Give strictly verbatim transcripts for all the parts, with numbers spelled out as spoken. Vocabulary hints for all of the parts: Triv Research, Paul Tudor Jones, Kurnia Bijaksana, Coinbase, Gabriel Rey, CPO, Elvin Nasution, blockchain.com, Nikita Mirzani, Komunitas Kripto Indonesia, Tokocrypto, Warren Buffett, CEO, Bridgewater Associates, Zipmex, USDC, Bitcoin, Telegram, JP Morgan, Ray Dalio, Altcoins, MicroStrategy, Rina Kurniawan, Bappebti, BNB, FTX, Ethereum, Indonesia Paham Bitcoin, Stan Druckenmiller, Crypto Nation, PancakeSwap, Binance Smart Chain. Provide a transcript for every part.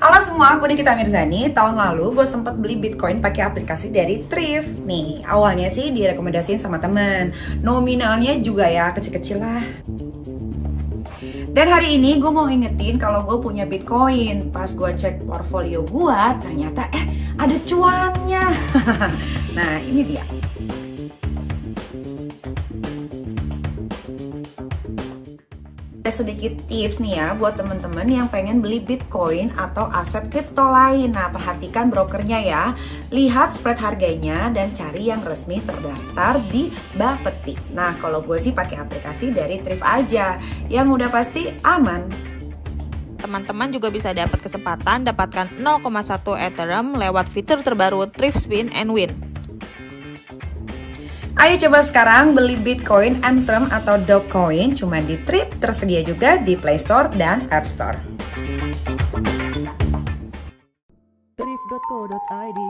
Halo semua, aku Nikita Mirzani. Tahun lalu gue sempet beli Bitcoin pakai aplikasi dari Triv. Nih, awalnya sih direkomendasiin sama temen. Nominalnya juga ya kecil-kecil lah. Dan hari ini gue mau ingetin kalau gue punya Bitcoin. Pas gue cek portfolio gue, ternyata eh ada cuannya. Nah, ini dia. Sedikit tips nih ya buat temen-temen yang pengen beli Bitcoin atau aset kripto lain. Nah, perhatikan brokernya ya, lihat spread harganya dan cari yang resmi terdaftar di Bappebti. Nah, kalau gue sih pakai aplikasi dari Triv aja, yang udah pasti aman. Teman-teman juga bisa dapat kesempatan dapatkan nol koma satu Ethereum lewat fitur terbaru Triv Spin and Win. Ayo coba sekarang beli Bitcoin, Anthem, atau Dogecoin cuma di Triv, tersedia juga di Play Store dan App Store. Triv titik co titik i d.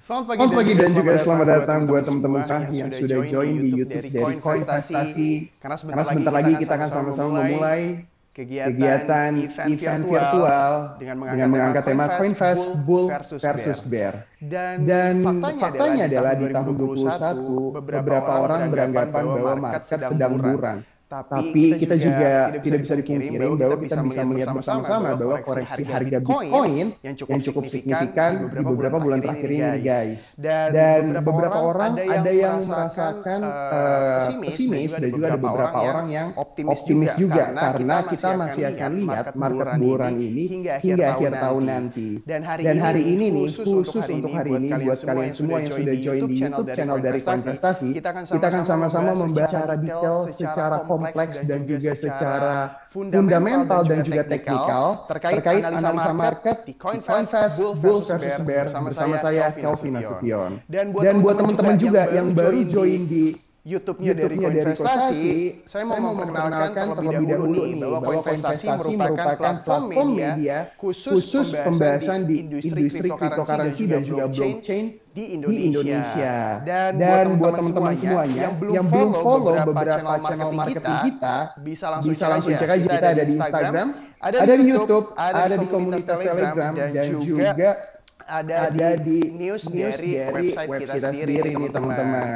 Selamat pagi, pagi dan juga selamat datang buat teman-teman yang sudah join di YouTube dari Coinvestasi. Karena sebentar lagi kita akan sama-sama memulai kegiatan event virtual dengan mengangkat tema CoinFest Bull versus Bear. Dan faktanya adalah di tahun dua ribu dua puluh satu beberapa orang beranggapan bahwa market sedang buram. Tapi kita juga tidak bisa dipungkiri bahwa kita bisa melihat bersama-sama bahwa koreksi harga Bitcoin yang cukup signifikan di beberapa bulan terakhir ini, guys. Dan beberapa orang ada yang merasakan pesimis dan juga ada beberapa orang yang optimis juga karena kita masih akan lihat market buruan ini hingga akhir tahun nanti. Dan hari ini nih, khusus untuk hari ini buat kalian semua yang sudah join di YouTube channel dari Coinvestasi, kita akan sama-sama membahas secara detail secara kompleks kompleks dan juga secara fundamental dan juga teknikal terkait analisa market di CoinFest Bull versus Bear bersama saya Elvin Nasution. Dan buat teman-teman juga yang baru join di YouTube-nya dari Coinvestasi, saya mau memperkenalkan terlebih dahulu nih bahwa Coinvestasi merupakan platform media khusus pembahasan di industri cryptocurrency dan juga blockchain di Indonesia. Di Indonesia. Dan, dan buat teman-teman semuanya, semuanya yang belum yang follow, follow beberapa channel, channel marketing kita, kita bisa langsung bisa langsung cek aja. Kita ada, ada di Instagram, ada di YouTube, ada, ada di komunitas Telegram, dan, dan juga ada, ada di news, news dari website, website kita sendiri, sendiri teman-teman.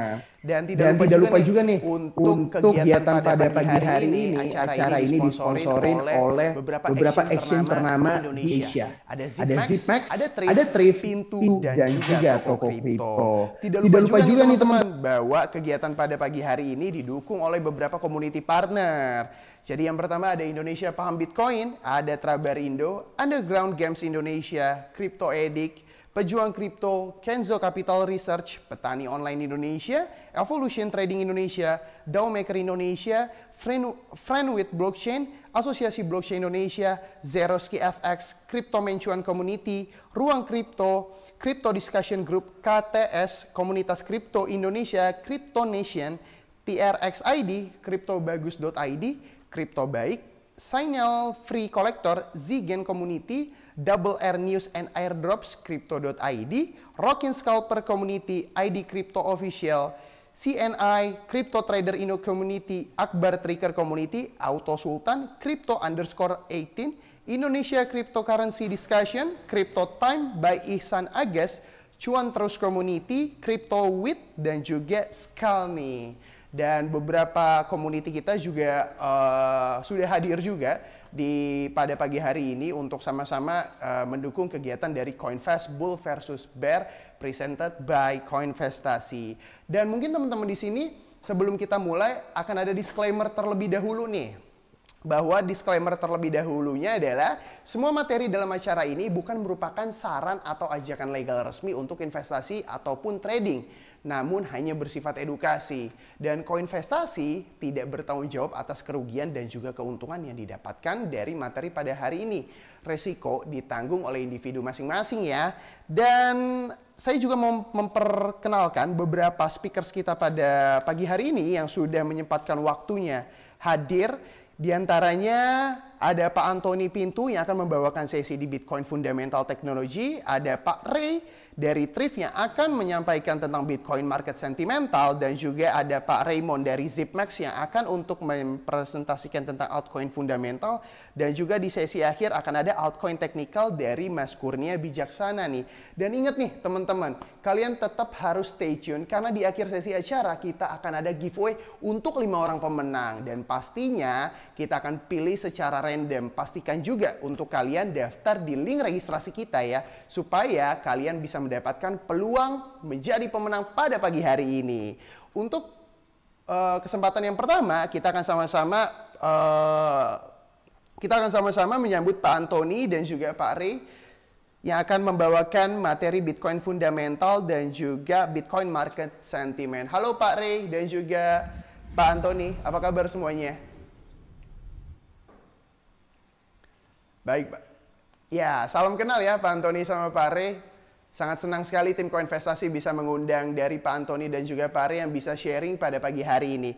Dan tidak, Dan lupa, tidak lupa juga nih untuk kegiatan pada pagi hari ini, ini acara ini disponsorin oleh beberapa exchange ternama di Indonesia. Ada Zipmex, ada Triv, Pintu, dan juga Tokocrypto. Tidak lupa juga nih teman, bahwa kegiatan pada pagi hari ini didukung oleh beberapa community partner. Jadi yang pertama ada Indonesia Paham Bitcoin, ada Trabarindo, Underground Games Indonesia, Crypto Edik, Pejuang Kripto, Kenzo Capital Research, Petani Online Indonesia, Evolution Trading Indonesia, Dow Maker Indonesia, Friend, Friend with Blockchain, Asosiasi Blockchain Indonesia, Zeroski F X, Crypto Mencuan Community, Ruang Kripto, Crypto Discussion Group K T S, Komunitas Kripto Indonesia, Crypto Nation, T R X I D, cryptobagus dot I D, Crypto Baik, Signal Free Collector, Zigen Community, Double Air News and Airdrops, Crypto dot I D, Rockin' Scalper Community, I D Crypto Official, C N I, Crypto Trader Indo Community, Akbar Tracker Community, Auto Sultan, Crypto underscore eighteen, Indonesia Cryptocurrency Discussion, Crypto Time by Ihsan Agas, Cuan Terus Community, Crypto Wit, dan juga Skalni. Dan beberapa community kita juga uh, sudah hadir juga di pada pagi hari ini untuk sama-sama uh, mendukung kegiatan dari CoinFest Bull versus Bear presented by Coinvestasi. Dan mungkin teman-teman di sini sebelum kita mulai akan ada disclaimer terlebih dahulu nih. Bahwa disclaimer terlebih dahulunya adalah semua materi dalam acara ini bukan merupakan saran atau ajakan legal resmi untuk investasi ataupun trading, namun hanya bersifat edukasi. Dan Coinvestasi tidak bertanggung jawab atas kerugian dan juga keuntungan yang didapatkan dari materi pada hari ini. Resiko ditanggung oleh individu masing-masing ya. Dan saya juga mau memperkenalkan beberapa speakers kita pada pagi hari ini yang sudah menyempatkan waktunya hadir. Di antaranya ada Pak Anthony Pintu yang akan membawakan sesi di Bitcoin Fundamental Technology. Ada Pak Rey dari Triv yang akan menyampaikan tentang Bitcoin Market Sentimental. Dan juga ada Pak Raymond dari Zipmex yang akan untuk mempresentasikan tentang altcoin fundamental. Dan juga di sesi akhir akan ada altcoin technical dari Mas Kurnia Bijaksana nih. Dan ingat nih teman-teman, kalian tetap harus stay tune karena di akhir sesi acara kita akan ada giveaway untuk lima orang pemenang. Dan pastinya kita akan pilih secara random. Pastikan juga untuk kalian daftar di link registrasi kita ya, supaya kalian bisa mendapatkan peluang menjadi pemenang pada pagi hari ini. Untuk uh, kesempatan yang pertama, kita akan sama-sama uh, kita akan sama-sama menyambut Pak Anthony dan juga Pak Rey yang akan membawakan materi Bitcoin Fundamental dan juga Bitcoin Market Sentiment. Halo Pak Rey dan juga Pak Anthony, apa kabar semuanya? Baik Pak. Ya, salam kenal ya Pak Anthony sama Pak Rey. Sangat senang sekali tim Coinvestasi bisa mengundang dari Pak Anthony dan juga Pak Rey yang bisa sharing pada pagi hari ini.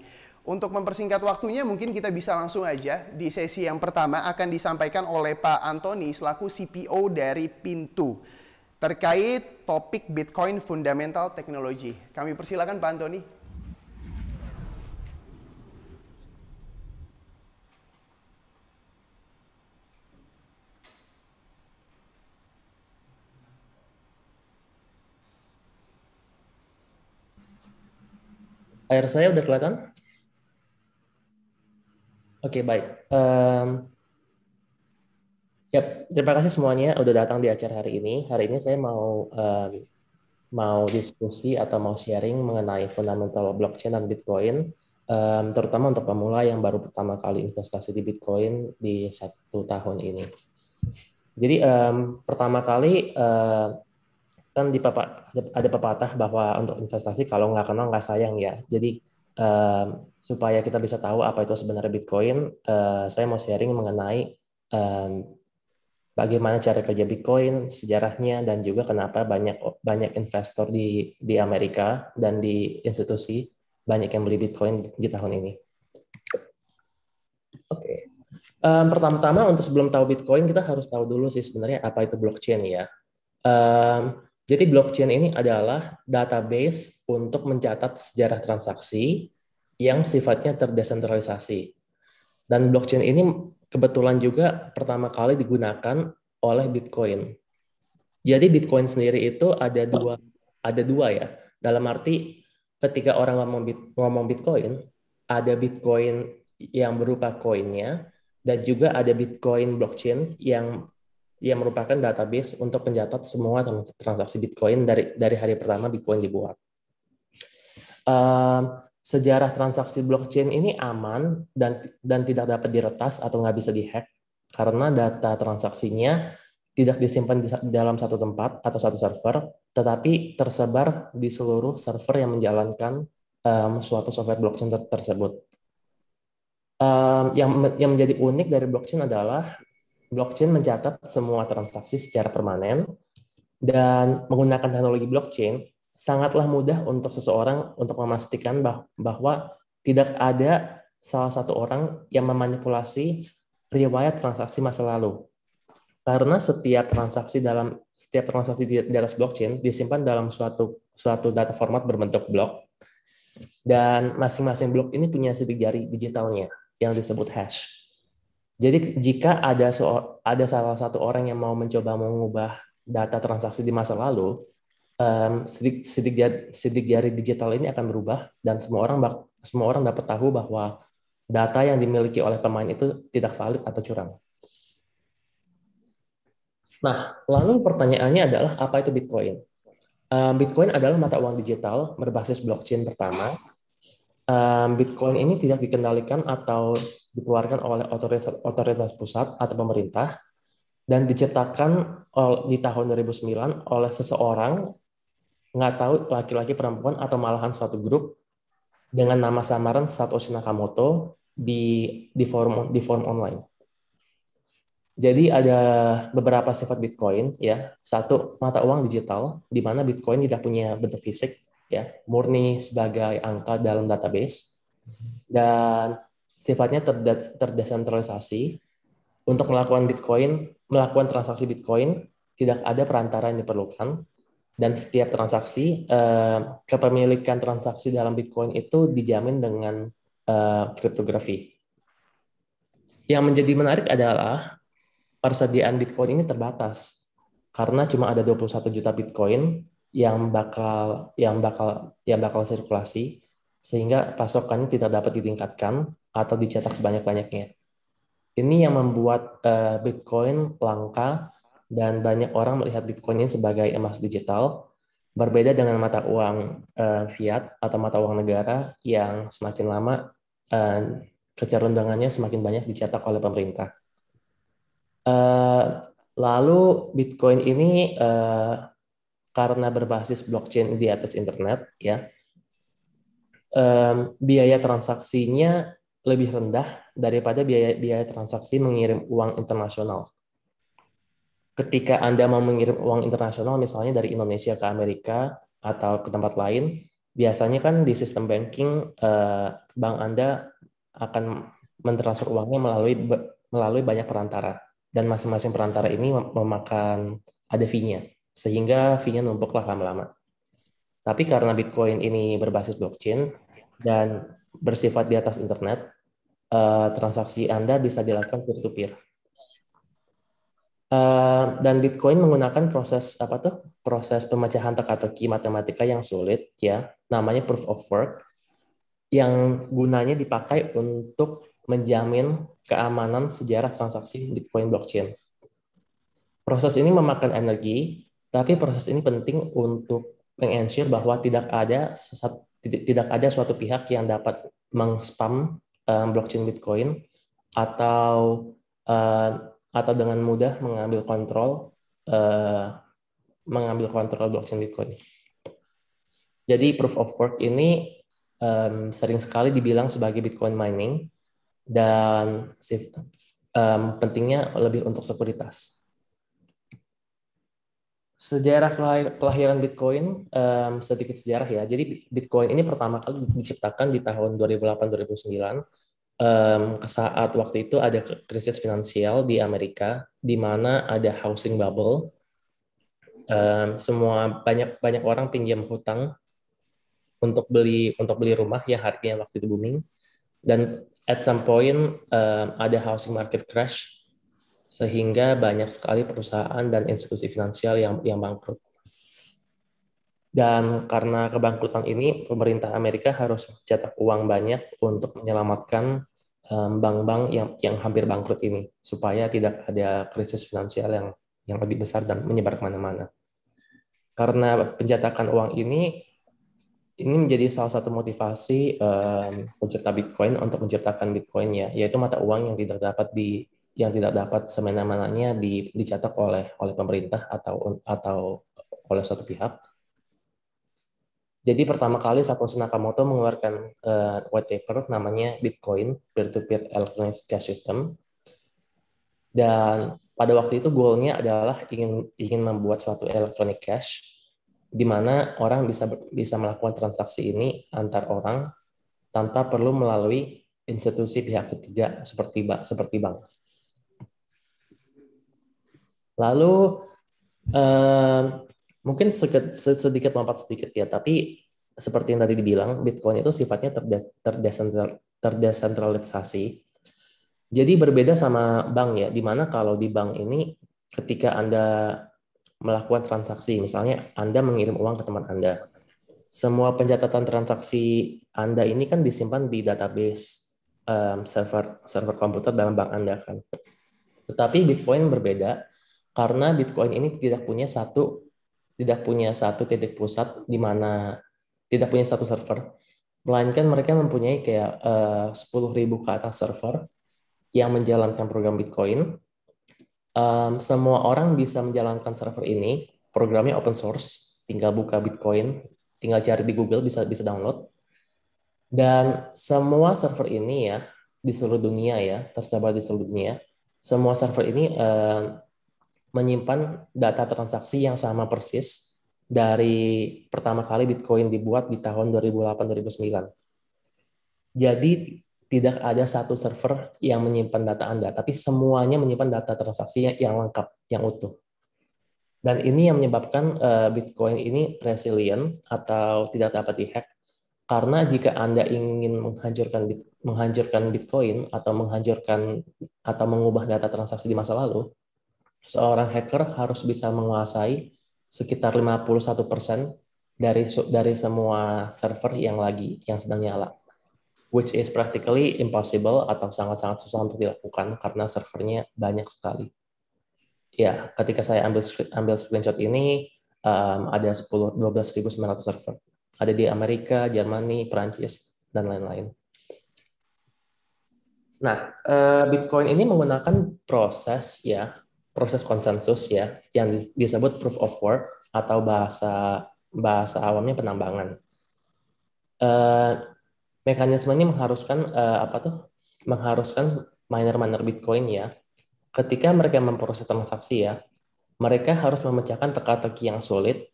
Untuk mempersingkat waktunya, mungkin kita bisa langsung aja di sesi yang pertama akan disampaikan oleh Pak Anthony selaku C P O dari Pintu terkait topik Bitcoin Fundamental Technology. Kami persilakan Pak Anthony. Layar saya udah kelihatan? Oke, baik. Um, yep, terima kasih semuanya udah datang di acara hari ini. Hari ini saya mau um, mau diskusi atau mau sharing mengenai fundamental blockchain dan Bitcoin, um, terutama untuk pemula yang baru pertama kali investasi di Bitcoin di satu tahun ini. Jadi um, pertama kali uh, kan di papa, ada pepatah bahwa untuk investasi kalau nggak kenal nggak sayang ya. Jadi Um, supaya kita bisa tahu apa itu sebenarnya Bitcoin, uh, saya mau sharing mengenai um, bagaimana cara kerja Bitcoin, sejarahnya, dan juga kenapa banyak banyak investor di di Amerika dan di institusi banyak yang beli Bitcoin di tahun ini. Oke, okay. um, pertama-tama untuk sebelum tahu Bitcoin kita harus tahu dulu sih sebenarnya apa itu blockchain ya. Um, Jadi blockchain ini adalah database untuk mencatat sejarah transaksi yang sifatnya terdesentralisasi. Dan blockchain ini kebetulan juga pertama kali digunakan oleh Bitcoin. Jadi Bitcoin sendiri itu ada dua, ada dua ya. Dalam arti ketika orang ngomong, ngomong Bitcoin, ada Bitcoin yang berupa koinnya dan juga ada Bitcoin blockchain yang yang merupakan database untuk mencatat semua transaksi Bitcoin dari dari hari pertama Bitcoin dibuat. Um, sejarah transaksi blockchain ini aman dan dan tidak dapat diretas atau nggak bisa dihack karena data transaksinya tidak disimpan di dalam satu tempat atau satu server, tetapi tersebar di seluruh server yang menjalankan um, suatu software blockchain ter tersebut. Um, yang yang menjadi unik dari blockchain adalah blockchain mencatat semua transaksi secara permanen dan menggunakan teknologi blockchain, sangatlah mudah untuk seseorang untuk memastikan bahwa tidak ada salah satu orang yang memanipulasi riwayat transaksi masa lalu. Karena setiap transaksi dalam setiap transaksi di atas blockchain disimpan dalam suatu suatu data format berbentuk blok, dan masing-masing blok ini punya sidik jari digitalnya yang disebut hash. Jadi jika ada so, ada salah satu orang yang mau mencoba mengubah data transaksi di masa lalu, um, sidik, sidik, jari, sidik jari digital ini akan berubah dan semua orang bak, semua orang dapat tahu bahwa data yang dimiliki oleh pemain itu tidak valid atau curang. Nah, lalu pertanyaannya adalah apa itu Bitcoin? Bitcoin adalah mata uang digital berbasis blockchain pertama. Bitcoin ini tidak dikendalikan atau dikeluarkan oleh otoritas, otoritas pusat atau pemerintah dan diciptakan di tahun dua ribu sembilan oleh seseorang, nggak tahu laki-laki perempuan atau malahan suatu grup dengan nama samaran Satoshi Nakamoto di di forum di forum online. Jadi ada beberapa sifat Bitcoin, ya. Satu, mata uang digital, di mana Bitcoin tidak punya bentuk fisik, ya, murni sebagai angka dalam database, dan sifatnya terdesentralisasi. Untuk melakukan Bitcoin, melakukan transaksi Bitcoin, tidak ada perantara yang diperlukan, dan setiap transaksi, eh, kepemilikan transaksi dalam Bitcoin itu dijamin dengan eh, kriptografi. Yang menjadi menarik adalah persediaan Bitcoin ini terbatas karena cuma ada dua puluh satu juta Bitcoin yang bakal yang bakal yang bakal sirkulasi, sehingga pasokannya tidak dapat ditingkatkan atau dicetak sebanyak-banyaknya. Ini yang membuat uh, Bitcoin langka dan banyak orang melihat Bitcoin ini sebagai emas digital, berbeda dengan mata uang uh, fiat atau mata uang negara yang semakin lama uh, kecerundangannya semakin banyak dicetak oleh pemerintah. Uh, lalu Bitcoin ini uh, karena berbasis blockchain di atas internet, ya, um, biaya transaksinya lebih rendah daripada biaya biaya transaksi mengirim uang internasional. Ketika Anda mau mengirim uang internasional, misalnya dari Indonesia ke Amerika atau ke tempat lain, biasanya kan di sistem banking uh, bank Anda akan mentransfer uangnya melalui melalui banyak perantara. Dan masing-masing perantara ini memakan ada fee-nya, sehingga fee-nya numpuklah lama-lama. Tapi karena Bitcoin ini berbasis blockchain dan bersifat di atas internet, transaksi Anda bisa dilakukan peer-to-peer. Dan Bitcoin menggunakan proses apa tuh? Proses pemecahan teka-teki matematika yang sulit, ya, namanya proof of work, yang gunanya dipakai untuk menjamin keamanan sejarah transaksi Bitcoin blockchain. Proses ini memakan energi, tapi proses ini penting untuk meng-ensure bahwa tidak ada tidak ada suatu pihak yang dapat meng-spam blockchain Bitcoin atau atau dengan mudah mengambil kontrol mengambil kontrol blockchain Bitcoin. Jadi proof of work ini sering sekali dibilang sebagai Bitcoin mining. Dan um, pentingnya lebih untuk sekuritas. Sejarah kelahiran Bitcoin, um, sedikit sejarah ya. Jadi Bitcoin ini pertama kali diciptakan di tahun dua ribu delapan dua ribu sembilan, um, saat waktu itu ada krisis finansial di Amerika, di mana ada housing bubble. Um, semua banyak banyak orang pinjam hutang untuk beli untuk beli rumah yang harganya waktu itu booming, dan at some point, um, ada housing market crash, sehingga banyak sekali perusahaan dan institusi finansial yang, yang bangkrut. Dan karena kebangkrutan ini, pemerintah Amerika harus cetak uang banyak untuk menyelamatkan bank-bank um, yang, yang hampir bangkrut ini, supaya tidak ada krisis finansial yang, yang lebih besar dan menyebar kemana-mana. Karena pencetakan uang ini, Ini menjadi salah satu motivasi um, pencipta Bitcoin untuk menciptakan Bitcoin, ya, yaitu mata uang yang tidak dapat di yang tidak dapat semena-menanya di, dicetak oleh oleh pemerintah atau atau oleh suatu pihak. Jadi pertama kali Satoshi Nakamoto mengeluarkan uh, white paper namanya Bitcoin Peer-to-Peer Electronic Cash System, dan Pada waktu itu goalnya adalah ingin ingin membuat suatu electronic cash di mana orang bisa bisa melakukan transaksi ini antar orang tanpa perlu melalui institusi pihak ketiga seperti seperti bank. Lalu eh, mungkin sedikit lompat sedikit ya, tapi seperti yang tadi dibilang, Bitcoin itu sifatnya terdesentralisasi. Jadi berbeda sama bank ya, dimana kalau di bank ini ketika Anda melakukan transaksi, misalnya Anda mengirim uang ke teman Anda, semua pencatatan transaksi Anda ini kan disimpan di database um, server server komputer dalam bank Anda kan. Tetapi Bitcoin berbeda karena Bitcoin ini tidak punya satu tidak punya satu titik pusat di mana tidak punya satu server, melainkan mereka mempunyai kayak uh, sepuluh ribu ke atas server yang menjalankan program Bitcoin. Um, semua orang bisa menjalankan server ini, programnya open source, tinggal buka Bitcoin, tinggal cari di Google, bisa bisa download. Dan semua server ini ya, di seluruh dunia ya, tersebar di seluruh dunia, semua server ini um, menyimpan data transaksi yang sama persis dari pertama kali Bitcoin dibuat di tahun dua ribu delapan dua ribu sembilan. Jadi, tidak ada satu server yang menyimpan data Anda, tapi semuanya menyimpan data transaksi yang lengkap, yang utuh. Dan ini yang menyebabkan Bitcoin ini resilient atau tidak dapat dihack, karena jika Anda ingin menghancurkan menghancurkan Bitcoin atau menghancurkan atau mengubah data transaksi di masa lalu, seorang hacker harus bisa menguasai sekitar lima puluh satu persen dari dari semua server yang lagi yang sedang nyala, which is practically impossible atau sangat-sangat susah untuk dilakukan karena servernya banyak sekali. Ya, ketika saya ambil ambil screenshot ini, um, ada sepuluh dua belas ribu sembilan ratus server. Ada di Amerika, Jerman, Perancis, dan lain-lain. Nah, uh, Bitcoin ini menggunakan proses ya, proses konsensus ya, yang disebut proof of work atau bahasa bahasa awamnya penambangan. Uh, Mekanismenya mengharuskan eh, apa tuh? Mengharuskan miner-miner Bitcoin ya. Ketika mereka memproses transaksi ya, mereka harus memecahkan teka-teki yang sulit.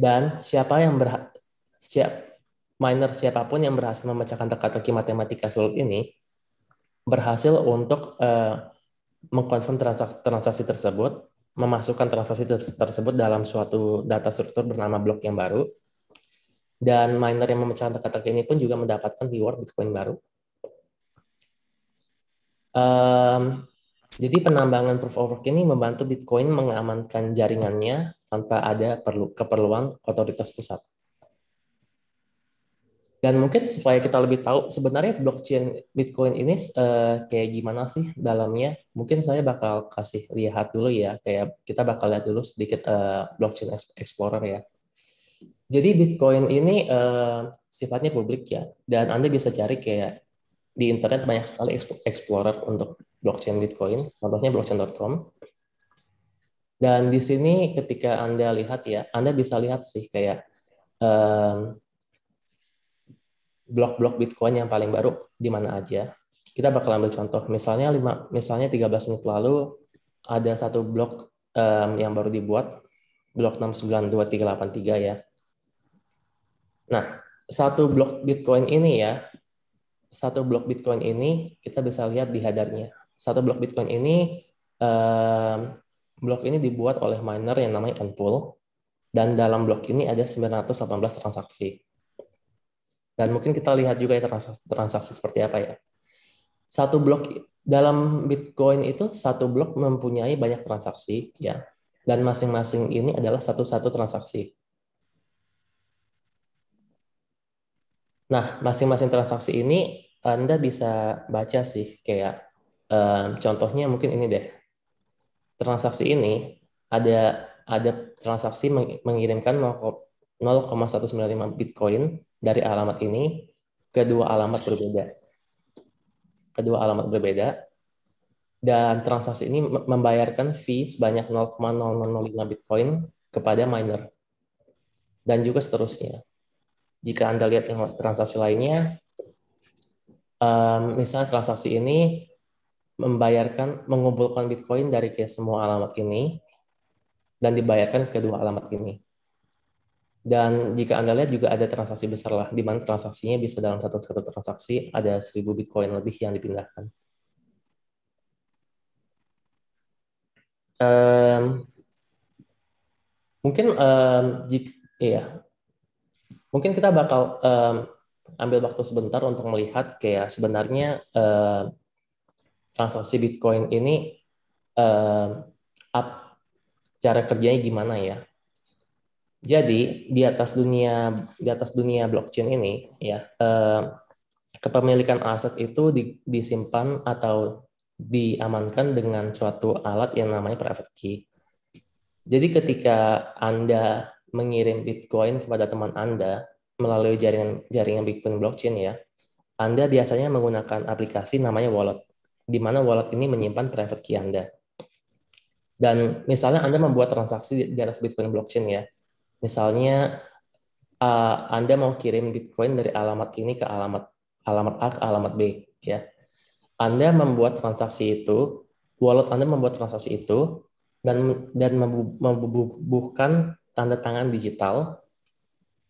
Dan siapa yang berha- siap miner siapapun yang berhasil memecahkan teka-teki matematika sulit ini berhasil untuk eh, mengkonfirm transaksi, transaksi tersebut, memasukkan transaksi tersebut dalam suatu data struktur bernama blok yang baru. Dan miner yang memecahkan teka-teki ini pun juga mendapatkan reward Bitcoin baru. Um, jadi penambangan proof of work ini membantu Bitcoin mengamankan jaringannya tanpa ada perlu keperluan otoritas pusat. Dan mungkin supaya kita lebih tahu sebenarnya blockchain Bitcoin ini uh, kayak gimana sih dalamnya? Mungkin saya bakal kasih lihat dulu ya, kayak kita bakal lihat dulu sedikit uh, blockchain explorer ya. Jadi Bitcoin ini uh, sifatnya publik ya, dan Anda bisa cari kayak di internet banyak sekali explorer untuk blockchain Bitcoin, contohnya blockchain dot com. Dan di sini ketika Anda lihat ya, Anda bisa lihat sih kayak um, blok-blok Bitcoin yang paling baru di mana aja. Kita bakal ambil contoh, misalnya lima, misalnya tiga belas menit lalu ada satu blok um, yang baru dibuat, blok enam sembilan dua tiga delapan tiga ya. Nah, satu blok Bitcoin ini ya, satu blok Bitcoin ini kita bisa lihat di headernya. Satu blok Bitcoin ini, eh, blok ini dibuat oleh miner yang namanya Enpool, dan dalam blok ini ada sembilan ratus delapan belas transaksi. Dan mungkin kita lihat juga ya transaksi, transaksi seperti apa ya. Satu blok dalam Bitcoin itu, satu blok mempunyai banyak transaksi ya, dan masing-masing ini adalah satu-satu transaksi. Nah, masing-masing transaksi ini Anda bisa baca sih, kayak um, contohnya mungkin ini deh. Transaksi ini, ada ada transaksi mengirimkan nol koma satu sembilan lima Bitcoin dari alamat ini ke dua alamat berbeda. Kedua alamat berbeda, dan transaksi ini membayarkan fee sebanyak nol koma nol nol nol lima Bitcoin kepada miner, dan juga seterusnya. Jika Anda lihat transaksi lainnya, um, misalnya transaksi ini membayarkan, mengumpulkan Bitcoin dari ke semua alamat ini dan dibayarkan ke dua alamat ini. Dan jika Anda lihat juga ada transaksi besar lah, di mana transaksinya bisa dalam satu-satu transaksi ada seribu Bitcoin lebih yang dipindahkan. Um, mungkin um, jika, iya, mungkin kita bakal um, ambil waktu sebentar untuk melihat kayak sebenarnya uh, transaksi Bitcoin ini uh, up, cara kerjanya gimana ya. Jadi di atas dunia di atas dunia blockchain ini ya, eh, kepemilikan aset itu di, disimpan atau diamankan dengan suatu alat yang namanya private key. Jadi ketika Anda mengirim Bitcoin kepada teman Anda melalui jaringan jaringan Bitcoin blockchain ya, Anda biasanya menggunakan aplikasi namanya wallet, di mana wallet ini menyimpan private key Anda. Dan misalnya Anda membuat transaksi di, di atas Bitcoin blockchain ya. Misalnya uh, Anda mau kirim Bitcoin dari alamat ini ke alamat alamat A ke alamat B, ya. Anda membuat transaksi itu, wallet Anda membuat transaksi itu dan dan membubuhkan tanda tangan digital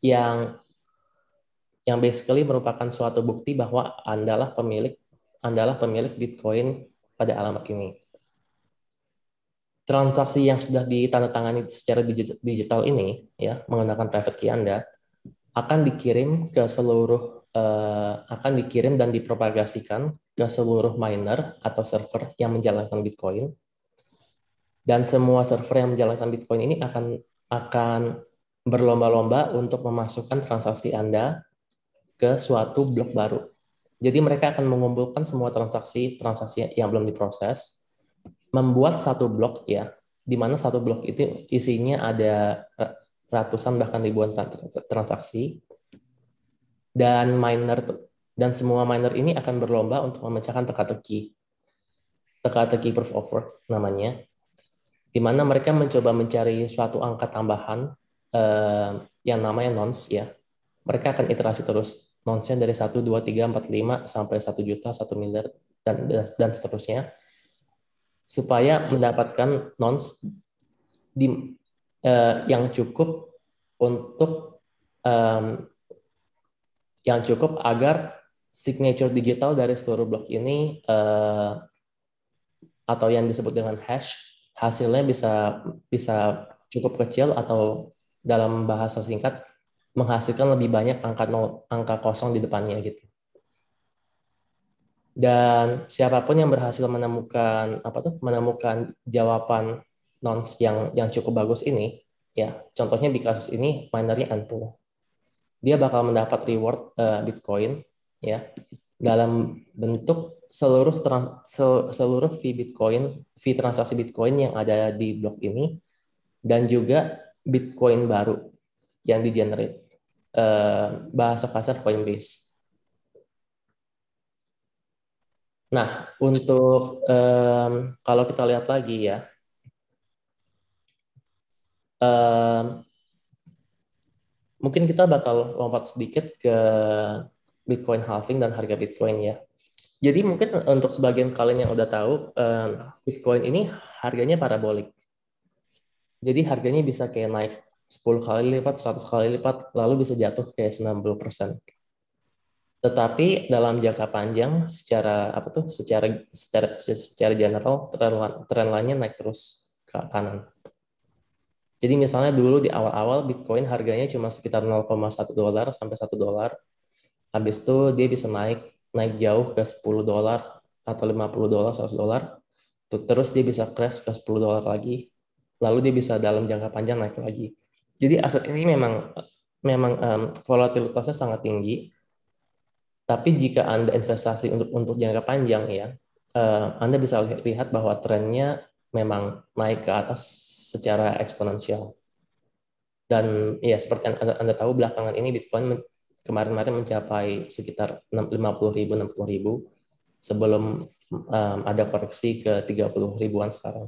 yang yang basically merupakan suatu bukti bahwa Anda lah pemilik Anda lah pemilik Bitcoin pada alamat ini. Transaksi yang sudah ditandatangani secara digital ini ya menggunakan private key Anda akan dikirim ke seluruh eh, akan dikirim dan dipropagasikan ke seluruh miner atau server yang menjalankan Bitcoin, dan semua server yang menjalankan Bitcoin ini akan akan berlomba-lomba untuk memasukkan transaksi Anda ke suatu blok baru. Jadi mereka akan mengumpulkan semua transaksi transaksi yang belum diproses, membuat satu blok ya, di mana satu blok itu isinya ada ratusan bahkan ribuan transaksi, dan miner dan semua miner ini akan berlomba untuk memecahkan teka-teki teka-teki proof of work namanya, di mana mereka mencoba mencari suatu angka tambahan eh, yang namanya nonce ya. Mereka akan iterasi terus nonce dari satu, dua, tiga, empat, lima sampai satu juta, satu miliar dan dan seterusnya, supaya mendapatkan nonce di, eh, yang cukup untuk um, yang cukup agar signature digital dari seluruh blok ini eh, atau yang disebut dengan hash hasilnya bisa bisa cukup kecil atau dalam bahasa singkat menghasilkan lebih banyak angka nol, angka kosong di depannya gitu. Dan siapapun yang berhasil menemukan apa tuh menemukan jawaban nonce yang yang cukup bagus ini ya, contohnya di kasus ini minernya Anpu, dia bakal mendapat reward uh, Bitcoin ya dalam bentuk seluruh trans, seluruh fee Bitcoin fee transaksi Bitcoin yang ada di blok ini, dan juga Bitcoin baru yang di generate uh, bahasa kasar Coinbase. Nah, untuk um, kalau kita lihat lagi ya, um, mungkin kita bakal lompat sedikit ke Bitcoin halving dan harga Bitcoin ya. Jadi mungkin untuk sebagian kalian yang udah tahu, um, Bitcoin ini harganya parabolik. Jadi harganya bisa kayak naik sepuluh kali lipat, seratus kali lipat, lalu bisa jatuh kayak sembilan puluh persen. Tetapi dalam jangka panjang secara apa tuh secara secara secara general tren tren lainnya naik terus ke kanan. Jadi misalnya dulu di awal-awal Bitcoin harganya cuma sekitar nol koma satu dolar sampai satu dolar. Habis itu dia bisa naik naik jauh ke sepuluh dolar atau lima puluh dolar, seratus dolar. Terus dia bisa crash ke sepuluh dolar lagi. Lalu dia bisa dalam jangka panjang naik lagi. Jadi aset ini memang memang um, volatilitasnya sangat tinggi. Tapi jika Anda investasi untuk untuk jangka panjang ya, eh, Anda bisa lihat bahwa trennya memang naik ke atas secara eksponensial. Dan ya seperti yang Anda, Anda tahu belakangan ini Bitcoin men, kemarin-kemarin mencapai sekitar lima puluh ribu, enam puluh ribu sebelum eh, ada koreksi ke tiga puluh ribuan sekarang.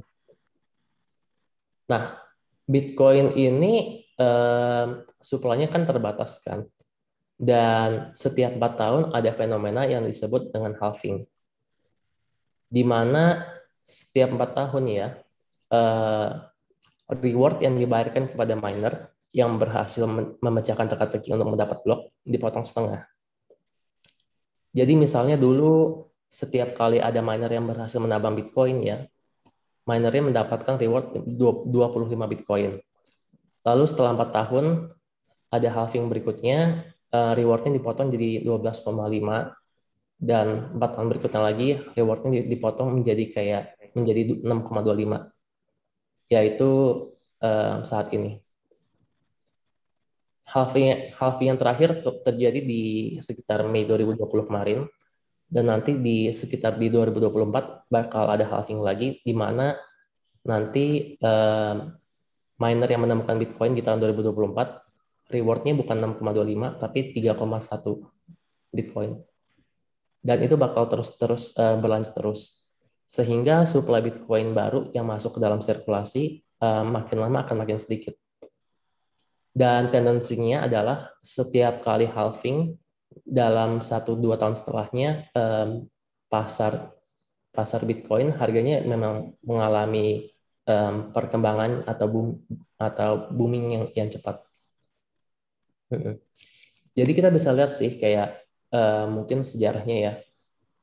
Nah, Bitcoin ini eh, suplainya kan terbatas kan. Dan setiap empat tahun ada fenomena yang disebut dengan halving. di mana setiap empat tahun ya, uh, reward yang dibayarkan kepada miner yang berhasil memecahkan teka-teki untuk mendapat blok dipotong setengah. Jadi misalnya dulu setiap kali ada miner yang berhasil menabang Bitcoin ya, minernya mendapatkan reward dua puluh lima Bitcoin. Lalu setelah empat tahun ada halving berikutnya, rewardnya dipotong jadi dua belas koma lima, dan empat tahun berikutnya lagi rewardnya dipotong menjadi kayak menjadi enam koma dua lima. Yaitu saat ini. Halving, halving yang terakhir terjadi di sekitar Mei dua ribu dua puluh kemarin, dan nanti di sekitar di dua ribu dua puluh empat bakal ada halving lagi, di mana nanti eh, miner yang menemukan Bitcoin di tahun dua ribu dua puluh empat rewardnya bukan enam koma dua lima tapi tiga koma satu Bitcoin, dan itu bakal terus-terus eh, berlanjut terus sehingga supply Bitcoin baru yang masuk ke dalam sirkulasi eh, makin lama akan makin sedikit. Dan tendensinya adalah setiap kali halving dalam satu dua tahun setelahnya eh, pasar pasar Bitcoin harganya memang mengalami eh, perkembangan atau boom, atau booming yang yang cepat. Hmm. Jadi kita bisa lihat sih kayak eh, mungkin sejarahnya ya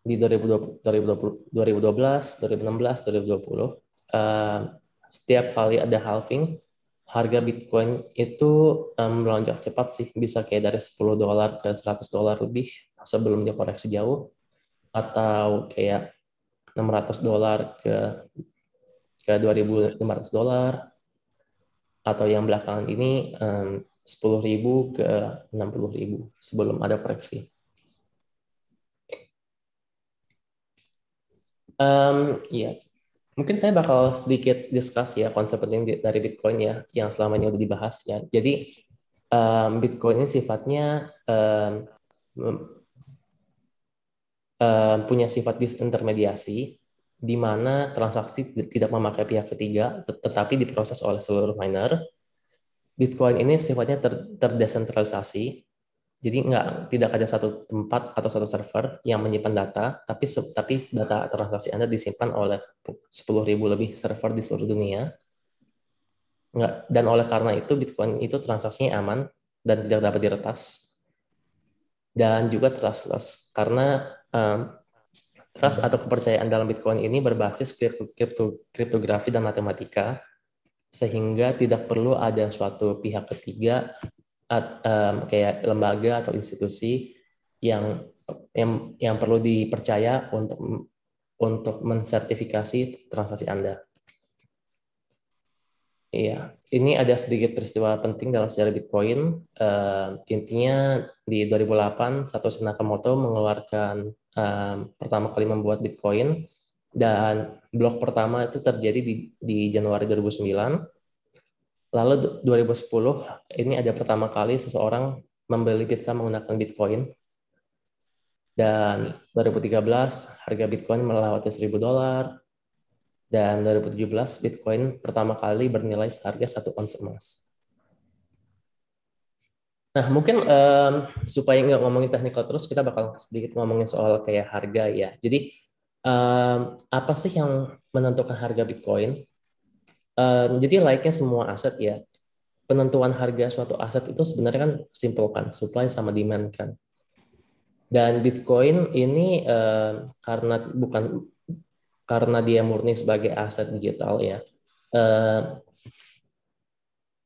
di dua ribu dua belas, dua ribu enam belas, dua ribu dua puluh eh, setiap kali ada halving harga Bitcoin itu um, melonjak cepat sih, bisa kayak dari sepuluh dolar ke seratus dolar lebih sebelum dia koreksi jauh, atau kayak enam ratus dolar ke ke dua ribu lima ratus dolar, atau yang belakangan ini um, sepuluh ribu ke enam puluh ribu sebelum ada koreksi. Um, ya. Yeah. Mungkin saya bakal sedikit discuss ya konsep penting dari Bitcoin ya yang selama ini udah dibahas ya. Jadi um, Bitcoin ini sifatnya um, um, punya sifat disintermediasi, di mana transaksi tidak memakai pihak ketiga tetapi diproses oleh seluruh miner. Bitcoin ini sifatnya ter terdesentralisasi, jadi nggak tidak ada satu tempat atau satu server yang menyimpan data, tapi tapi data transaksi Anda disimpan oleh sepuluh ribu lebih server di seluruh dunia. Nggak, dan oleh karena itu Bitcoin itu transaksinya aman dan tidak dapat diretas, dan juga trustless karena um, trust atau kepercayaan dalam Bitcoin ini berbasis kriptografi dan matematika, sehingga tidak perlu ada suatu pihak ketiga At, um, kayak lembaga atau institusi yang yang yang perlu dipercaya untuk untuk mensertifikasi transaksi Anda. Iya, ini ada sedikit peristiwa penting dalam sejarah Bitcoin. Uh, intinya di dua ribu delapan Satoshi Nakamoto mengeluarkan um, pertama kali membuat Bitcoin, dan blok pertama itu terjadi di, di Januari dua ribu sembilan. Lalu dua ribu sepuluh ini ada pertama kali seseorang membeli pizza menggunakan Bitcoin. Dan dua ribu tiga belas harga Bitcoin melewati seribu dolar. Dan dua ribu tujuh belas Bitcoin pertama kali bernilai seharga satu ons emas. Nah, mungkin um, supaya nggak ngomongin teknikal terus, kita bakal sedikit ngomongin soal kayak harga ya. Jadi um, apa sih yang menentukan harga Bitcoin? Um, jadi like-nya semua aset ya, penentuan harga suatu aset itu sebenarnya kan simple kan, supply sama demand kan. Dan Bitcoin ini um, karena bukan karena dia murni sebagai aset digital ya, um,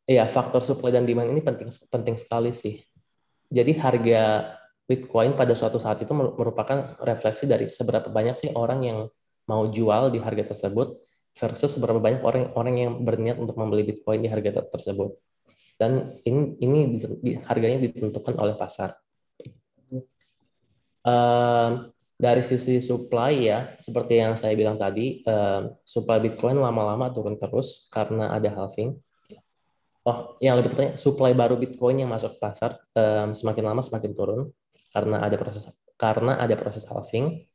ya faktor supply dan demand ini penting penting sekali sih. Jadi harga Bitcoin pada suatu saat itu merupakan refleksi dari seberapa banyak sih orang yang mau jual di harga tersebut versus berapa banyak orang-orang yang berniat untuk membeli Bitcoin di harga tersebut. Dan ini ini harganya ditentukan oleh pasar. Um, dari sisi supply ya, seperti yang saya bilang tadi, um, supply Bitcoin lama-lama turun terus karena ada halving. Oh, yang lebih tepatnya supply baru Bitcoin yang masuk pasar um, semakin lama semakin turun karena ada proses karena ada proses halving.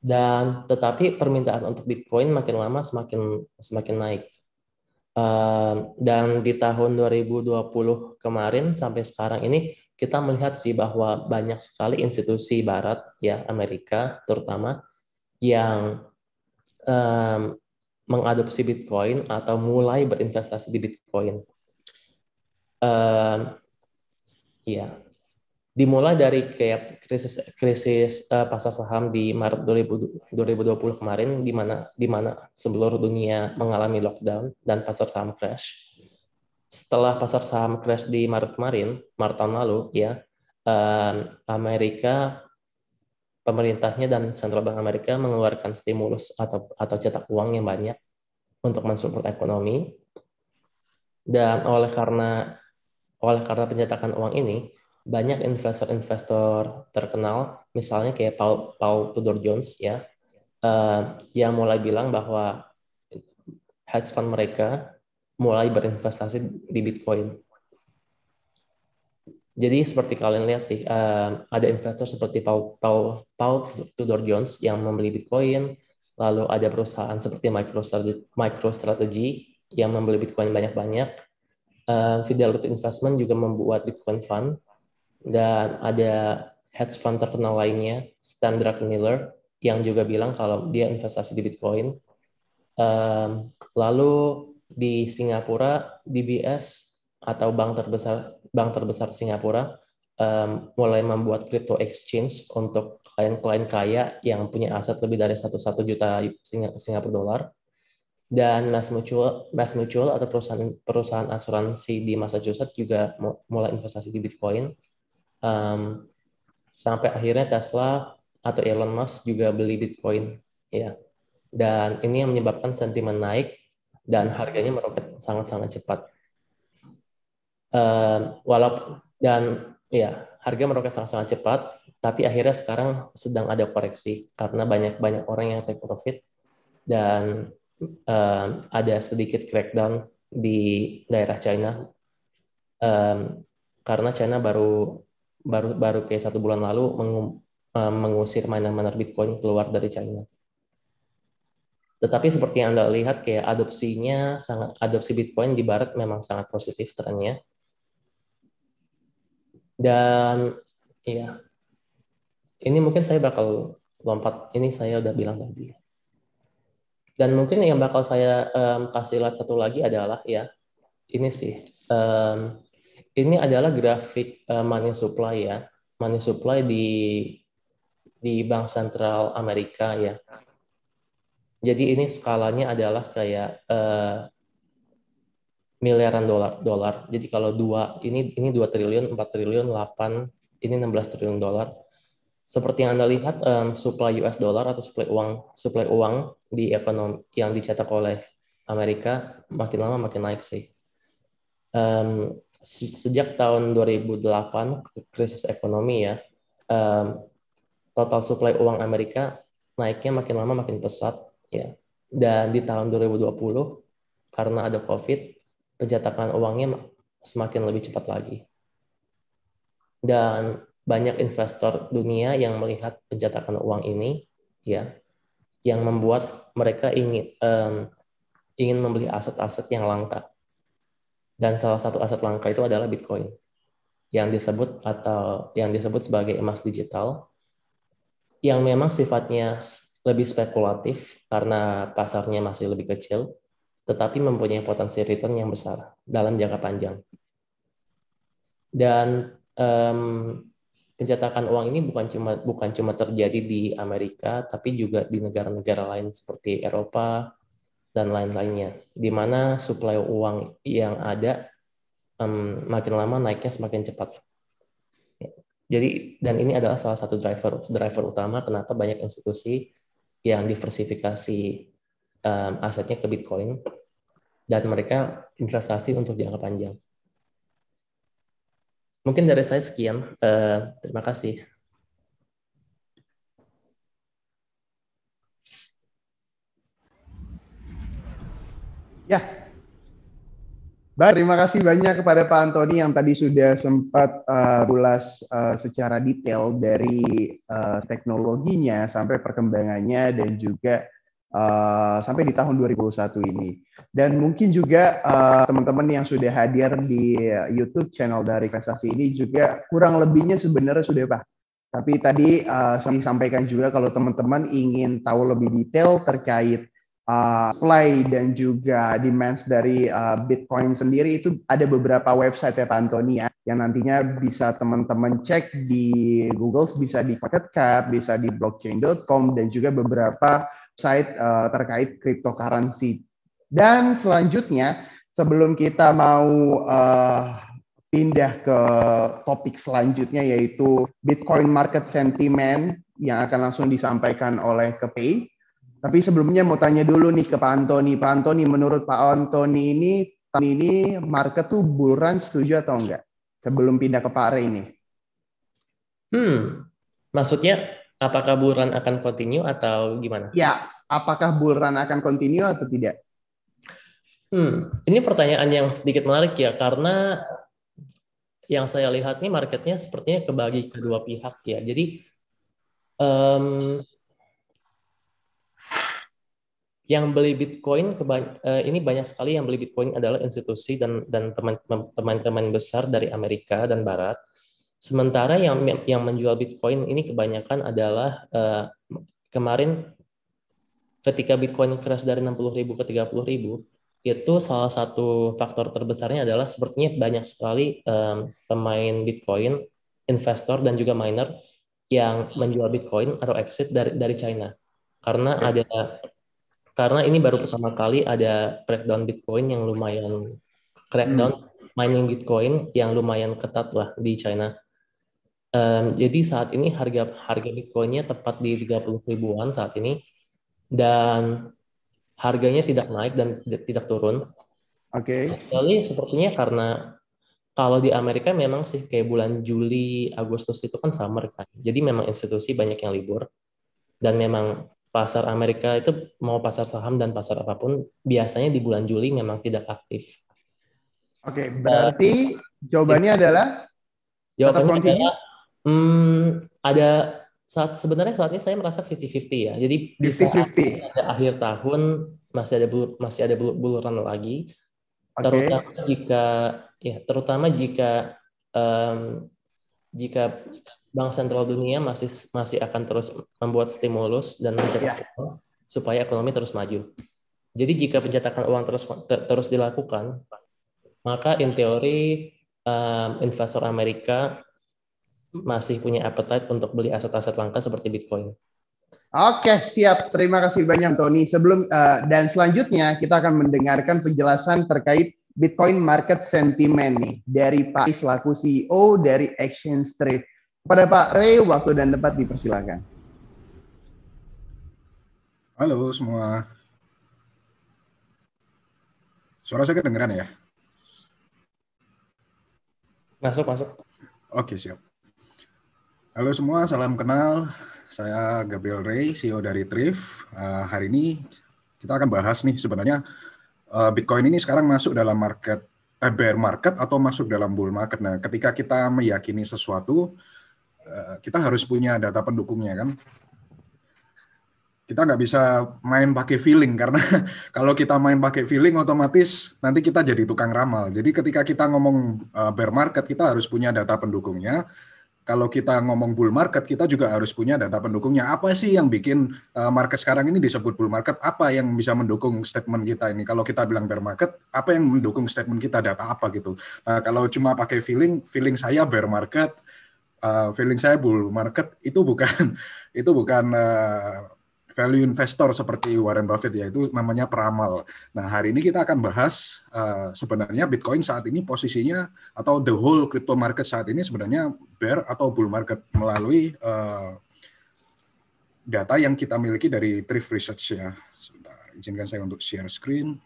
Dan tetapi permintaan untuk Bitcoin makin lama semakin semakin naik. Uh, dan di tahun dua ribu dua puluh kemarin sampai sekarang ini kita melihat sih bahwa banyak sekali institusi Barat ya, Amerika terutama, yang um, mengadopsi Bitcoin atau mulai berinvestasi di Bitcoin. Um, ya, dimulai dari kayak krisis krisis uh, pasar saham di Maret dua ribu dua puluh kemarin, di mana di mana seluruh dunia mengalami lockdown dan pasar saham crash. Setelah pasar saham crash di Maret kemarin, Maret tahun lalu, ya, um, Amerika, pemerintahnya dan Central Bank Amerika mengeluarkan stimulus atau atau cetak uang yang banyak untuk mensupport ekonomi. Dan oleh karena oleh karena pencetakan uang ini, banyak investor-investor terkenal, misalnya kayak Paul Paul Tudor Jones, ya, eh, yang mulai bilang bahwa hedge fund mereka mulai berinvestasi di Bitcoin. Jadi seperti kalian lihat sih, um, ada investor seperti Paul, Paul, Paul Tudor Jones yang membeli Bitcoin, lalu ada perusahaan seperti MicroStrategy, MicroStrategy yang membeli Bitcoin banyak-banyak, um, Fidelity Investment juga membuat Bitcoin Fund, dan ada hedge fund terkenal lainnya, Stan Druckenmiller, yang juga bilang kalau dia investasi di Bitcoin. Um, lalu di Singapura, D B S, atau bank terbesar bank terbesar Singapura um, mulai membuat crypto exchange untuk klien-klien kaya yang punya aset lebih dari satu juta Singapura dolar. Dan Mass Mutual Mass Mutual atau perusahaan perusahaan asuransi di Massachusetts juga mulai investasi di Bitcoin. Um, sampai akhirnya Tesla atau Elon Musk juga beli Bitcoin, ya. Dan ini yang menyebabkan sentimen naik dan harganya meroket sangat-sangat cepat. Um, walaupun dan ya harga meroket sangat-sangat cepat, tapi akhirnya sekarang sedang ada koreksi karena banyak-banyak orang yang take profit dan um, ada sedikit crackdown di daerah China um, karena China baru baru baru kayak satu bulan lalu mengum, um, mengusir miner-miner Bitcoin keluar dari China. Tetapi seperti yang Anda lihat kayak adopsinya sangat adopsi Bitcoin di Barat memang sangat positif trennya. Dan iya, ini mungkin saya bakal lompat, ini saya udah bilang tadi. Dan mungkin yang bakal saya um, kasih lihat satu lagi adalah ya, ini sih, um, ini adalah grafik uh, money supply ya, money supply di di Bank Sentral Amerika ya. Jadi ini skalanya adalah kayak uh, miliaran dolar dolar. Jadi kalau dua ini ini dua triliun, empat triliun, delapan, ini enam belas triliun dolar. Seperti yang Anda lihat um, supply U S dollar atau supply uang supply uang di ekonomi yang dicetak oleh Amerika makin lama makin naik sih. Um, sejak tahun dua ribu delapan krisis ekonomi ya, um, total supply uang Amerika naiknya makin lama makin pesat ya. Dan di tahun dua ribu dua puluh karena ada COVID, pencetakan uangnya semakin lebih cepat lagi. Dan banyak investor dunia yang melihat pencetakan uang ini, ya, yang membuat mereka ingin um, ingin membeli aset-aset yang langka. Dan salah satu aset langka itu adalah Bitcoin, yang disebut atau yang disebut sebagai emas digital, yang memang sifatnya lebih spekulatif karena pasarnya masih lebih kecil, tetapi mempunyai potensi return yang besar dalam jangka panjang. Dan um, pencetakan uang ini bukan cuma bukan cuma terjadi di Amerika, tapi juga di negara-negara lain seperti Eropa dan lain-lainnya, di mana suplai uang yang ada um, makin lama naiknya semakin cepat. Jadi dan ini adalah salah satu driver driver utama kenapa banyak institusi yang diversifikasi um, asetnya ke Bitcoin dan mereka investasi untuk jangka panjang. Mungkin dari saya sekian. Uh, terima kasih. Ya, baik. Terima kasih banyak kepada Pak Anthony yang tadi sudah sempat uh, ulas uh, secara detail dari uh, teknologinya sampai perkembangannya dan juga Uh, sampai di tahun dua ribu dua puluh satu ini. Dan mungkin juga teman-teman uh, yang sudah hadir di YouTube channel dari investasi ini juga kurang lebihnya sebenarnya sudah Tapi tadi uh, saya sampaikan juga kalau teman-teman ingin tahu lebih detail terkait uh, supply dan juga demands dari uh, Bitcoin sendiri, itu ada beberapa website ya Pak Anthony ya, yang nantinya bisa teman-teman cek di Google, bisa di CoinCap, bisa di blockchain dot com, dan juga beberapa site uh, terkait cryptocurrency. Dan selanjutnya, sebelum kita mau uh, pindah ke topik selanjutnya, yaitu Bitcoin Market Sentiment yang akan langsung disampaikan oleh Kepei. Tapi sebelumnya mau tanya dulu nih ke Pak Anthony. Pak Anthony, menurut Pak Anthony ini, tahun ini market tuh bull run, setuju atau enggak? Sebelum pindah ke Pak Rey ini. Hmm, maksudnya apakah bull run akan continue atau gimana? Ya, apakah bull run akan continue atau tidak? Hmm, ini pertanyaan yang sedikit menarik ya, karena yang saya lihat nih marketnya sepertinya kebagi kedua pihak ya. Jadi um, yang beli Bitcoin kebany- uh, ini banyak sekali yang beli Bitcoin adalah institusi dan dan teman-teman besar dari Amerika dan Barat. Sementara yang yang menjual Bitcoin ini kebanyakan adalah uh, kemarin ketika Bitcoin crash dari enam puluh ribu ke tiga puluh ribu. Itu salah satu faktor terbesarnya adalah sepertinya banyak sekali um, pemain Bitcoin, investor dan juga miner yang menjual Bitcoin atau exit dari dari China. Karena ada karena ini baru pertama kali ada crackdown Bitcoin yang lumayan crackdown hmm. mining Bitcoin yang lumayan ketat lah di China. Um, jadi saat ini harga harga Bitcoinnya tepat di tiga puluh ribuan saat ini dan harganya tidak naik dan tidak turun. Oke. Okay. Jadi sepertinya karena kalau di Amerika memang sih kayak bulan Juli, Agustus itu kan summer kan. Jadi memang institusi banyak yang libur. Dan memang pasar Amerika itu mau pasar saham dan pasar apapun biasanya di bulan Juli memang tidak aktif. Oke, okay, berarti uh, jawabannya itu. adalah jawabannya adalah hmm, ada Saat, sebenarnya saat ini saya merasa fifty-fifty ya. Jadi bisa ada akhir tahun masih ada masih ada bull run lagi. Okay. Terutama jika ya terutama jika um, jika bank sentral dunia masih masih akan terus membuat stimulus dan mencetak yeah. uang supaya ekonomi terus maju. Jadi jika pencetakan uang terus ter, terus dilakukan, maka in teori um, investor Amerika masih punya appetite untuk beli aset-aset langka seperti Bitcoin. Oke, siap. Terima kasih banyak, Tony. Sebelum uh, dan selanjutnya kita akan mendengarkan penjelasan terkait Bitcoin market sentiment nih dari Pak selaku C E O dari Exchange Trade. Kepada Pak Rey, waktu dan tempat dipersilakan. Halo semua. Suara saya kedengeran ya? Masuk, masuk. Oke, siap. Halo semua, salam kenal. Saya Gabriel Rey, C E O dari Triv. Uh, hari ini kita akan bahas nih sebenarnya uh, Bitcoin ini sekarang masuk dalam market eh, bear market atau masuk dalam bull market. Nah, ketika kita meyakini sesuatu, uh, kita harus punya data pendukungnya kan. Kita nggak bisa main pakai feeling karena kalau kita main pakai feeling otomatis nanti kita jadi tukang ramal. Jadi ketika kita ngomong uh, bear market, kita harus punya data pendukungnya. Kalau kita ngomong bull market, kita juga harus punya data pendukungnya. Apa sih yang bikin market sekarang ini disebut bull market? Apa yang bisa mendukung statement kita ini? Kalau kita bilang bear market, apa yang mendukung statement kita? Data apa gitu? Nah, kalau cuma pakai feeling, feeling saya bear market, feeling saya bull market, itu bukan itu bukan value investor seperti Warren Buffett, yaitu namanya peramal. Nah, hari ini kita akan bahas uh, sebenarnya Bitcoin saat ini posisinya atau the whole crypto market saat ini sebenarnya bear atau bull market melalui uh, data yang kita miliki dari Triv Research ya. Sebentar, izinkan saya untuk share screen.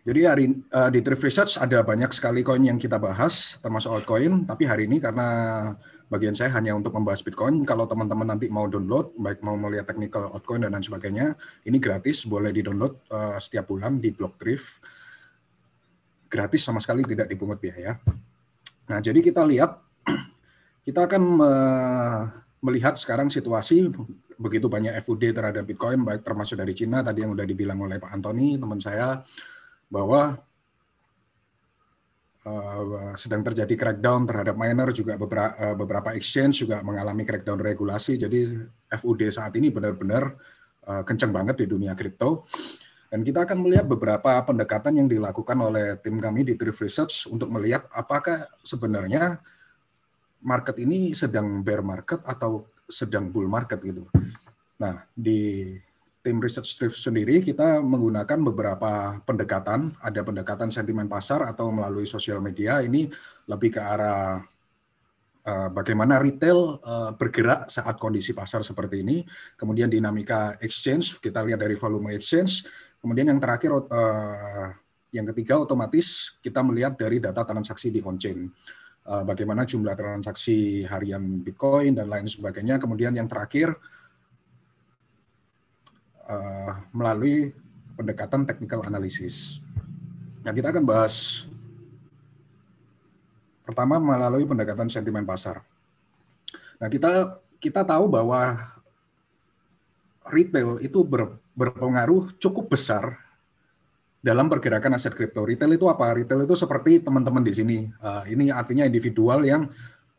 Jadi hari uh, di Triv Research ada banyak sekali koin yang kita bahas, termasuk altcoin, tapi hari ini karena bagian saya hanya untuk membahas Bitcoin. Kalau teman-teman nanti mau download, baik mau melihat technical altcoin dan lain sebagainya, ini gratis, boleh di-download uh, setiap bulan di blog Triv. Gratis, sama sekali tidak dipungut biaya. Nah, jadi kita lihat, kita akan uh, melihat sekarang situasi, begitu banyak F U D terhadap Bitcoin, baik termasuk dari Cina, tadi yang udah dibilang oleh Pak Anthony, teman saya, bahwa uh, sedang terjadi crackdown terhadap miner, juga beberapa, uh, beberapa exchange juga mengalami crackdown regulasi. Jadi F U D saat ini benar-benar uh, kencang banget di dunia kripto. Dan kita akan melihat beberapa pendekatan yang dilakukan oleh tim kami di Triv Research untuk melihat apakah sebenarnya market ini sedang bear market atau sedang bull market gitu. Nah, di tim research Triv sendiri kita menggunakan beberapa pendekatan. Ada pendekatan sentimen pasar atau melalui sosial media. Ini lebih ke arah uh, bagaimana retail uh, bergerak saat kondisi pasar seperti ini. Kemudian dinamika exchange, kita lihat dari volume exchange. Kemudian yang terakhir, uh, yang ketiga otomatis kita melihat dari data transaksi di on-chain. Uh, bagaimana jumlah transaksi harian Bitcoin dan lain sebagainya. Kemudian yang terakhir, uh, melalui pendekatan technical analysis. Nah, kita akan bahas pertama melalui pendekatan sentimen pasar. Nah, kita, kita tahu bahwa retail itu ber, berpengaruh cukup besar dalam pergerakan aset kripto. Retail itu apa? Retail itu seperti teman-teman di sini. Uh, ini artinya individual yang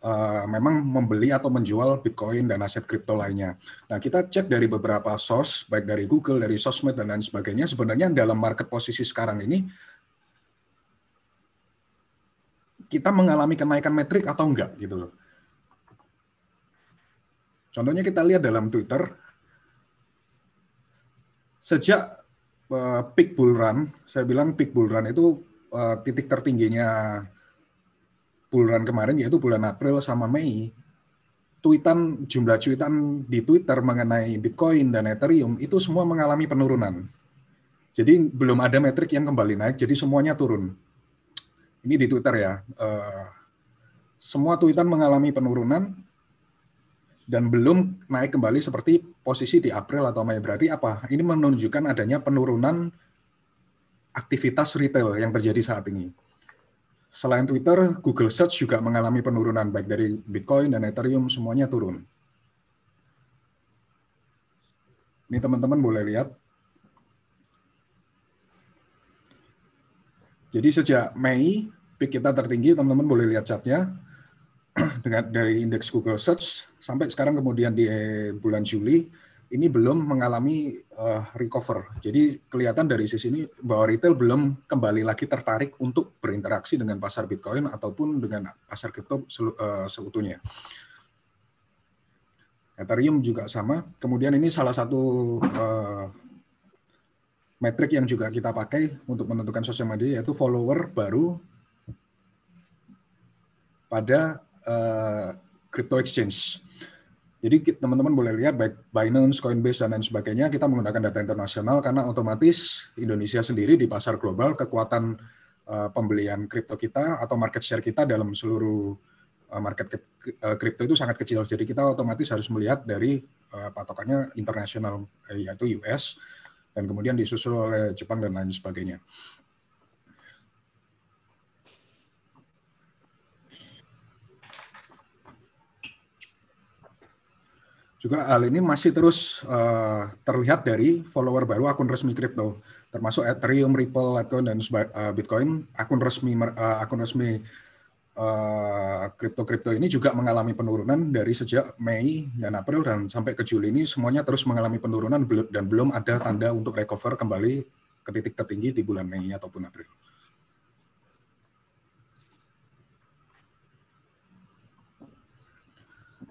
uh, memang membeli atau menjual Bitcoin dan aset kripto lainnya. Nah, kita cek dari beberapa source, baik dari Google, dari sosmed, dan lain sebagainya. Sebenarnya dalam market posisi sekarang ini, kita mengalami kenaikan metrik atau enggak gitu loh. Contohnya kita lihat dalam Twitter, sejak uh, peak bull run, saya bilang peak bull run itu uh, titik tertingginya bull run kemarin, yaitu bulan April sama Mei, tweetan, jumlah tweetan di Twitter mengenai Bitcoin dan Ethereum itu semua mengalami penurunan. Jadi belum ada metrik yang kembali naik, jadi semuanya turun. Ini di Twitter ya, uh, semua tweetan mengalami penurunan, dan belum naik kembali seperti posisi di April atau Mei. Berarti apa? Ini menunjukkan adanya penurunan aktivitas retail yang terjadi saat ini. Selain Twitter, Google Search juga mengalami penurunan, baik dari Bitcoin dan Ethereum, semuanya turun. Ini teman-teman boleh lihat. Jadi sejak Mei, peak kita tertinggi, teman-teman boleh lihat chartnya, dengan dari indeks Google Search sampai sekarang, kemudian di bulan Juli ini belum mengalami uh, recover. Jadi kelihatan dari sisi ini bahwa retail belum kembali lagi tertarik untuk berinteraksi dengan pasar Bitcoin ataupun dengan pasar kripto uh, seutuhnya. Ethereum juga sama. Kemudian ini salah satu uh, metrik yang juga kita pakai untuk menentukan sosial media, yaitu follower baru pada Uh, crypto exchange. Jadi teman-teman boleh lihat baik Binance, Coinbase, dan lain sebagainya, kita menggunakan data internasional karena otomatis Indonesia sendiri di pasar global, kekuatan uh, pembelian kripto kita atau market share kita dalam seluruh uh, market kripto itu sangat kecil. Jadi kita otomatis harus melihat dari uh, patokannya internasional, yaitu U S, dan kemudian disusul oleh Jepang dan lain sebagainya. Juga hal ini masih terus uh, terlihat dari follower baru akun resmi kripto, termasuk Ethereum, Ripple, Litecoin, dan uh, Bitcoin. Akun resmi uh, akun resmi kripto-kripto uh, ini juga mengalami penurunan dari sejak Mei dan April, dan sampai ke Juli ini semuanya terus mengalami penurunan dan belum ada tanda untuk recover kembali ke titik tertinggi di bulan Mei ataupun April.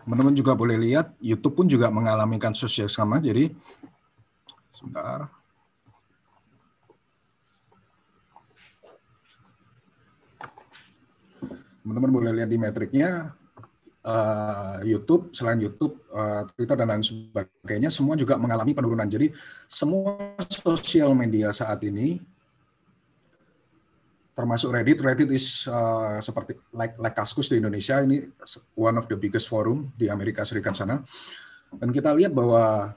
Teman-teman juga boleh lihat, YouTube pun juga mengalami kasus yang sama. Jadi, sebentar. Teman-teman boleh lihat di metriknya, uh, YouTube, selain YouTube, uh, Twitter, dan lain sebagainya, semua juga mengalami penurunan. Jadi, semua sosial media saat ini, termasuk Reddit, Reddit is uh, seperti like, like Kaskus di Indonesia, ini one of the biggest forum di Amerika Serikat sana. Dan kita lihat bahwa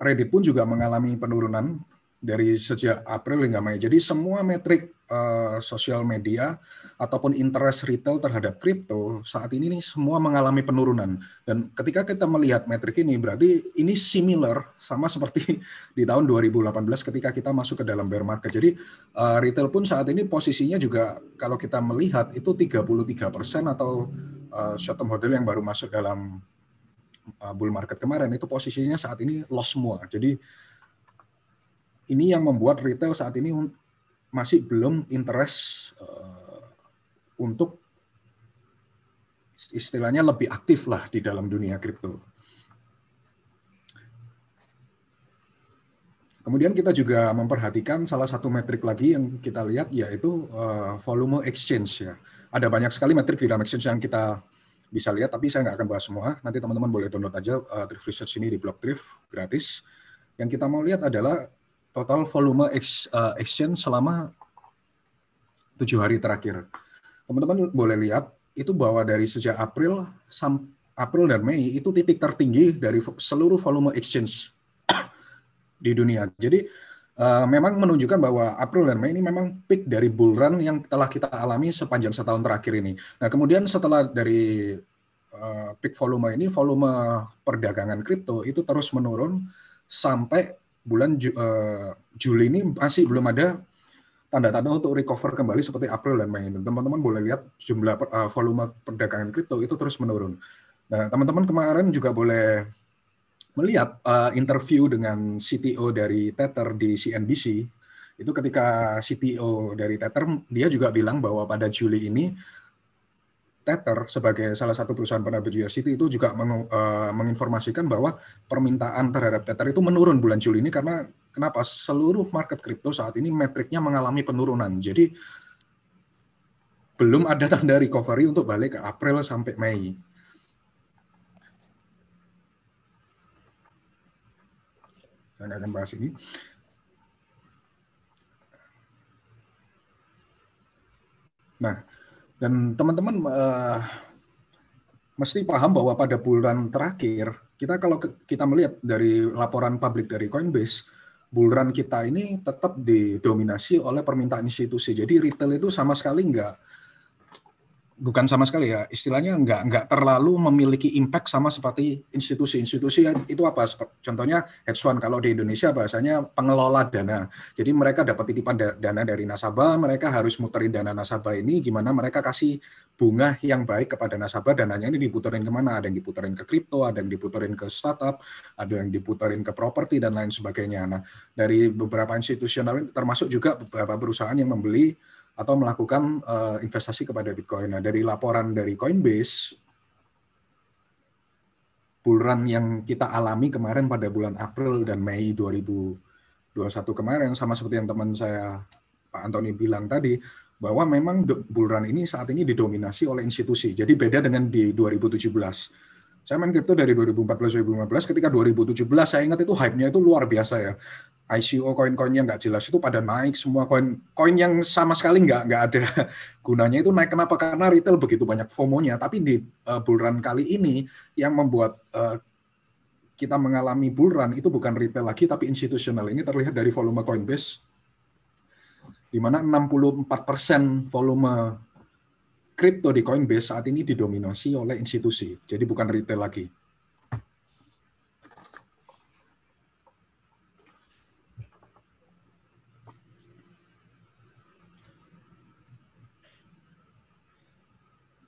Reddit pun juga mengalami penurunan dari sejak April hingga Mei. Jadi semua metrik uh, sosial media ataupun interest retail terhadap kripto saat ini nih semua mengalami penurunan. Dan ketika kita melihat metrik ini berarti ini similar sama seperti di tahun dua ribu delapan belas ketika kita masuk ke dalam bear market. Jadi uh, retail pun saat ini posisinya juga kalau kita melihat itu tiga puluh tiga persen atau uh, short term hodl yang baru masuk dalam uh, bull market kemarin itu posisinya saat ini loss semua. Jadi ini yang membuat retail saat ini masih belum interest uh, untuk istilahnya lebih aktif lah di dalam dunia kripto. Kemudian kita juga memperhatikan salah satu metrik lagi yang kita lihat yaitu uh, volume exchange ya. Ada banyak sekali metrik di dalam exchange yang kita bisa lihat, tapi saya nggak akan bahas semua. Nanti teman-teman boleh download aja uh, Triv Research ini di blog Triv gratis. Yang kita mau lihat adalah total volume exchange selama tujuh hari terakhir. Teman-teman boleh lihat itu bahwa dari sejak April sampai April dan Mei itu titik tertinggi dari seluruh volume exchange di dunia. Jadi uh, memang menunjukkan bahwa April dan Mei ini memang peak dari bull run yang telah kita alami sepanjang setahun terakhir ini. Nah, kemudian setelah dari uh, peak volume ini, volume perdagangan kripto itu terus menurun sampai bulan uh, Juli ini masih belum ada tanda-tanda untuk recover kembali seperti April dan Mei. Teman-teman boleh lihat jumlah uh, volume perdagangan kripto itu terus menurun. Nah, teman-teman kemarin juga boleh melihat uh, interview dengan C T O dari Tether di C N B C. Itu ketika C T O dari Tether, dia juga bilang bahwa pada Juli ini Tether sebagai salah satu perusahaan penerbit U S D T itu juga meng, uh, menginformasikan bahwa permintaan terhadap Tether itu menurun bulan Juli ini karena kenapa seluruh market kripto saat ini metriknya mengalami penurunan. Jadi belum ada tanda recovery untuk balik ke April sampai Mei. Saya akan bahas ini. Nah, dan teman-teman uh, mesti paham bahwa pada bulan terakhir, kita kalau ke, kita melihat dari laporan publik dari Coinbase, bulan kita ini tetap didominasi oleh permintaan institusi. Jadi retail itu sama sekali nggak, bukan sama sekali ya, istilahnya nggak, nggak terlalu memiliki impact sama seperti institusi-institusi itu apa? Contohnya hedge fund, kalau di Indonesia bahasanya pengelola dana. Jadi mereka dapat titipan dana dari nasabah, mereka harus muterin dana nasabah ini, gimana mereka kasih bunga yang baik kepada nasabah, dananya ini diputerin kemana? Ada yang diputerin ke kripto, ada yang diputerin ke startup, ada yang diputerin ke properti, dan lain sebagainya. Nah, dari beberapa institusional termasuk juga beberapa perusahaan yang membeli atau melakukan uh, investasi kepada Bitcoin. Nah, dari laporan dari Coinbase, bull run yang kita alami kemarin pada bulan April dan Mei dua ribu dua puluh satu kemarin, sama seperti yang teman saya Pak Anthony bilang tadi, bahwa memang bull run ini saat ini didominasi oleh institusi. Jadi beda dengan di dua ribu tujuh belas. Saya main kripto dari dua ribu empat belas sampai dua ribu lima belas, ketika dua ribu tujuh belas saya ingat itu hype-nya itu luar biasa ya. I C O koin-koin yang nggak jelas itu pada naik semua, koin koin yang sama sekali nggak nggak ada gunanya itu naik. Kenapa? Karena retail begitu banyak FOMO-nya. Tapi di uh, bull run kali ini yang membuat uh, kita mengalami bull run itu bukan retail lagi tapi institusional. Ini terlihat dari volume Coinbase di mana enam puluh empat persen volume kripto di Coinbase saat ini didominasi oleh institusi. Jadi bukan retail lagi.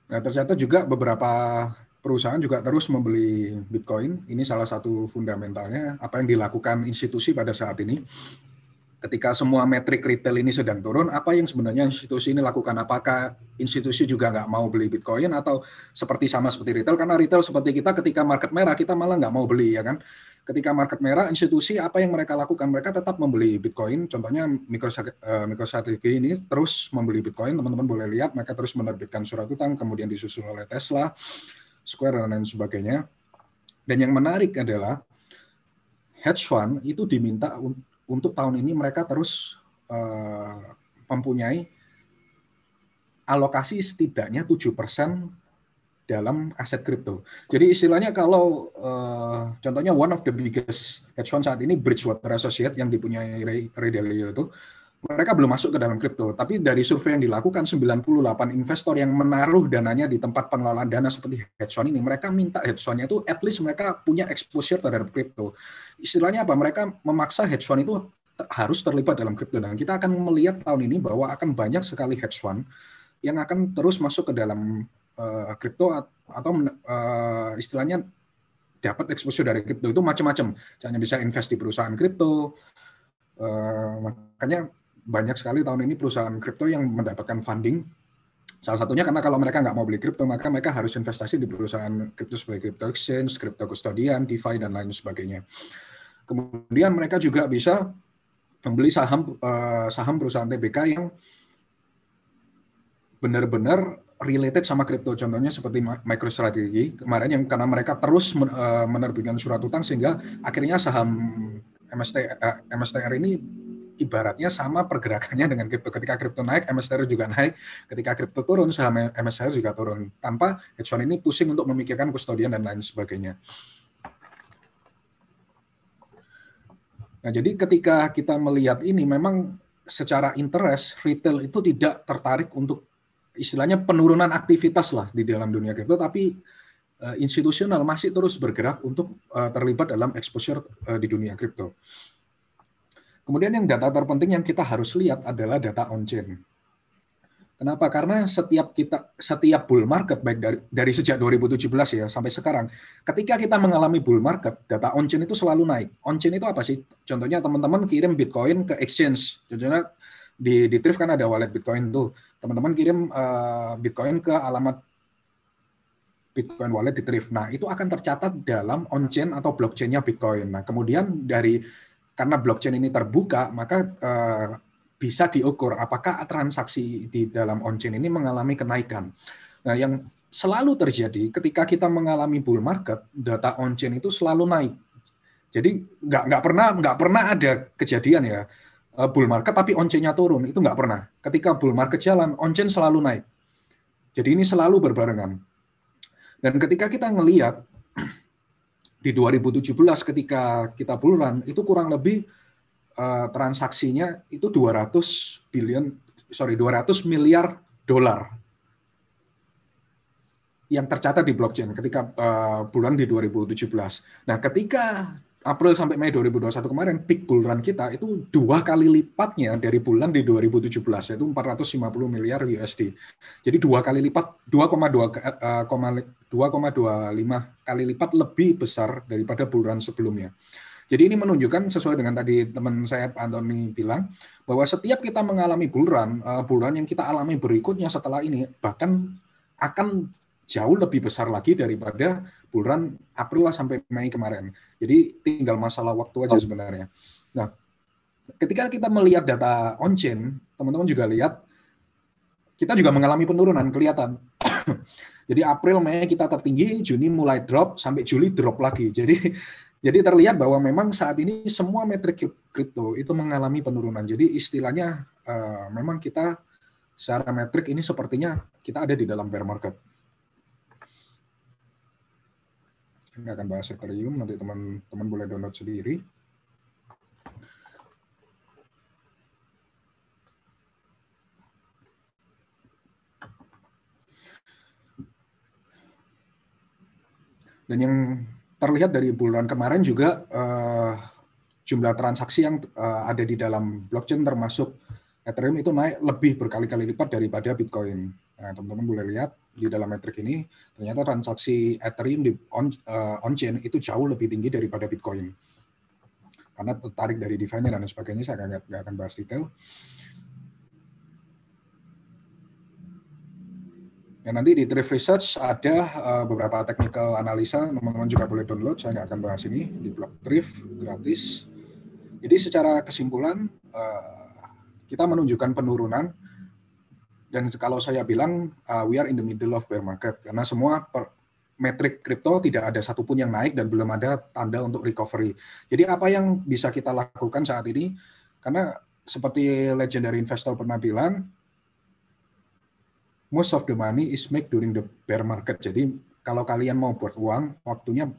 Nah, ternyata juga beberapa perusahaan juga terus membeli Bitcoin. Ini salah satu fundamentalnya apa yang dilakukan institusi pada saat ini. Ketika semua metrik retail ini sedang turun, apa yang sebenarnya institusi ini lakukan? Apakah institusi juga nggak mau beli Bitcoin atau seperti sama seperti retail? Karena retail seperti kita ketika market merah, kita malah nggak mau beli, ya kan? Ketika market merah, institusi apa yang mereka lakukan? Mereka tetap membeli Bitcoin. Contohnya MicroStrategy ini terus membeli Bitcoin. Teman-teman boleh lihat, mereka terus menerbitkan surat utang, kemudian disusul oleh Tesla, Square, dan lain sebagainya. Dan yang menarik adalah hedge fund itu diminta untuk tahun ini mereka terus uh, mempunyai alokasi setidaknya tujuh persen dalam aset kripto. Jadi istilahnya kalau uh, contohnya one of the biggest hedge fund saat ini Bridgewater Associates yang dipunyai Ray, Ray Dalio itu, mereka belum masuk ke dalam kripto. Tapi dari survei yang dilakukan, sembilan puluh delapan investor yang menaruh dananya di tempat pengelolaan dana seperti hedge fund ini, mereka minta hedge fundnya itu at least mereka punya exposure terhadap kripto. Istilahnya apa? Mereka memaksa hedge fund itu harus terlibat dalam kripto. Dan kita akan melihat tahun ini bahwa akan banyak sekali hedge fund yang akan terus masuk ke dalam kripto uh, atau uh, istilahnya dapat exposure dari kripto itu macam-macam. Caranya bisa invest di perusahaan kripto. Uh, makanya banyak sekali tahun ini perusahaan kripto yang mendapatkan funding. Salah satunya karena kalau mereka nggak mau beli kripto, maka mereka harus investasi di perusahaan kripto seperti crypto exchange, crypto custodian, DeFi, dan lain sebagainya. Kemudian mereka juga bisa membeli saham uh, saham perusahaan T B K yang benar-benar related sama kripto, contohnya seperti MicroStrategy kemarin yang karena mereka terus menerbitkan surat utang sehingga akhirnya saham M S T R ini ibaratnya sama pergerakannya dengan kripto. Ketika kripto naik, M S T R juga naik. Ketika kripto turun, saham M S T R juga turun. Tanpa hedge fund ini pusing untuk memikirkan kustodian dan lain sebagainya. Nah, jadi ketika kita melihat ini, memang secara interest retail itu tidak tertarik untuk istilahnya penurunan aktivitas lah di dalam dunia kripto, tapi uh, institusional masih terus bergerak untuk uh, terlibat dalam exposure uh, di dunia kripto. Kemudian yang data terpenting yang kita harus lihat adalah data on-chain. Kenapa? Karena setiap kita setiap bull market baik dari, dari sejak dua ribu tujuh belas ya sampai sekarang, ketika kita mengalami bull market, data on-chain itu selalu naik. On-chain itu apa sih? Contohnya teman-teman kirim Bitcoin ke exchange, contohnya di di Triv kan ada wallet Bitcoin tuh. Teman-teman kirim uh, Bitcoin ke alamat Bitcoin wallet di Triv. Nah, itu akan tercatat dalam on-chain atau blockchain-nya Bitcoin. Nah, kemudian dari karena blockchain ini terbuka, maka uh, bisa diukur apakah transaksi di dalam on-chain ini mengalami kenaikan. Nah, yang selalu terjadi ketika kita mengalami bull market, data on-chain itu selalu naik. Jadi nggak nggak pernah nggak pernah ada kejadian ya bull market tapi on-chain-nya turun, itu nggak pernah. Ketika bull market jalan, on-chain selalu naik. Jadi ini selalu berbarengan. Dan ketika kita ngelihat di dua ribu tujuh belas ketika kita bull run, itu kurang lebih uh, transaksinya itu dua ratus billion sorry dua ratus miliar dolar yang tercatat di blockchain ketika uh, bull run di dua ribu tujuh belas. Nah, ketika April sampai Mei dua ribu dua puluh satu kemarin, peak bull run kita itu dua kali lipatnya dari bulan di dua ribu tujuh belas, yaitu empat ratus lima puluh miliar U S D. Jadi dua kali lipat, dua koma dua lima kali lipat lebih besar daripada bull run sebelumnya. Jadi ini menunjukkan sesuai dengan tadi teman saya Anthony bilang, bahwa setiap kita mengalami bull run, bull run yang kita alami berikutnya setelah ini, bahkan akan jauh lebih besar lagi daripada bull run April sampai Mei kemarin. Jadi tinggal masalah waktu aja sebenarnya. Nah, ketika kita melihat data on-chain, teman-teman juga lihat, kita juga mengalami penurunan, kelihatan. Jadi April, Mei kita tertinggi, Juni mulai drop, sampai Juli drop lagi. Jadi jadi terlihat bahwa memang saat ini semua metrik kripto itu mengalami penurunan. Jadi istilahnya uh, memang kita secara metrik ini sepertinya kita ada di dalam bear market. Ini akan bahas Ethereum, nanti teman-teman boleh download sendiri. Dan yang terlihat dari bulan kemarin juga eh, jumlah transaksi yang eh, ada di dalam blockchain termasuk Ethereum itu naik lebih berkali-kali lipat daripada Bitcoin. Nah, teman-teman boleh lihat di dalam metrik ini, ternyata transaksi Ethereum di on, uh, on-chain itu jauh lebih tinggi daripada Bitcoin. Karena tertarik dari DeFi-nya dan sebagainya, saya nggak akan bahas detail. Dan nanti di Triv Research ada uh, beberapa technical analisa, teman-teman juga boleh download, saya nggak akan bahas ini, di blog Triv, gratis. Jadi secara kesimpulan, uh, kita menunjukkan penurunan, dan kalau saya bilang uh, we are in the middle of bear market, karena semua per metrik kripto tidak ada satupun yang naik dan belum ada tanda untuk recovery. Jadi apa yang bisa kita lakukan saat ini, karena seperti legendary investor pernah bilang, most of the money is made during the bear market. Jadi kalau kalian mau buat uang, waktunya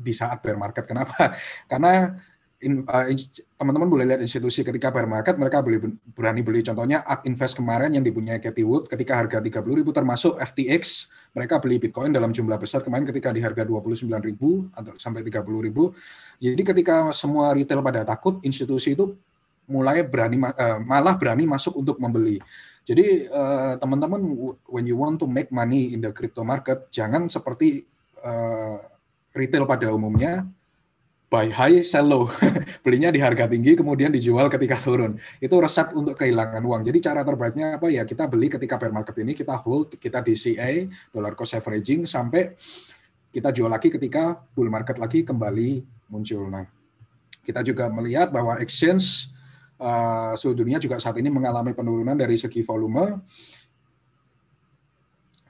di saat bear market. Kenapa? Karena in, uh, in, teman-teman boleh lihat institusi ketika bear market, mereka beli, berani beli. Contohnya A RK Invest kemarin yang dipunyai Cathy Wood, ketika harga tiga puluh ribu termasuk F T X, mereka beli Bitcoin dalam jumlah besar kemarin ketika di harga dua puluh sembilan ribu atau sampai tiga puluh ribu. Jadi ketika semua retail pada takut, institusi itu mulai berani, uh, malah berani masuk untuk membeli. Jadi uh, teman-teman, when you want to make money in the crypto market, jangan seperti uh, retail pada umumnya, buy high, sell low. Belinya di harga tinggi, kemudian dijual ketika turun. Itu resep untuk kehilangan uang. Jadi cara terbaiknya apa ya? Kita beli ketika bear market ini, kita hold, kita D C A, dollar cost averaging, sampai kita jual lagi ketika bull market lagi kembali muncul. Nah, kita juga melihat bahwa exchange Uh, seluruh dunia juga saat ini mengalami penurunan dari segi volume,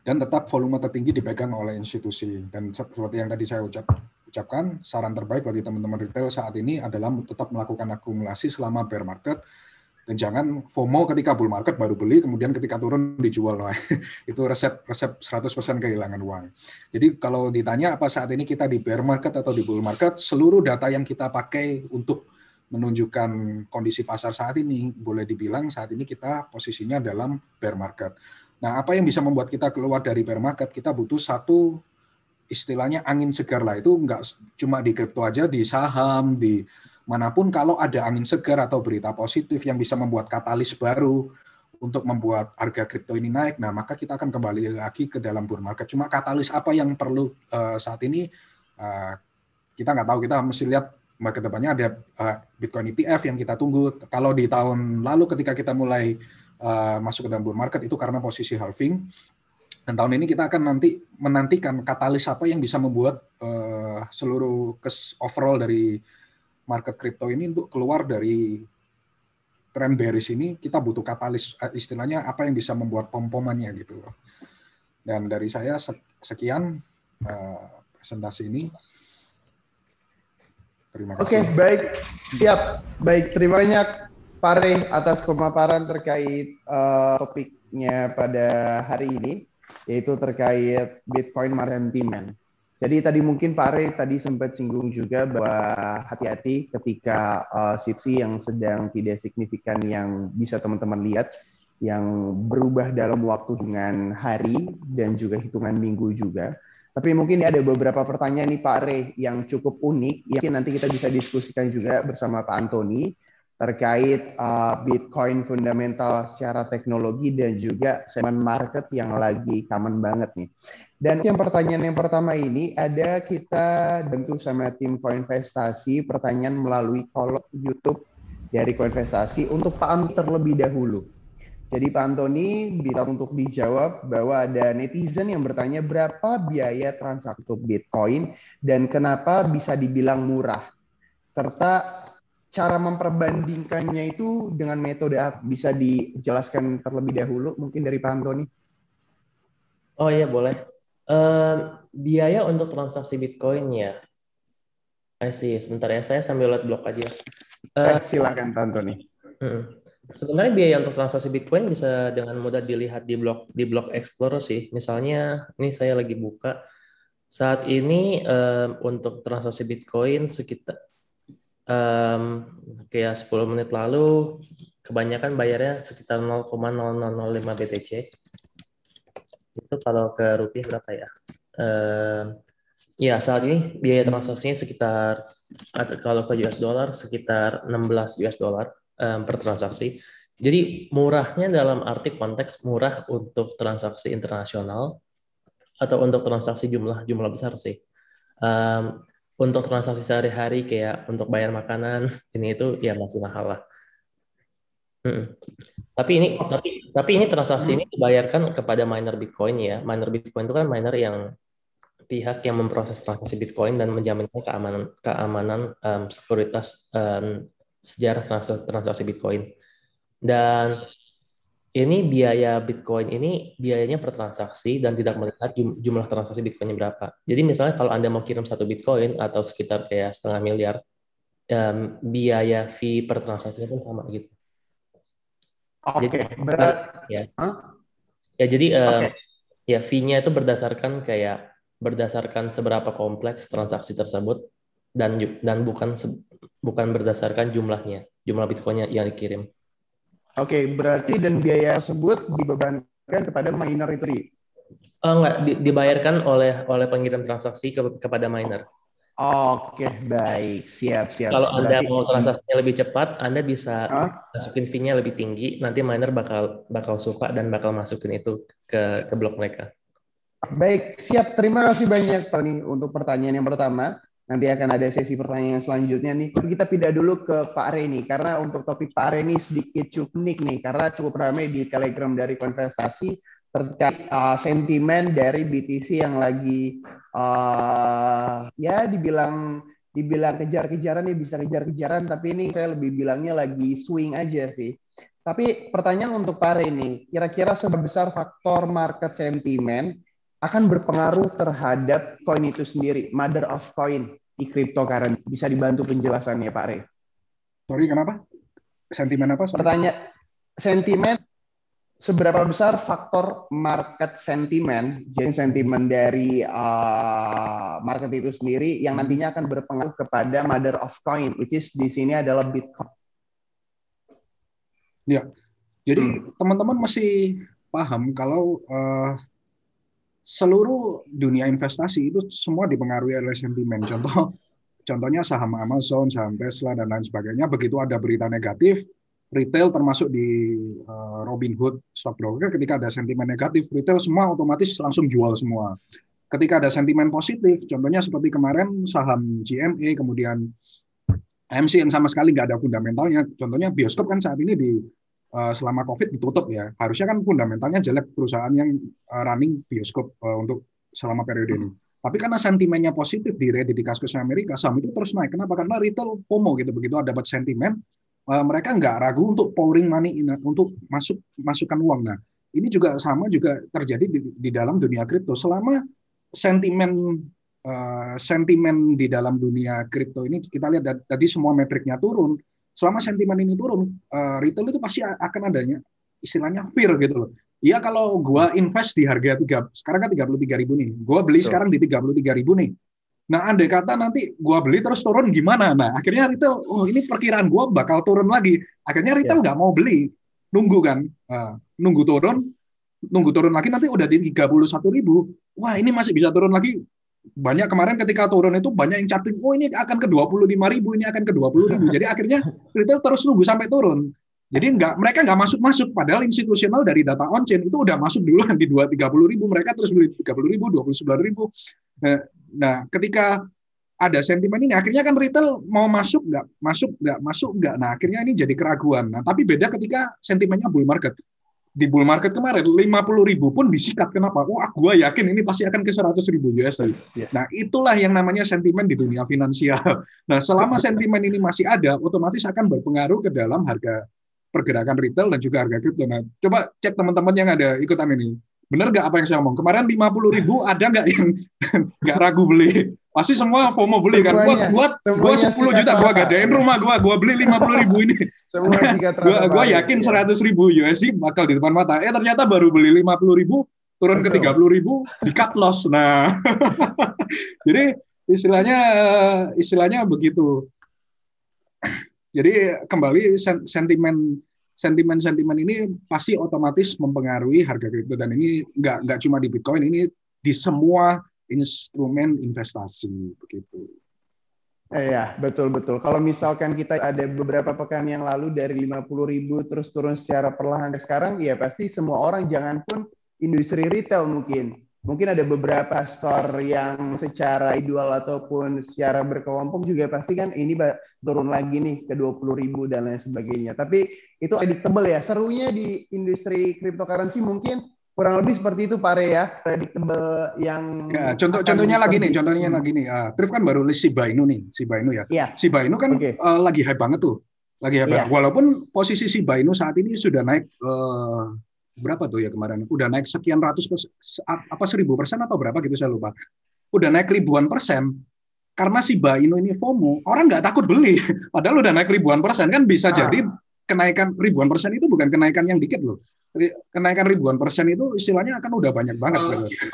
dan tetap volume tertinggi dipegang oleh institusi. Dan seperti yang tadi saya ucap, ucapkan, saran terbaik bagi teman-teman retail saat ini adalah tetap melakukan akumulasi selama bear market, dan jangan FOMO ketika bull market baru beli, kemudian ketika turun dijual. Itu resep-resep seratus persen kehilangan uang. Jadi kalau ditanya apa saat ini kita di bear market atau di bull market, seluruh data yang kita pakai untuk menunjukkan kondisi pasar saat ini, boleh dibilang saat ini kita posisinya dalam bear market. Nah, apa yang bisa membuat kita keluar dari bear market? Kita butuh satu istilahnya angin segar lah. Itu enggak cuma di kripto aja, di saham, di manapun, kalau ada angin segar atau berita positif yang bisa membuat katalis baru untuk membuat harga kripto ini naik, nah maka kita akan kembali lagi ke dalam bull market. Cuma katalis apa yang perlu uh, saat ini, uh, kita nggak tahu, kita mesti lihat. Maka kedepannya ada uh, Bitcoin E T F yang kita tunggu. Kalau di tahun lalu ketika kita mulai uh, masuk ke dalam bull market itu karena posisi halving. Dan tahun ini kita akan nanti menantikan katalis apa yang bisa membuat uh, seluruh kes overall dari market kripto ini untuk keluar dari trend bearish ini. Kita butuh katalis, uh, istilahnya apa yang bisa membuat pom-pomannya gitu. Dan dari saya sekian uh, presentasi ini. Terima kasih. Oke, okay, baik. Siap. Baik, terima kasih Pak Rey atas pemaparan terkait uh, topiknya pada hari ini, yaitu terkait Bitcoin market demand. Jadi tadi mungkin Pak Rey tadi sempat singgung juga bahwa hati-hati ketika uh, sisi yang sedang tidak signifikan yang bisa teman-teman lihat, yang berubah dalam waktu dengan hari dan juga hitungan minggu juga. Tapi mungkin ada beberapa pertanyaan nih Pak Rey yang cukup unik, yang nanti kita bisa diskusikan juga bersama Pak Anthony terkait uh, Bitcoin fundamental secara teknologi dan juga segmen market yang lagi common banget nih. Dan yang pertanyaan yang pertama ini ada kita bantu sama tim Coinvestasi, pertanyaan melalui kolom YouTube dari Coinvestasi untuk Pak Anthony terlebih dahulu. Jadi Pak Anthony minta untuk dijawab bahwa ada netizen yang bertanya berapa biaya transaksi Bitcoin dan kenapa bisa dibilang murah, serta cara memperbandingkannya itu dengan metode apa. Bisa dijelaskan terlebih dahulu mungkin dari Pak Anthony? Oh iya boleh. Um, biaya untuk transaksi Bitcoinnya, I see. Sebentar ya, saya sambil lihat blog aja. Uh, Silakan Pak Anthony. Uh-uh. Sebenarnya biaya untuk transaksi Bitcoin bisa dengan mudah dilihat di blog di blog Explorer sih. Misalnya ini saya lagi buka saat ini um, untuk transaksi Bitcoin sekitar um, kayak sepuluh menit lalu kebanyakan bayarnya sekitar nol koma nol nol nol lima B T C. Itu kalau ke rupiah berapa ya? Um, ya saat ini biaya transaksinya sekitar kalau ke U S dollar sekitar enam belas U S dollar. Per transaksi. Jadi murahnya dalam arti konteks murah untuk transaksi internasional atau untuk transaksi jumlah-jumlah besar sih. Um, untuk transaksi sehari-hari kayak untuk bayar makanan ini itu ya masih mahal lah. Hmm. Tapi ini tapi tapi ini transaksi ini dibayarkan kepada miner Bitcoin ya. Miner Bitcoin itu kan miner yang pihak yang memproses transaksi Bitcoin dan menjaminkan keamanan keamanan um, sekuritas um, sejarah transaksi Bitcoin. Dan ini biaya Bitcoin ini biayanya per transaksi dan tidak melihat jumlah transaksi Bitcoinnya berapa. Jadi misalnya kalau Anda mau kirim satu Bitcoin atau sekitar kayak setengah miliar, um, biaya fee per transaksinya pun sama gitu. Oke, okay, berat. Ya. Huh? Ya jadi okay. uh, ya fee-nya itu berdasarkan kayak berdasarkan seberapa kompleks transaksi tersebut dan dan bukan bukan berdasarkan jumlahnya, jumlah Bitcoin yang dikirim. Oke, okay, berarti dan biaya tersebut dibebankan kepada miner itu. Oh, enggak, di, dibayarkan oleh oleh pengirim transaksi ke, kepada miner. Oke, okay, baik, siap siap. Kalau berarti, Anda mau transaksinya lebih cepat, Anda bisa huh? masukin fee-nya lebih tinggi, nanti miner bakal bakal suka dan bakal masukin itu ke ke blok mereka. Baik, siap. Terima kasih banyak Pak nih untuk pertanyaan yang pertama. Nanti akan ada sesi pertanyaan selanjutnya nih. Kita pindah dulu ke Pak Rey nih, karena untuk topik Pak Rey nih sedikit unik nih, karena cukup ramai di Telegram dari Coinvestasi terkait uh, sentimen dari B T C yang lagi uh, ya dibilang dibilang kejar-kejaran ya bisa kejar-kejaran, tapi ini saya lebih bilangnya lagi swing aja sih. Tapi pertanyaan untuk Pak Rey nih, kira-kira seberapa besar faktor market sentimen akan berpengaruh terhadap koin itu sendiri, mother of coin di cryptocurrency. Bisa dibantu penjelasannya Pak Rey? Sorry, kenapa? Sentimen apa? Sorry. Pertanyaan, sentimen, seberapa besar faktor market sentimen, jadi sentimen dari uh, market itu sendiri yang nantinya akan berpengaruh kepada mother of coin, which is di sini adalah Bitcoin. Ya, jadi teman-teman masih paham kalau uh, seluruh dunia investasi itu semua dipengaruhi oleh sentimen. Contoh, contohnya saham Amazon, saham Tesla, dan lain sebagainya. Begitu ada berita negatif, retail termasuk di Robinhood stock broker, ketika ada sentimen negatif, retail semua otomatis langsung jual semua. Ketika ada sentimen positif, contohnya seperti kemarin saham G M E, kemudian M C yang sama sekali nggak ada fundamentalnya. Contohnya bioskop kan saat ini di selama COVID ditutup ya, harusnya kan fundamentalnya jelek perusahaan yang running bioskop untuk selama periode ini. Tapi karena sentimennya positif di Reddit, di kasus Amerika, saham itu terus naik. Kenapa? Karena retail FOMO gitu, begitu ada dapat sentimen, mereka nggak ragu untuk pouring money in, untuk masuk masukkan uang. Nah, ini juga sama juga terjadi di, di dalam dunia kripto. Selama sentimen uh, sentimen di dalam dunia kripto ini kita lihat tadi semua metriknya turun. Selama sentimen ini turun, uh, retail itu pasti akan adanya istilahnya fear gitu loh. Iya, kalau gua invest di harga tiga, sekarang kan tiga puluh tiga ribu nih. Gua beli so. sekarang di tiga puluh tiga ribu nih. Nah, andai kata nanti gua beli terus turun gimana? Nah, akhirnya retail, oh ini perkiraan gua bakal turun lagi. Akhirnya retail nggak yeah. mau beli, nunggu kan, uh, nunggu turun, nunggu turun lagi. Nanti udah di tiga puluh satu ribu, wah ini masih bisa turun lagi. Banyak kemarin ketika turun itu banyak yang chatting, oh ini akan ke dua puluh lima ribu, ini akan ke dua puluh ribu. Jadi akhirnya retail terus nunggu sampai turun. Jadi enggak, mereka nggak masuk-masuk. Padahal institusional dari data on-chain itu udah masuk duluan di dua ratus tiga puluh ribu, mereka terus beli tiga puluh ribu, dua puluh sembilan ribu. Nah, nah, ketika ada sentimen ini, akhirnya kan retail mau masuk nggak, masuk nggak, masuk nggak. Nah, akhirnya ini jadi keraguan. Nah, tapi beda ketika sentimennya bull market. Di bull market kemarin lima puluh ribu pun disikat. Kenapa? Wah, gue yakin ini pasti akan ke seratus ribu U S D. Nah, itulah yang namanya sentimen di dunia finansial. Nah, selama sentimen ini masih ada, otomatis akan berpengaruh ke dalam harga pergerakan retail dan juga harga kripto. Nah, coba cek teman-teman yang ada ikutan ini. Bener nggak apa yang saya omong? Kemarin lima puluh ribu ada nggak yang nggak ragu beli? Pasti semua FOMO beli kan? Gua, gua, gua sepuluh juta, gua gadain rumah gua, gua beli lima puluh ribu ini. gua, gua yakin seratus ribu U S D bakal di depan mata. Eh ternyata baru beli lima puluh ribu, turun ke tiga puluh ribu, di cut loss. Nah, jadi istilahnya, istilahnya begitu. Jadi kembali sentimen sentimen-sentimen ini pasti otomatis mempengaruhi harga kripto, dan ini nggak nggak cuma di Bitcoin, ini di semua instrumen investasi begitu. Iya, eh, betul betul. Kalau misalkan kita ada beberapa pekan yang lalu dari lima puluh ribu terus turun secara perlahan ke sekarang, ya pasti semua orang, jangan pun industri retail mungkin. Mungkin ada beberapa store yang secara ideal ataupun secara berkelompok juga pasti kan ini turun lagi nih ke dua puluh ribu dan lain sebagainya. Tapi itu predictable ya. Serunya di industri cryptocurrency mungkin kurang lebih seperti itu Pak Rey ya. Predictable yang ya, contoh contohnya lagi nih, contohnya hmm. lagi nih. Uh, Triv kan baru list Shiba Inu nih, Shiba Inu ya. Yeah. Shiba Inu kan okay. uh, lagi hype banget tuh. Lagi hype. Yeah. Walaupun posisi Shiba Inu saat ini sudah naik uh, berapa tuh ya kemarin? Udah naik sekian ratus persen, apa seribu persen atau berapa gitu, saya lupa. Udah naik ribuan persen, karena Shiba Inu ini FOMO, orang nggak takut beli. Padahal udah naik ribuan persen, kan bisa ah. jadi kenaikan ribuan persen itu bukan kenaikan yang dikit loh. kenaikan ribuan persen itu istilahnya akan udah banyak banget. Uh, gitu.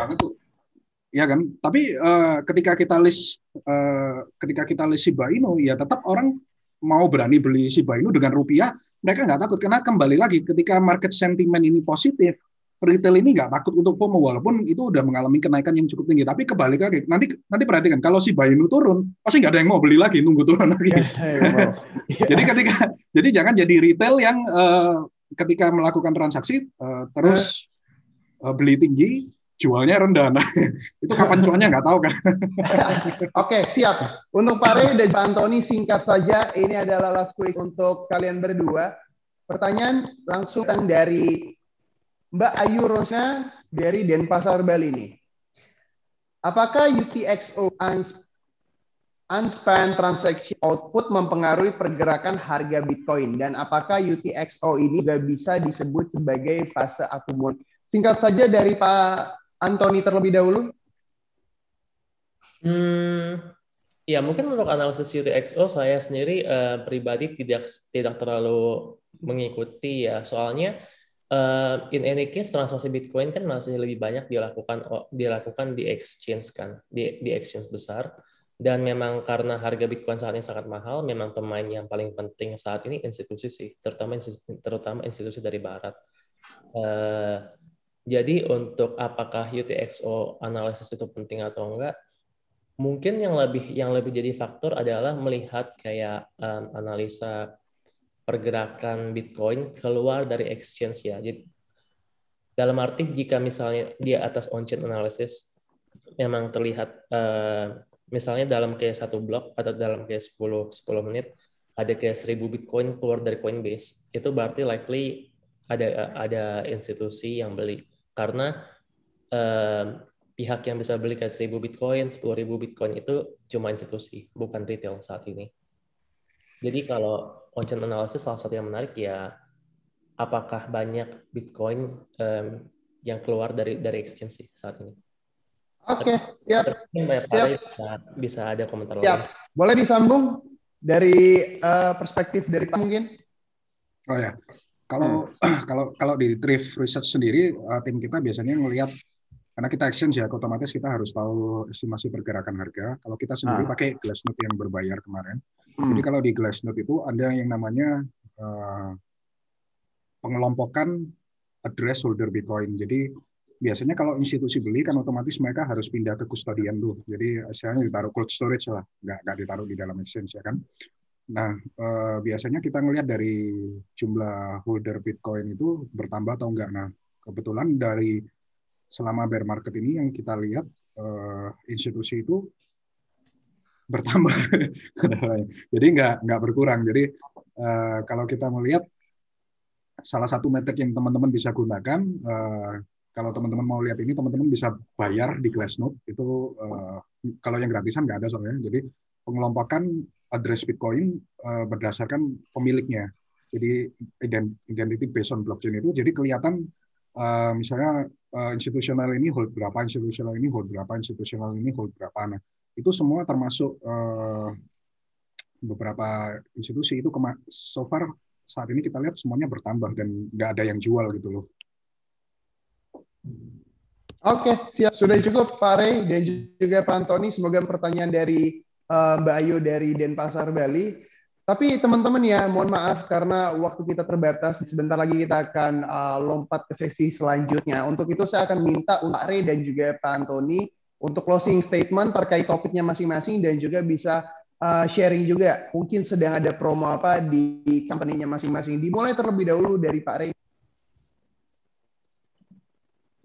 Ya kan, tapi uh, ketika kita list uh, ketika kita list Shiba Inu, ya tetap orang mau berani beli Shiba Inu dengan rupiah, mereka nggak takut, karena kembali lagi ketika market sentiment ini positif, retail ini nggak takut untuk FOMO, walaupun itu udah mengalami kenaikan yang cukup tinggi. Tapi kebalik lagi, nanti nanti perhatikan kalau Shiba Inu turun, pasti nggak ada yang mau beli lagi, nunggu turun lagi. Yeah, yeah. Jadi ketika jadi jangan jadi retail yang uh, ketika melakukan transaksi uh, terus uh, beli tinggi, jualnya rendah. Nah, itu kapan cuannya nggak tahu kan. Oke, siap. Untuk Pak Rey dan Pak Anthony, singkat saja, ini adalah last quick untuk kalian berdua. Pertanyaan langsung dari Mbak Ayu Rosna dari Denpasar, Bali nih. Apakah U T X O uns unspent transaction output mempengaruhi pergerakan harga Bitcoin, dan apakah U T X O ini juga bisa disebut sebagai fase akumulasi? Singkat saja dari Pak Anthony terlebih dahulu. Hmm, ya mungkin untuk analisis U T X O saya sendiri eh, pribadi tidak tidak terlalu mengikuti ya, soalnya eh, in any case transaksi Bitcoin kan masih lebih banyak dilakukan dilakukan di exchange kan di, di exchange besar, dan memang karena harga Bitcoin saat ini sangat mahal, memang pemain yang paling penting saat ini institusi sih, terutama institusi, terutama institusi dari Barat. Eh, Jadi untuk apakah U T X O analisis itu penting atau enggak, mungkin yang lebih yang lebih jadi faktor adalah melihat kayak um, analisa pergerakan Bitcoin keluar dari exchange ya. Jadi dalam arti jika misalnya di atas on-chain analysis memang terlihat uh, misalnya dalam kayak satu blok atau dalam kayak sepuluh menit ada kayak seribu Bitcoin keluar dari Coinbase, itu berarti likely ada ada institusi yang beli. Karena eh, pihak yang bisa beli kayak seribu Bitcoin, sepuluh ribu Bitcoin itu cuma institusi, bukan retail saat ini. Jadi kalau on-chain analysis salah satu yang menarik ya, apakah banyak Bitcoin eh, yang keluar dari dari exchange saat ini. Oke, okay, siap. siap. Bisa ada komentar siap. lagi. Boleh disambung dari uh, perspektif dari Pak mungkin? Oh ya. Kalau hmm. kalau kalau di Triv Research sendiri, tim kita biasanya melihat, karena kita exchange ya, otomatis kita harus tahu estimasi pergerakan harga. Kalau kita sendiri hmm. pakai Glassnode yang berbayar kemarin. Hmm. Jadi kalau di Glassnode itu ada yang namanya uh, pengelompokan address holder Bitcoin. Jadi biasanya kalau institusi beli kan otomatis mereka harus pindah ke kustodian dulu. Jadi istilahnya ditaruh cold storage lah, nggak nggak ditaruh di dalam exchange ya kan. Nah, eh, biasanya kita ngelihat dari jumlah holder Bitcoin itu bertambah atau enggak. Nah, kebetulan dari selama bear market ini yang kita lihat eh, institusi itu bertambah. Jadi enggak, enggak berkurang. Jadi eh, kalau kita melihat salah satu metrik yang teman-teman bisa gunakan, eh, kalau teman-teman mau lihat ini, teman-teman bisa bayar di Glassnode. Itu eh, kalau yang gratisan enggak ada soalnya. Jadi pengelompokan address Bitcoin uh, berdasarkan pemiliknya. Jadi identity based on blockchain itu, jadi kelihatan uh, misalnya uh, institusional ini hold berapa, institusional ini hold berapa, institusional ini hold berapa. Nah, itu semua termasuk uh, beberapa institusi itu so far saat ini kita lihat semuanya bertambah dan nggak ada yang jual gitu loh. Oke, siap. Sudah cukup Pak Rey dan juga Pak Anthony. Semoga pertanyaan dari Mbak Ayu dari Denpasar, Bali. Tapi teman-teman ya, mohon maaf karena waktu kita terbatas. Sebentar lagi kita akan uh, lompat ke sesi selanjutnya. Untuk itu saya akan minta Pak Rey dan juga Pak Anthony untuk closing statement terkait topiknya masing-masing, dan juga bisa uh, sharing juga. Mungkin sedang ada promo apa di company-nya masing-masing. Dimulai terlebih dahulu dari Pak Rey.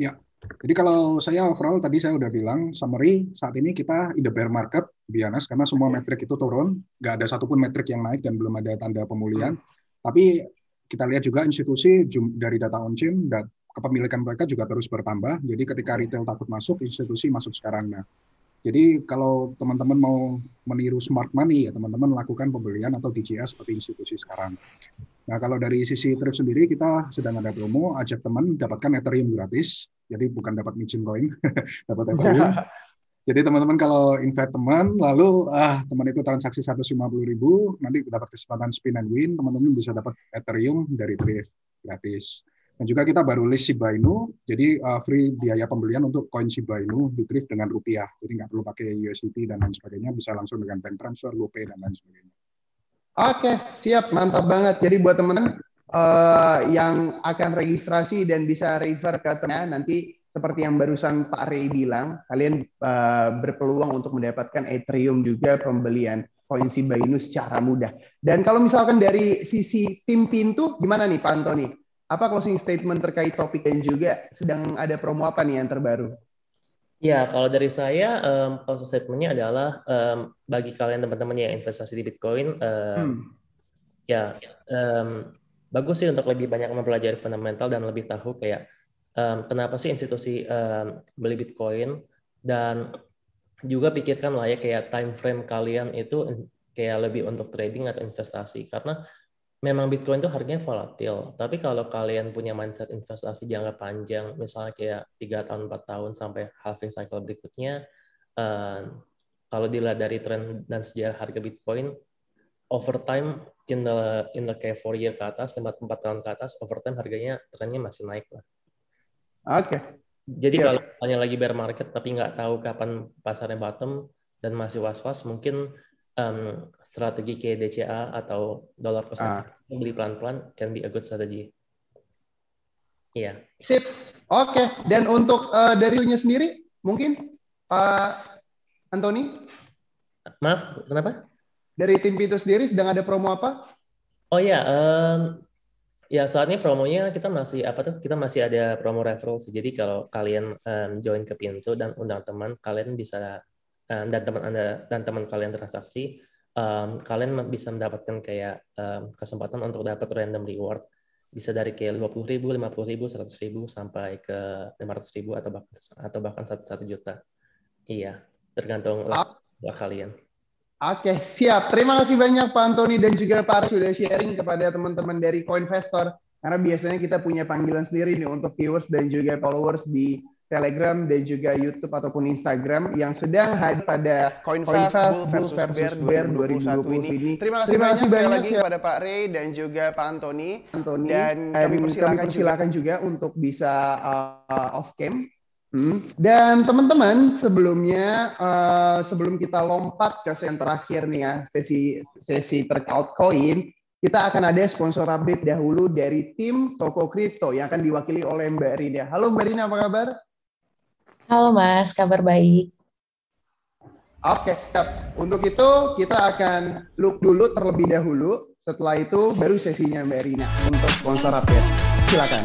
Ya. Jadi kalau saya overall tadi saya udah bilang summary, saat ini kita in the bear market biasa karena semua metrik itu turun, nggak ada satupun metrik yang naik dan belum ada tanda pemulihan. Hmm. Tapi kita lihat juga institusi dari data on-chain dan kepemilikan mereka juga terus bertambah. Jadi ketika retail takut masuk, institusi masuk sekarang. Nah, jadi kalau teman-teman mau meniru smart money ya teman-teman lakukan pembelian atau D J A seperti institusi sekarang. Nah kalau dari sisi Triv sendiri kita sedang ada promo, ajak teman dapatkan Ethereum gratis. Jadi bukan dapat micin coin, dapat Ethereum. Jadi teman-teman kalau invite teman, lalu ah teman itu transaksi seratus lima puluh ribu, nanti dapat kesempatan spin and win, teman-teman bisa dapat Ethereum dari Triv gratis. Dan juga kita baru list Shiba Inu, jadi uh, free biaya pembelian untuk koin Shiba Inu di Triv dengan rupiah. Jadi nggak perlu pakai U S D T dan lain sebagainya, bisa langsung dengan bank transfer, GoPay, dan lain sebagainya. Oke, siap. Mantap banget. Jadi buat teman-teman uh, yang akan registrasi dan bisa refer ke teman, nanti seperti yang barusan Pak Rey bilang, kalian uh, berpeluang untuk mendapatkan Ethereum juga pembelian koin Shiba Inu secara mudah. Dan kalau misalkan dari sisi tim Pintu, gimana nih Pak Anthony? Apa closing statement terkait topik dan juga sedang ada promo apa nih yang terbaru? Ya, kalau dari saya, um, closing statement-nya adalah um, bagi kalian teman-teman yang investasi di Bitcoin, um, hmm. ya um, bagus sih untuk lebih banyak mempelajari fundamental dan lebih tahu kayak um, kenapa sih institusi um, beli Bitcoin, dan juga pikirkanlah ya kayak time frame kalian itu kayak lebih untuk trading atau investasi, karena memang Bitcoin itu harganya volatil, tapi kalau kalian punya mindset investasi jangka panjang, misalnya kayak tiga tahun, empat tahun sampai halving cycle berikutnya, uh, kalau dilihat dari tren dan sejarah harga Bitcoin, over time in the in the kayak four year ke atas, empat tahun ke atas, over time harganya trennya masih naik lah. Oke. Okay. Jadi siap. Kalau misalnya lagi bear market tapi nggak tahu kapan pasarnya bottom dan masih was-was, mungkin Um, strategi kayak D C A atau dollar cost average ah. beli pelan-pelan can be a good strategy. Iya. Yeah. Sip. Oke. Okay. Dan untuk uh, dari U-nya sendiri, mungkin Pak Anthony? Maaf, kenapa? Dari tim Pintu sendiri sedang ada promo apa? Oh ya, yeah. um, ya saat ini promonya kita masih apa tuh? Kita masih ada promo referral sih. Jadi kalau kalian um, join ke Pintu dan undang teman, kalian bisa dan teman Anda dan teman kalian transaksi, um, kalian bisa mendapatkan kayak um, kesempatan untuk dapat random reward, bisa dari kayak dua puluh ribu, lima puluh ribu, seratus ribu sampai ke lima ratus ribu atau bahkan atau bahkan satu juta. Iya, tergantung ah. lah kalian. Oke, okay, siap. Terima kasih banyak Pak Anthony dan juga Pak Arif sudah sharing kepada teman-teman dari Coinvestor, karena biasanya kita punya panggilan sendiri nih untuk viewers dan juga followers di Telegram dan juga YouTube ataupun Instagram yang sedang hadir pada CoinFest Bull versus Bear dua ribu dua puluh ini. Terima kasih banyak sekali lagi kepada Pak Rey dan juga Pak Anthony. Anthony dan kami persilakan, kami persilakan juga. juga untuk bisa uh, off cam. Hmm. Dan teman-teman, sebelumnya uh, sebelum kita lompat ke sesi terakhir nih ya, sesi sesi terkait koin, kita akan ada sponsor update dahulu dari tim Tokocrypto yang akan diwakili oleh Mbak Rina. Halo Mbak Rina, apa kabar? Halo Mas, kabar baik. Oke, siap. Untuk itu kita akan look dulu terlebih dahulu. Setelah itu baru sesinya Mbak Rina untuk sponsor update. Silakan.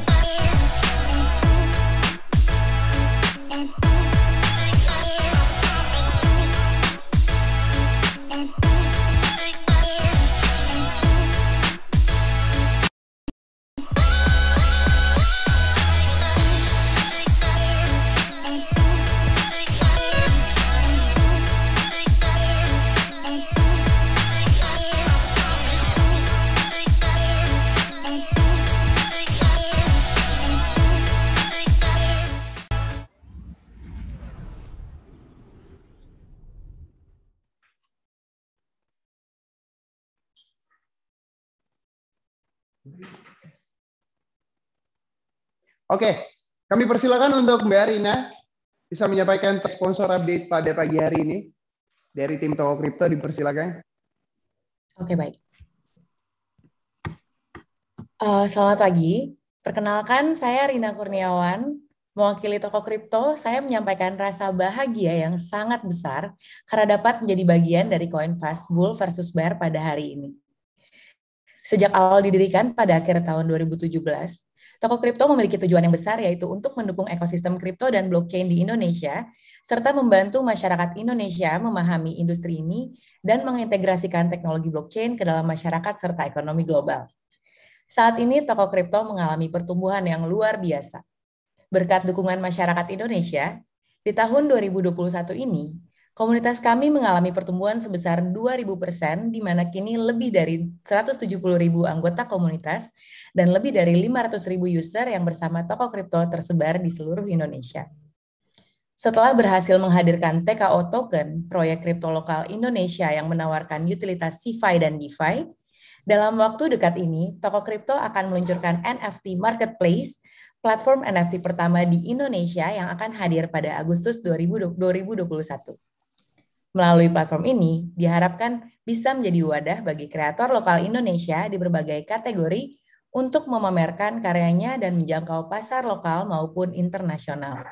Oke, kami persilakan untuk Mbak Rina bisa menyampaikan sponsor update pada pagi hari ini dari tim Tokocrypto, dipersilakan. Oke, baik. Uh, selamat pagi. Perkenalkan, saya Rina Kurniawan, mewakili Tokocrypto. Saya menyampaikan rasa bahagia yang sangat besar karena dapat menjadi bagian dari CoinFest Bull versus Bear pada hari ini. Sejak awal didirikan pada akhir tahun dua ribu tujuh belas, Tokocrypto memiliki tujuan yang besar, yaitu untuk mendukung ekosistem kripto dan blockchain di Indonesia, serta membantu masyarakat Indonesia memahami industri ini dan mengintegrasikan teknologi blockchain ke dalam masyarakat serta ekonomi global. Saat ini, Tokocrypto mengalami pertumbuhan yang luar biasa. Berkat dukungan masyarakat Indonesia, di tahun dua ribu dua puluh satu ini, komunitas kami mengalami pertumbuhan sebesar dua ribu persen, di mana kini lebih dari seratus tujuh puluh ribu anggota komunitas dan lebih dari lima ratus ribu user yang bersama Tokocrypto tersebar di seluruh Indonesia. Setelah berhasil menghadirkan T K O Token, proyek kripto lokal Indonesia yang menawarkan utilitas C F I dan DeFi, dalam waktu dekat ini, Tokocrypto akan meluncurkan N F T Marketplace platform N F T pertama di Indonesia yang akan hadir pada Agustus dua ribu dua puluh satu. Melalui platform ini, diharapkan bisa menjadi wadah bagi kreator lokal Indonesia di berbagai kategori untuk memamerkan karyanya dan menjangkau pasar lokal maupun internasional.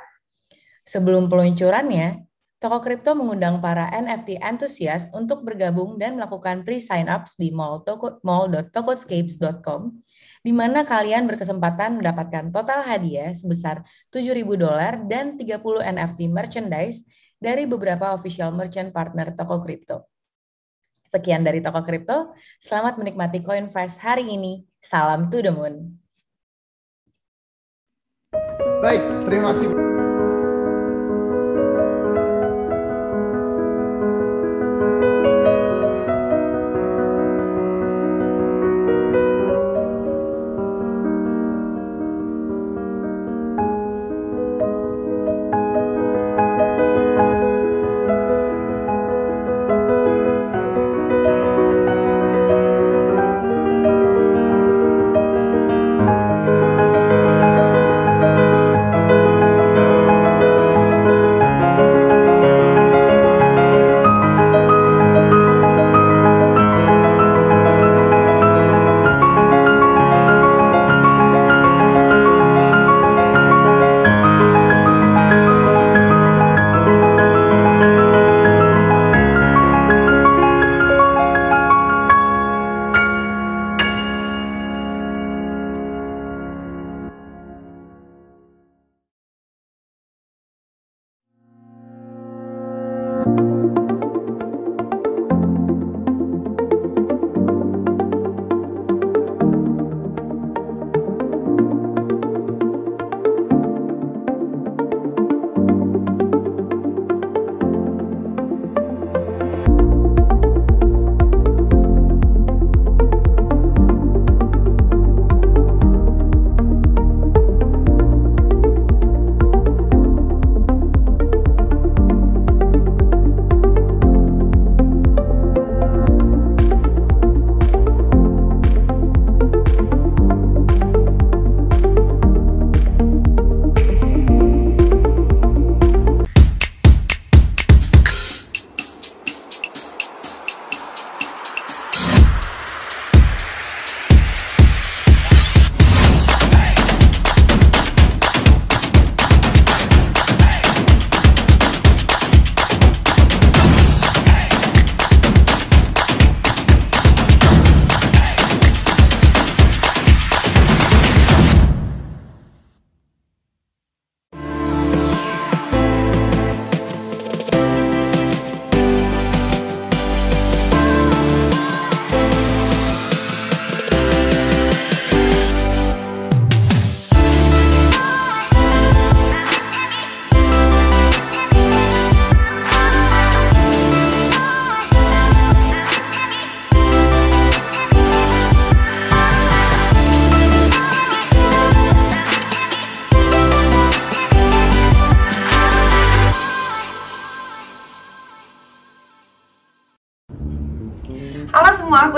Sebelum peluncurannya, Tokocrypto mengundang para N F T antusias untuk bergabung dan melakukan pre-sign-ups di mall dot tokoscapes dot com, di mana kalian berkesempatan mendapatkan total hadiah sebesar tujuh ribu dolar dan tiga puluh N F T merchandise dari beberapa official merchant partner Tokocrypto. Sekian dari Tokocrypto, selamat menikmati CoinFest hari ini. Salam to the moon. Baik, terima kasih.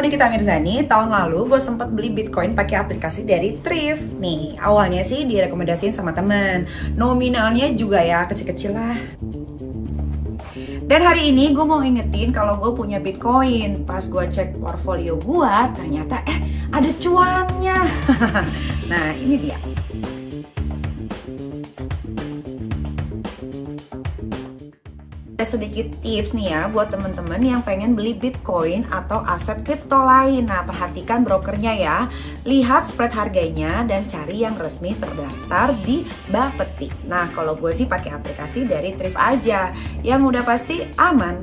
Kita Mirzani, tahun lalu gue sempet beli Bitcoin pakai aplikasi dari Triv. Nih, awalnya sih direkomendasiin sama temen. Nominalnya juga ya kecil-kecil lah. Dan hari ini gue mau ingetin kalau gue punya Bitcoin. Pas gue cek portfolio gue, ternyata eh ada cuannya. Nah, ini dia. Sedikit tips nih ya buat temen-temen yang pengen beli Bitcoin atau aset kripto lain. Nah, perhatikan brokernya ya, lihat spread harganya dan cari yang resmi terdaftar di Bappebti. Nah, kalau gue sih pakai aplikasi dari Triv aja, yang udah pasti aman.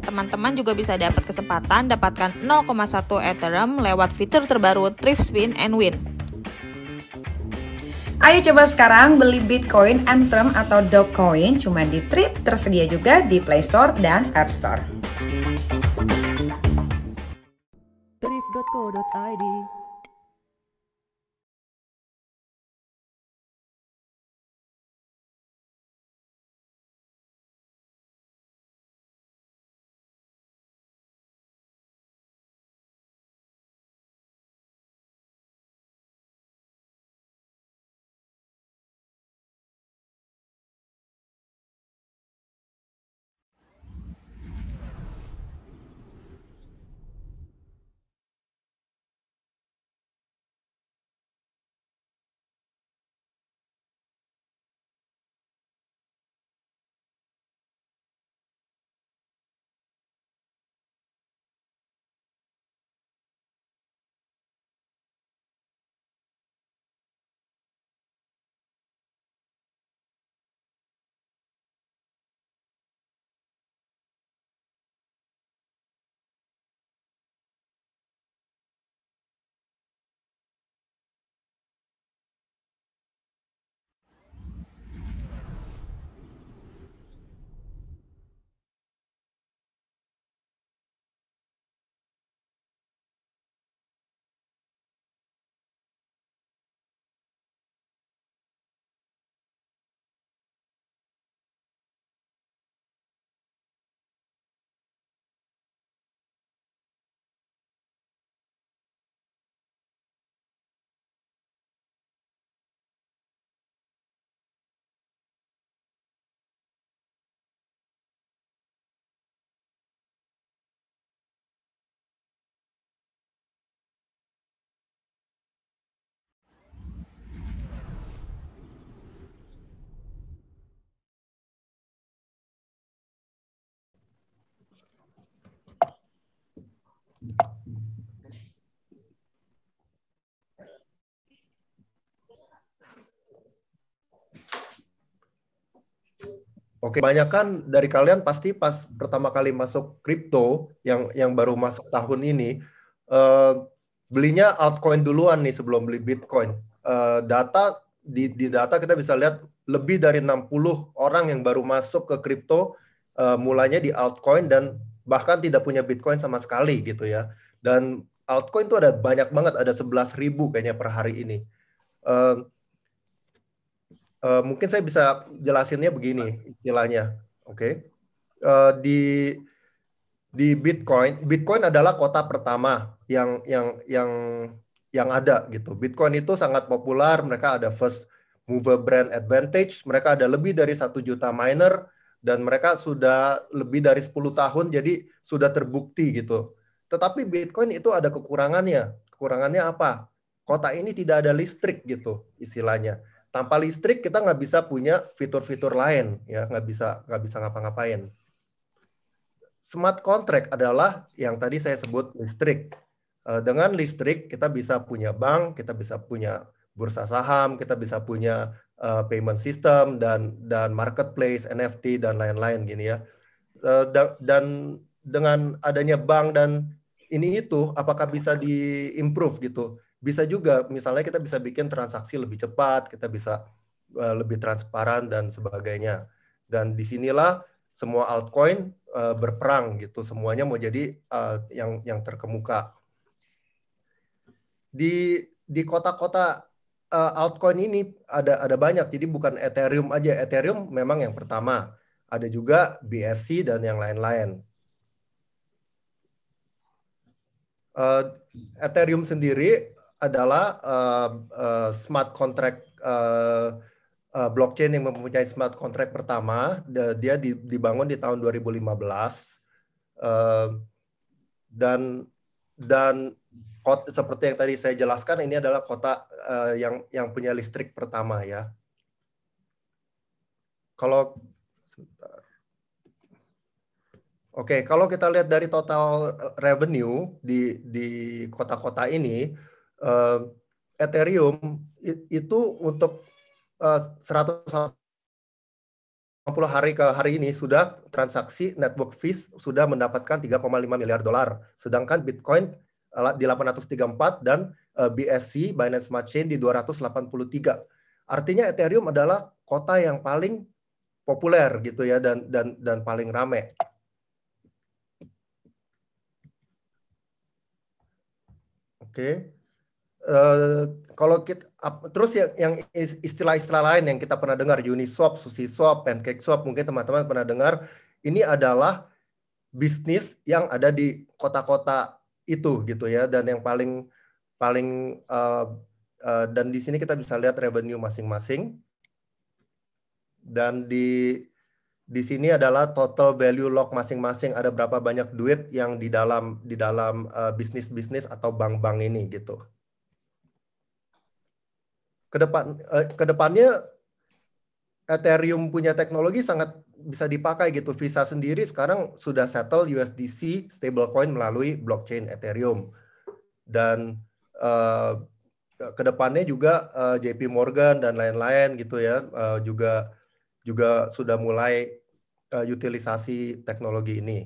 Teman-teman juga bisa dapat kesempatan dapatkan nol koma satu Ethereum lewat fitur terbaru Triv Spin and Win. Ayo coba sekarang beli Bitcoin, Anthem, atau Dogecoin cuma di Triv, tersedia juga di Play Store dan App Store. Triv dot co dot i d. Oke, kebanyakan dari kalian pasti pas pertama kali masuk kripto yang yang baru masuk tahun ini uh, belinya altcoin duluan nih sebelum beli Bitcoin. Uh, data di, di data kita bisa lihat lebih dari enam puluh orang yang baru masuk ke kripto uh, mulanya di altcoin dan bahkan tidak punya Bitcoin sama sekali gitu ya. Dan altcoin itu ada banyak banget, ada sebelas ribu kayaknya per hari ini. Uh, Uh, mungkin saya bisa jelasinnya begini istilahnya, oke? Okay. Uh, di di Bitcoin, Bitcoin adalah kota pertama yang yang yang yang ada gitu. Bitcoin itu sangat populer, mereka ada first mover brand advantage, mereka ada lebih dari satu juta miner dan mereka sudah lebih dari sepuluh tahun, jadi sudah terbukti gitu. Tetapi Bitcoin itu ada kekurangannya. Kekurangannya apa? Kota ini tidak ada listrik gitu istilahnya. Tanpa listrik kita nggak bisa punya fitur-fitur lain, ya nggak bisa nggak bisa ngapa-ngapain. Smart contract adalah yang tadi saya sebut listrik. Dengan listrik kita bisa punya bank, kita bisa punya bursa saham, kita bisa punya payment system dan dan marketplace, N F T dan lain-lain gini ya. Dan dengan adanya bank dan ini itu, apakah bisa diimprove gitu? Bisa juga, misalnya kita bisa bikin transaksi lebih cepat, kita bisa uh, lebih transparan dan sebagainya. Dan disinilah semua altcoin uh, berperang gitu, semuanya mau jadi uh, yang yang terkemuka. Di di kota-kota uh, altcoin ini ada ada banyak, jadi bukan Ethereum aja. Ethereum memang yang pertama. Ada juga B S C dan yang lain-lain. Uh, Ethereum sendiri adalah uh, uh, smart contract uh, uh, blockchain yang mempunyai smart contract pertama. Dia dibangun di tahun dua ribu lima belas uh, dan dan kota, seperti yang tadi saya jelaskan, ini adalah kota uh, yang yang punya listrik pertama ya. Kalau Oke, okay, kalau kita lihat dari total revenue di di kota-kota ini, Uh, Ethereum itu untuk uh, seratus delapan puluh hari ke hari ini sudah transaksi network fees sudah mendapatkan tiga koma lima miliar dolar. Sedangkan Bitcoin uh, di delapan ratus tiga puluh empat dan uh, B S C Binance Smart Chain di dua ratus delapan puluh tiga. Artinya Ethereum adalah kota yang paling populer gitu ya dan dan dan paling rame. Oke. Okay. Uh, kalau kita uh, terus yang, yang istilah-istilah lain yang kita pernah dengar, Uniswap, SushiSwap, PancakeSwap, mungkin teman-teman pernah dengar. Ini adalah bisnis yang ada di kota-kota itu gitu ya, dan yang paling paling uh, uh, dan di sini kita bisa lihat revenue masing-masing. Dan di di sini adalah total value lock masing-masing, ada berapa banyak duit yang di dalam di dalam uh, bisnis-bisnis atau bank-bank ini gitu. Kedepan, eh, kedepannya Ethereum punya teknologi sangat bisa dipakai gitu. Visa sendiri sekarang sudah settle U S D C stablecoin melalui blockchain Ethereum. Dan eh, kedepannya juga eh, J P Morgan dan lain-lain gitu ya eh, juga juga sudah mulai eh, utilisasi teknologi ini.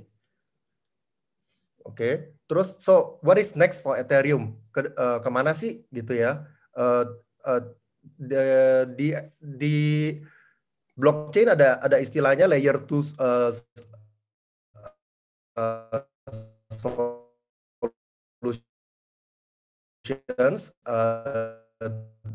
Oke, okay. Terus so what is next for Ethereum? Ke, eh, kemana sih gitu ya? Eh, Uh, de, di di blockchain ada ada istilahnya layer two uh, uh, solutions uh,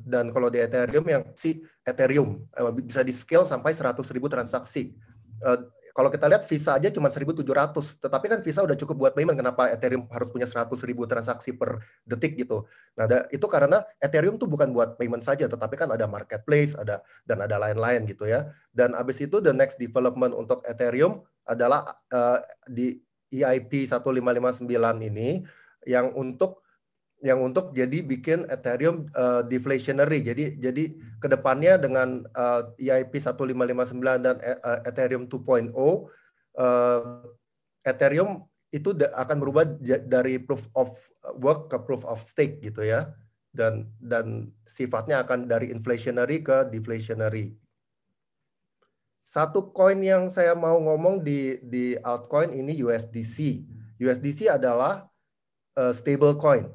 dan kalau di Ethereum yang si Ethereum uh, bisa di scale sampai seratus ribu transaksi. Uh, kalau kita lihat Visa aja cuma seribu tujuh ratus, tetapi kan Visa udah cukup buat payment. Kenapa Ethereum harus punya seratus ribu transaksi per detik gitu? Nah, ada, itu karena Ethereum tuh bukan buat payment saja, tetapi kan ada marketplace, ada dan ada lain-lain gitu ya. Dan abis itu the next development untuk Ethereum adalah uh, di E I P satu lima lima sembilan ini yang untuk yang untuk jadi bikin Ethereum uh, deflationary. Jadi jadi kedepannya dengan uh, E I P satu lima lima sembilan dan uh, Ethereum dua titik nol, uh, Ethereum itu akan berubah dari proof of work ke proof of stake gitu ya, dan dan sifatnya akan dari inflationary ke deflationary. Satu koin yang saya mau ngomong di di altcoin ini U S D C. U S D C adalah uh, stable coin.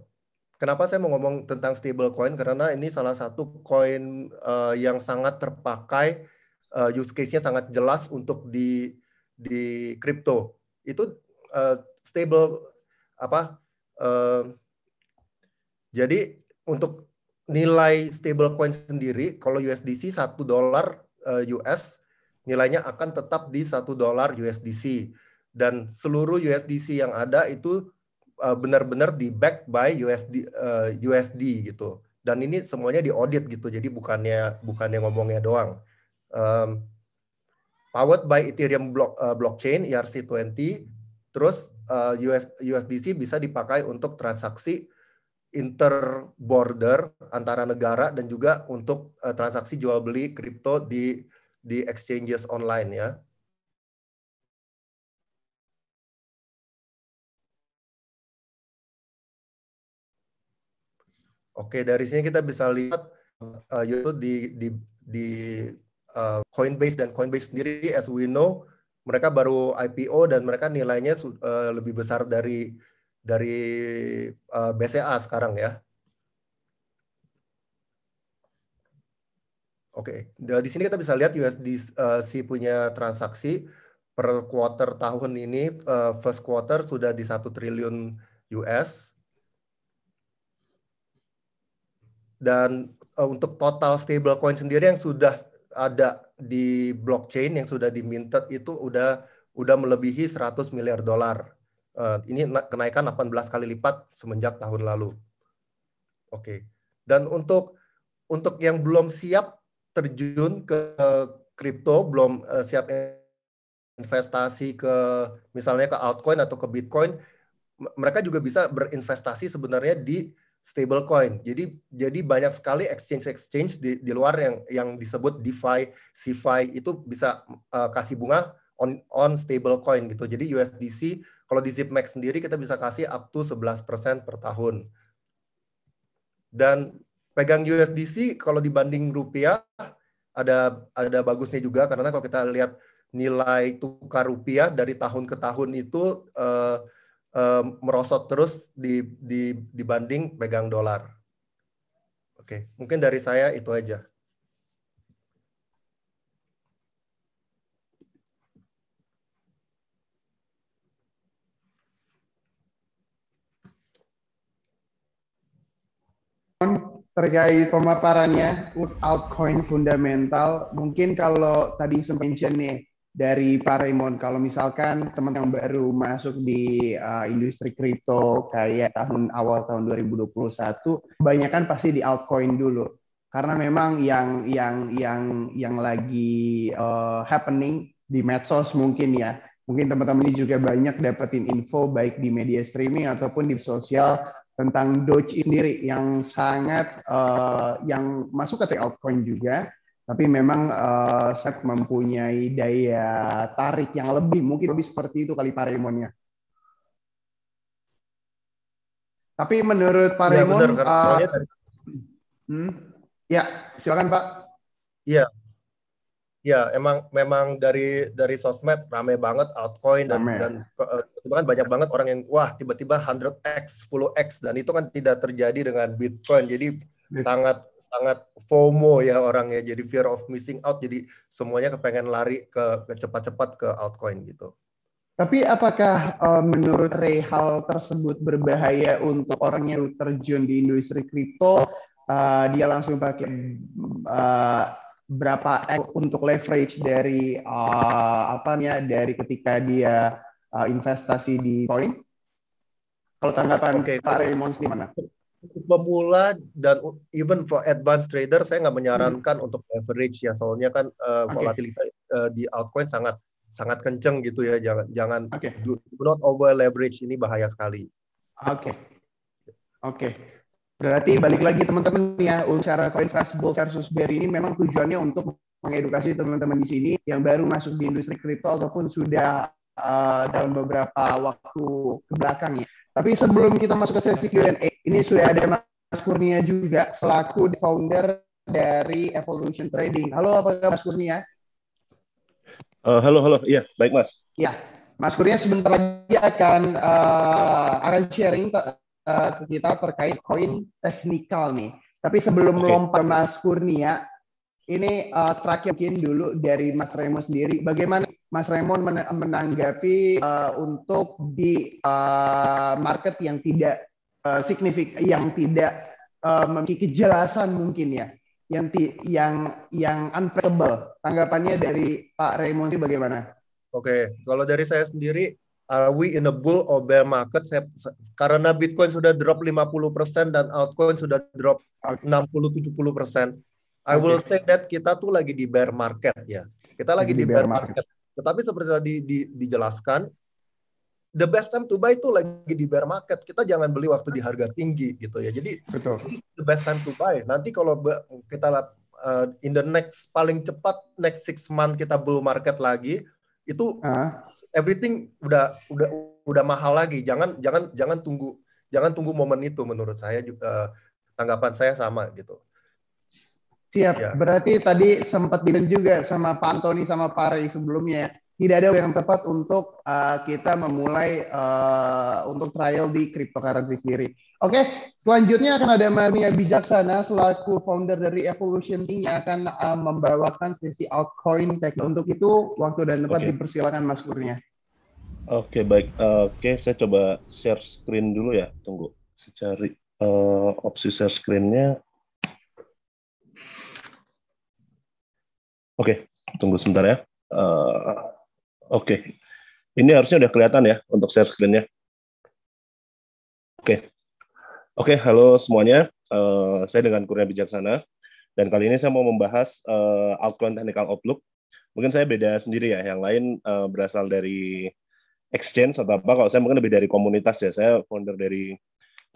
Kenapa saya mau ngomong tentang stable coin? Karena ini salah satu koin uh, yang sangat terpakai, uh, use case-nya sangat jelas untuk di di kripto. Itu uh, stable apa? Uh, jadi untuk nilai stablecoin sendiri, kalau U S D C satu dolar U S, nilainya akan tetap di satu dolar U S D C. Dan seluruh U S D C yang ada itu benar-benar di-backed by U S D, U S D gitu. Dan ini semuanya diaudit gitu, jadi bukannya bukannya ngomongnya doang. Um, powered by Ethereum block, uh, blockchain, E R C dua puluh, terus uh, U S, U S D C bisa dipakai untuk transaksi interborder antara negara dan juga untuk uh, transaksi jual beli kripto di di exchanges online ya. Oke, dari sini kita bisa lihat uh, yaitu di di di uh, Coinbase dan Coinbase sendiri, as we know, mereka baru I P O dan mereka nilainya uh, lebih besar dari dari uh, B C A sekarang ya. Oke, okay. Di sini kita bisa lihat U S D C punya transaksi per quarter tahun ini, uh, first quarter sudah di satu triliun U S. Dan uh, untuk total stablecoin sendiri yang sudah ada di blockchain, yang sudah diminted itu udah udah melebihi seratus miliar dolar. Uh, ini kenaikan delapan belas kali lipat semenjak tahun lalu. Oke. Okay. Dan untuk untuk yang belum siap terjun ke kripto, belum uh, siap investasi ke misalnya ke altcoin atau ke Bitcoin, mereka juga bisa berinvestasi sebenarnya di stablecoin. Jadi jadi banyak sekali exchange-exchange di, di luar yang yang disebut DeFi, CeFi itu bisa uh, kasih bunga on on stablecoin gitu. Jadi U S D C kalau di Zipmex sendiri kita bisa kasih up to sebelas persen per tahun. Dan pegang U S D C kalau dibanding rupiah ada ada bagusnya juga, karena kalau kita lihat nilai tukar rupiah dari tahun ke tahun itu uh, uh, merosot terus di, di, dibanding pegang dolar. Oke, mungkin dari saya itu aja. Terkait pemaparannya altcoin fundamental, mungkin kalau tadi mention nih dari Pak Raymond, kalau misalkan teman yang baru masuk di uh, industri kripto kayak tahun awal tahun dua ribu dua puluh satu, kebanyakan pasti di altcoin dulu, karena memang yang yang yang yang lagi uh, happening di medsos mungkin ya, mungkin teman-teman ini juga banyak dapetin info baik di media streaming ataupun di sosial tentang Doge sendiri yang sangat uh, yang masuk ke altcoin juga, tapi memang uh, sangat mempunyai daya tarik yang lebih, mungkin lebih seperti itu kali Pak Raymond ya. Tapi menurut Pak ya, Raymond, benar, uh, soalnya dari... hmm, ya silakan Pak. Iya, ya emang memang dari dari sosmed ramai banget altcoin dan, dan uh, kan banyak banget orang yang wah tiba-tiba one hundred X, ten X, dan itu kan tidak terjadi dengan Bitcoin. Jadi yes, sangat sangat FOMO ya orangnya. Jadi fear of missing out. Jadi semuanya kepengen lari ke cepat-cepat ke, ke altcoin gitu. Tapi apakah uh, menurut Ray hal tersebut berbahaya untuk orang yang terjun di industri kripto? Uh, dia langsung pakai uh, berapa X untuk leverage dari uh, apanya dari ketika dia Uh, investasi di koin. Kalau tanggapan okay, Pak Raymond gimana? Untuk pemula dan even for advanced trader saya nggak menyarankan hmm. untuk leverage ya, soalnya kan uh, okay. volatilitas uh, di altcoin sangat sangat kenceng gitu ya, jangan jangan okay. do, do not over leverage, ini bahaya sekali. Oke. Okay. Oke. Okay. Berarti balik lagi teman-teman ya, cara CoinFest Bull versus Bear ini memang tujuannya untuk mengedukasi teman-teman di sini yang baru masuk di industri kripto ataupun sudah Uh, dalam beberapa waktu kebelakang ya. Tapi sebelum kita masuk ke sesi Q and A, ini sudah ada Mas Kurnia juga selaku founder dari Evolution Trading. Halo, apa kabar Mas Kurnia? Uh, halo, halo. Iya, baik, Mas. Iya, Mas Kurnia sebentar lagi akan uh, akan sharing ke uh, kita terkait koin teknikal nih. Tapi sebelum okay. lompat Mas Kurnia, ini uh, terakhir mungkin dulu dari Mas Raymond sendiri. Bagaimana Mas Raymond men menanggapi uh, untuk di uh, market yang tidak uh, signifikan, yang tidak uh, memiliki kejelasan mungkin ya, yang yang yang unpredictable. Tanggapannya dari Pak Raymond sendiri bagaimana? Oke, okay. Kalau dari saya sendiri, are we in a bull or bear market? Saya, karena Bitcoin sudah drop lima puluh persen dan altcoin sudah drop enam puluh sampai tujuh puluh persen. I will say that kita tuh lagi di bear market ya. Kita lagi di, di bear market. market. Tetapi seperti tadi di, dijelaskan, the best time to buy itu lagi di bear market. Kita jangan beli waktu di harga tinggi gitu ya. Jadi betul. This is the best time to buy. Nanti kalau kita uh, in the next paling cepat next six month kita bull market lagi, itu uh. everything udah udah udah mahal lagi. Jangan jangan jangan tunggu jangan tunggu momen itu, menurut saya juga, uh, tanggapan saya sama gitu. Siap, ya. Berarti tadi sempat bilang juga sama Pak Anthony sama Pak Rey sebelumnya, tidak ada yang tepat untuk uh, kita memulai uh, untuk trial di cryptocurrency sendiri. Oke, okay, selanjutnya akan ada Kurnia Bijaksana selaku founder dari Evolution Incorporated yang akan uh, membawakan sesi altcoin tech. Untuk itu waktu dan tempat okay. dipersilakan Mas Kurnia. Oke, okay, baik. Uh, Oke, okay, saya coba share screen dulu ya. Tunggu, saya cari uh, opsi share screen-nya. Oke, okay, tunggu sebentar ya. Uh, Oke, okay. Ini harusnya udah kelihatan ya untuk share screen-nya. Oke, okay. Oke, okay, halo semuanya. Uh, saya dengan Kurnia Bijaksana dan kali ini saya mau membahas uh, altcoin technical outlook. Mungkin saya beda sendiri ya. Yang lain uh, berasal dari exchange atau apa. Kalau saya mungkin lebih dari komunitas ya. Saya founder dari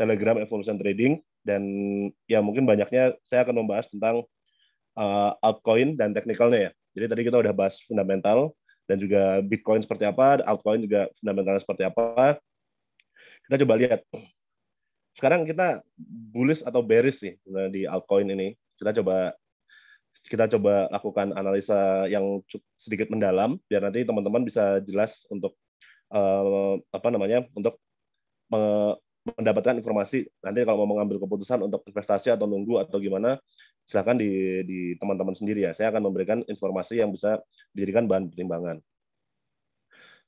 Telegram Evolution Trading dan ya mungkin banyaknya saya akan membahas tentang Uh, altcoin dan teknikalnya ya. Jadi tadi kita udah bahas fundamental dan juga Bitcoin seperti apa, altcoin juga fundamentalnya seperti apa. Kita coba lihat. Sekarang kita bullish atau bearish sih di altcoin ini. Kita coba kita coba lakukan analisa yang sedikit mendalam biar nanti teman-teman bisa jelas untuk uh, apa namanya untuk uh, mendapatkan informasi. Nanti kalau mau mengambil keputusan untuk investasi atau nunggu atau gimana, silahkan di, di teman-teman sendiri ya. Saya akan memberikan informasi yang bisa dijadikan bahan pertimbangan.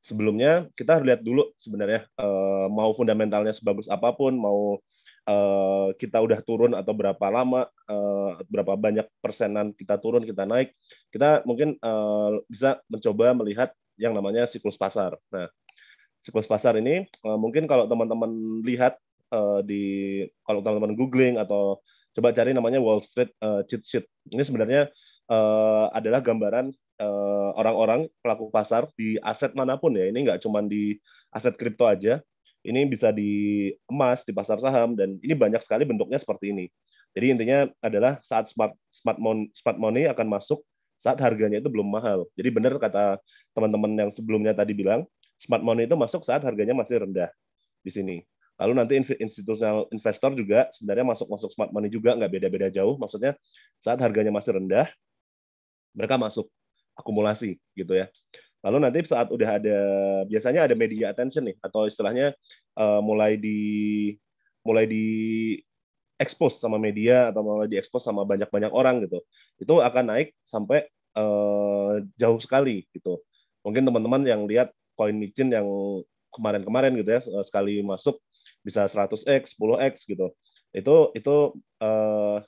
Sebelumnya kita harus lihat dulu sebenarnya eh, mau fundamentalnya sebagus apapun, mau eh, kita udah turun atau berapa lama, eh, berapa banyak persenan kita turun, kita naik, kita mungkin eh, bisa mencoba melihat yang namanya siklus pasar. Nah, siklus pasar ini uh, mungkin kalau teman-teman lihat uh, di kalau teman-teman googling atau coba cari namanya Wall Street uh, cheat sheet. Ini sebenarnya uh, adalah gambaran orang-orang uh, pelaku pasar di aset manapun ya. Ini nggak cuma di aset kripto aja. Ini bisa di emas, di pasar saham, dan ini banyak sekali bentuknya seperti ini. Jadi intinya adalah saat smart smart money, smart money akan masuk saat harganya itu belum mahal. Jadi benar kata teman-teman yang sebelumnya tadi bilang, smart money itu masuk saat harganya masih rendah di sini. Lalu nanti institutional investor juga sebenarnya masuk-masuk smart money juga, nggak beda-beda jauh. Maksudnya saat harganya masih rendah, mereka masuk akumulasi gitu ya. Lalu nanti saat udah ada, biasanya ada media attention nih, atau istilahnya uh, mulai di mulai di expose sama media atau mulai di expose sama banyak-banyak orang gitu. Itu akan naik sampai uh, jauh sekali gitu. Mungkin teman-teman yang lihat koin micin yang kemarin-kemarin gitu ya, sekali masuk bisa seratus x, sepuluh x gitu. Itu itu eh,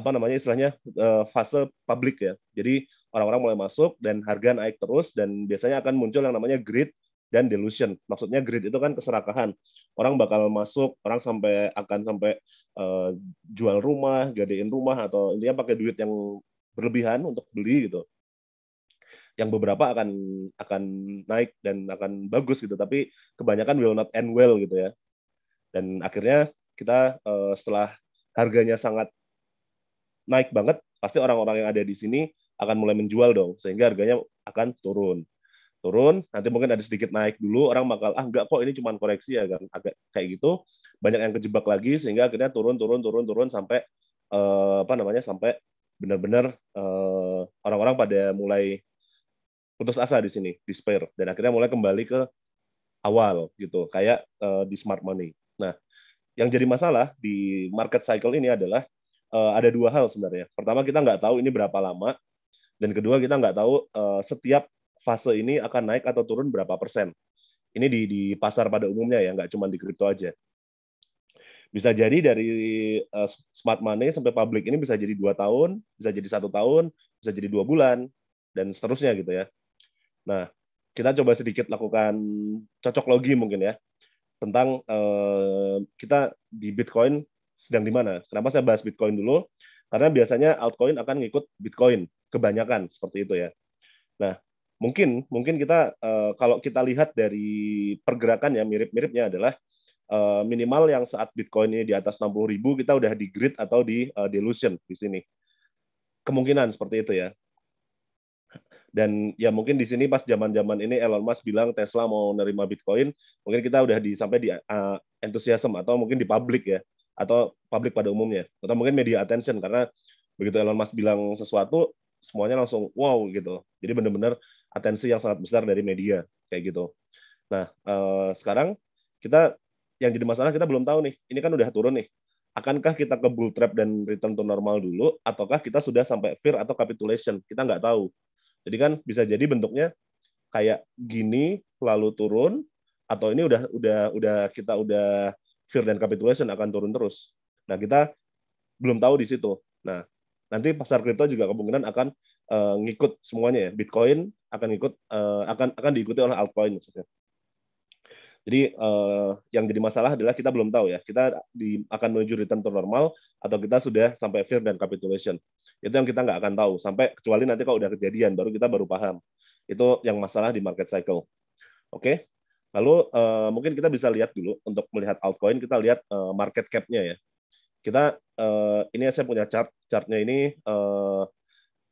apa namanya istilahnya eh, fase publik ya. Jadi orang-orang mulai masuk dan harga naik terus dan biasanya akan muncul yang namanya greed dan delusion. Maksudnya greed itu kan keserakahan. Orang bakal masuk, orang sampai akan sampai eh, jual rumah, gadein rumah atau intinya pakai duit yang berlebihan untuk beli gitu. Yang beberapa akan akan naik dan akan bagus gitu, tapi kebanyakan will not end well gitu ya. Dan akhirnya kita uh, setelah harganya sangat naik banget, pasti orang-orang yang ada di sini akan mulai menjual dong, sehingga harganya akan turun. Turun, nanti mungkin ada sedikit naik dulu, orang bakal, ah enggak kok ini cuma koreksi ya, kan? Agak kayak gitu, banyak yang kejebak lagi, sehingga akhirnya turun, turun, turun, turun, sampai, uh, apa namanya, sampai benar-benar uh, orang-orang pada mulai putus asa di sini, despair, dan akhirnya mulai kembali ke awal gitu, kayak uh, di smart money. Nah, yang jadi masalah di market cycle ini adalah uh, ada dua hal sebenarnya. Pertama, kita nggak tahu ini berapa lama, dan kedua kita nggak tahu uh, setiap fase ini akan naik atau turun berapa persen. Ini di, di pasar pada umumnya ya, nggak cuma di kripto aja. Bisa jadi dari uh, smart money sampai public ini bisa jadi dua tahun, bisa jadi satu tahun, bisa jadi dua bulan, dan seterusnya gitu ya. Nah, kita coba sedikit lakukan cocok logi mungkin ya, tentang eh, kita di Bitcoin sedang di mana. Kenapa saya bahas Bitcoin dulu? Karena biasanya altcoin akan ngikut Bitcoin, kebanyakan seperti itu ya. Nah, mungkin mungkin kita eh, kalau kita lihat dari pergerakan ya, mirip-miripnya adalah Uh, minimal yang saat Bitcoin ini di atas enam puluh ribu, kita udah di grid atau di uh, delusion di sini. Kemungkinan seperti itu ya. Dan ya mungkin di sini pas zaman-zaman ini Elon Musk bilang Tesla mau nerima Bitcoin, mungkin kita udah di, sampai di uh, enthusiasm atau mungkin di public ya, atau public pada umumnya. Atau mungkin media attention, karena begitu Elon Musk bilang sesuatu, semuanya langsung wow gitu. Jadi benar-benar atensi yang sangat besar dari media, kayak gitu. Nah, uh, sekarang kita yang jadi masalah, kita belum tahu nih, ini kan udah turun nih. Akankah kita ke bull trap dan return to normal dulu, ataukah kita sudah sampai fear atau capitulation? Kita nggak tahu. Jadi kan bisa jadi bentuknya kayak gini, lalu turun, atau ini udah udah udah kita udah fear dan capitulation akan turun terus. Nah, kita belum tahu di situ. Nah, nanti pasar kripto juga kemungkinan akan uh, ngikut semuanya ya. Bitcoin akan ikut uh, akan akan diikuti oleh altcoin maksudnya. Jadi eh, yang jadi masalah adalah kita belum tahu ya, kita di, akan menuju return to normal atau kita sudah sampai fear dan capitulation. Itu yang kita nggak akan tahu, sampai kecuali nanti kalau udah kejadian, baru kita baru paham. Itu yang masalah di market cycle. Oke, lalu eh, mungkin kita bisa lihat dulu, untuk melihat altcoin, kita lihat eh, market cap-nya ya. Kita, eh, ini saya punya chart, chart-nya ini eh,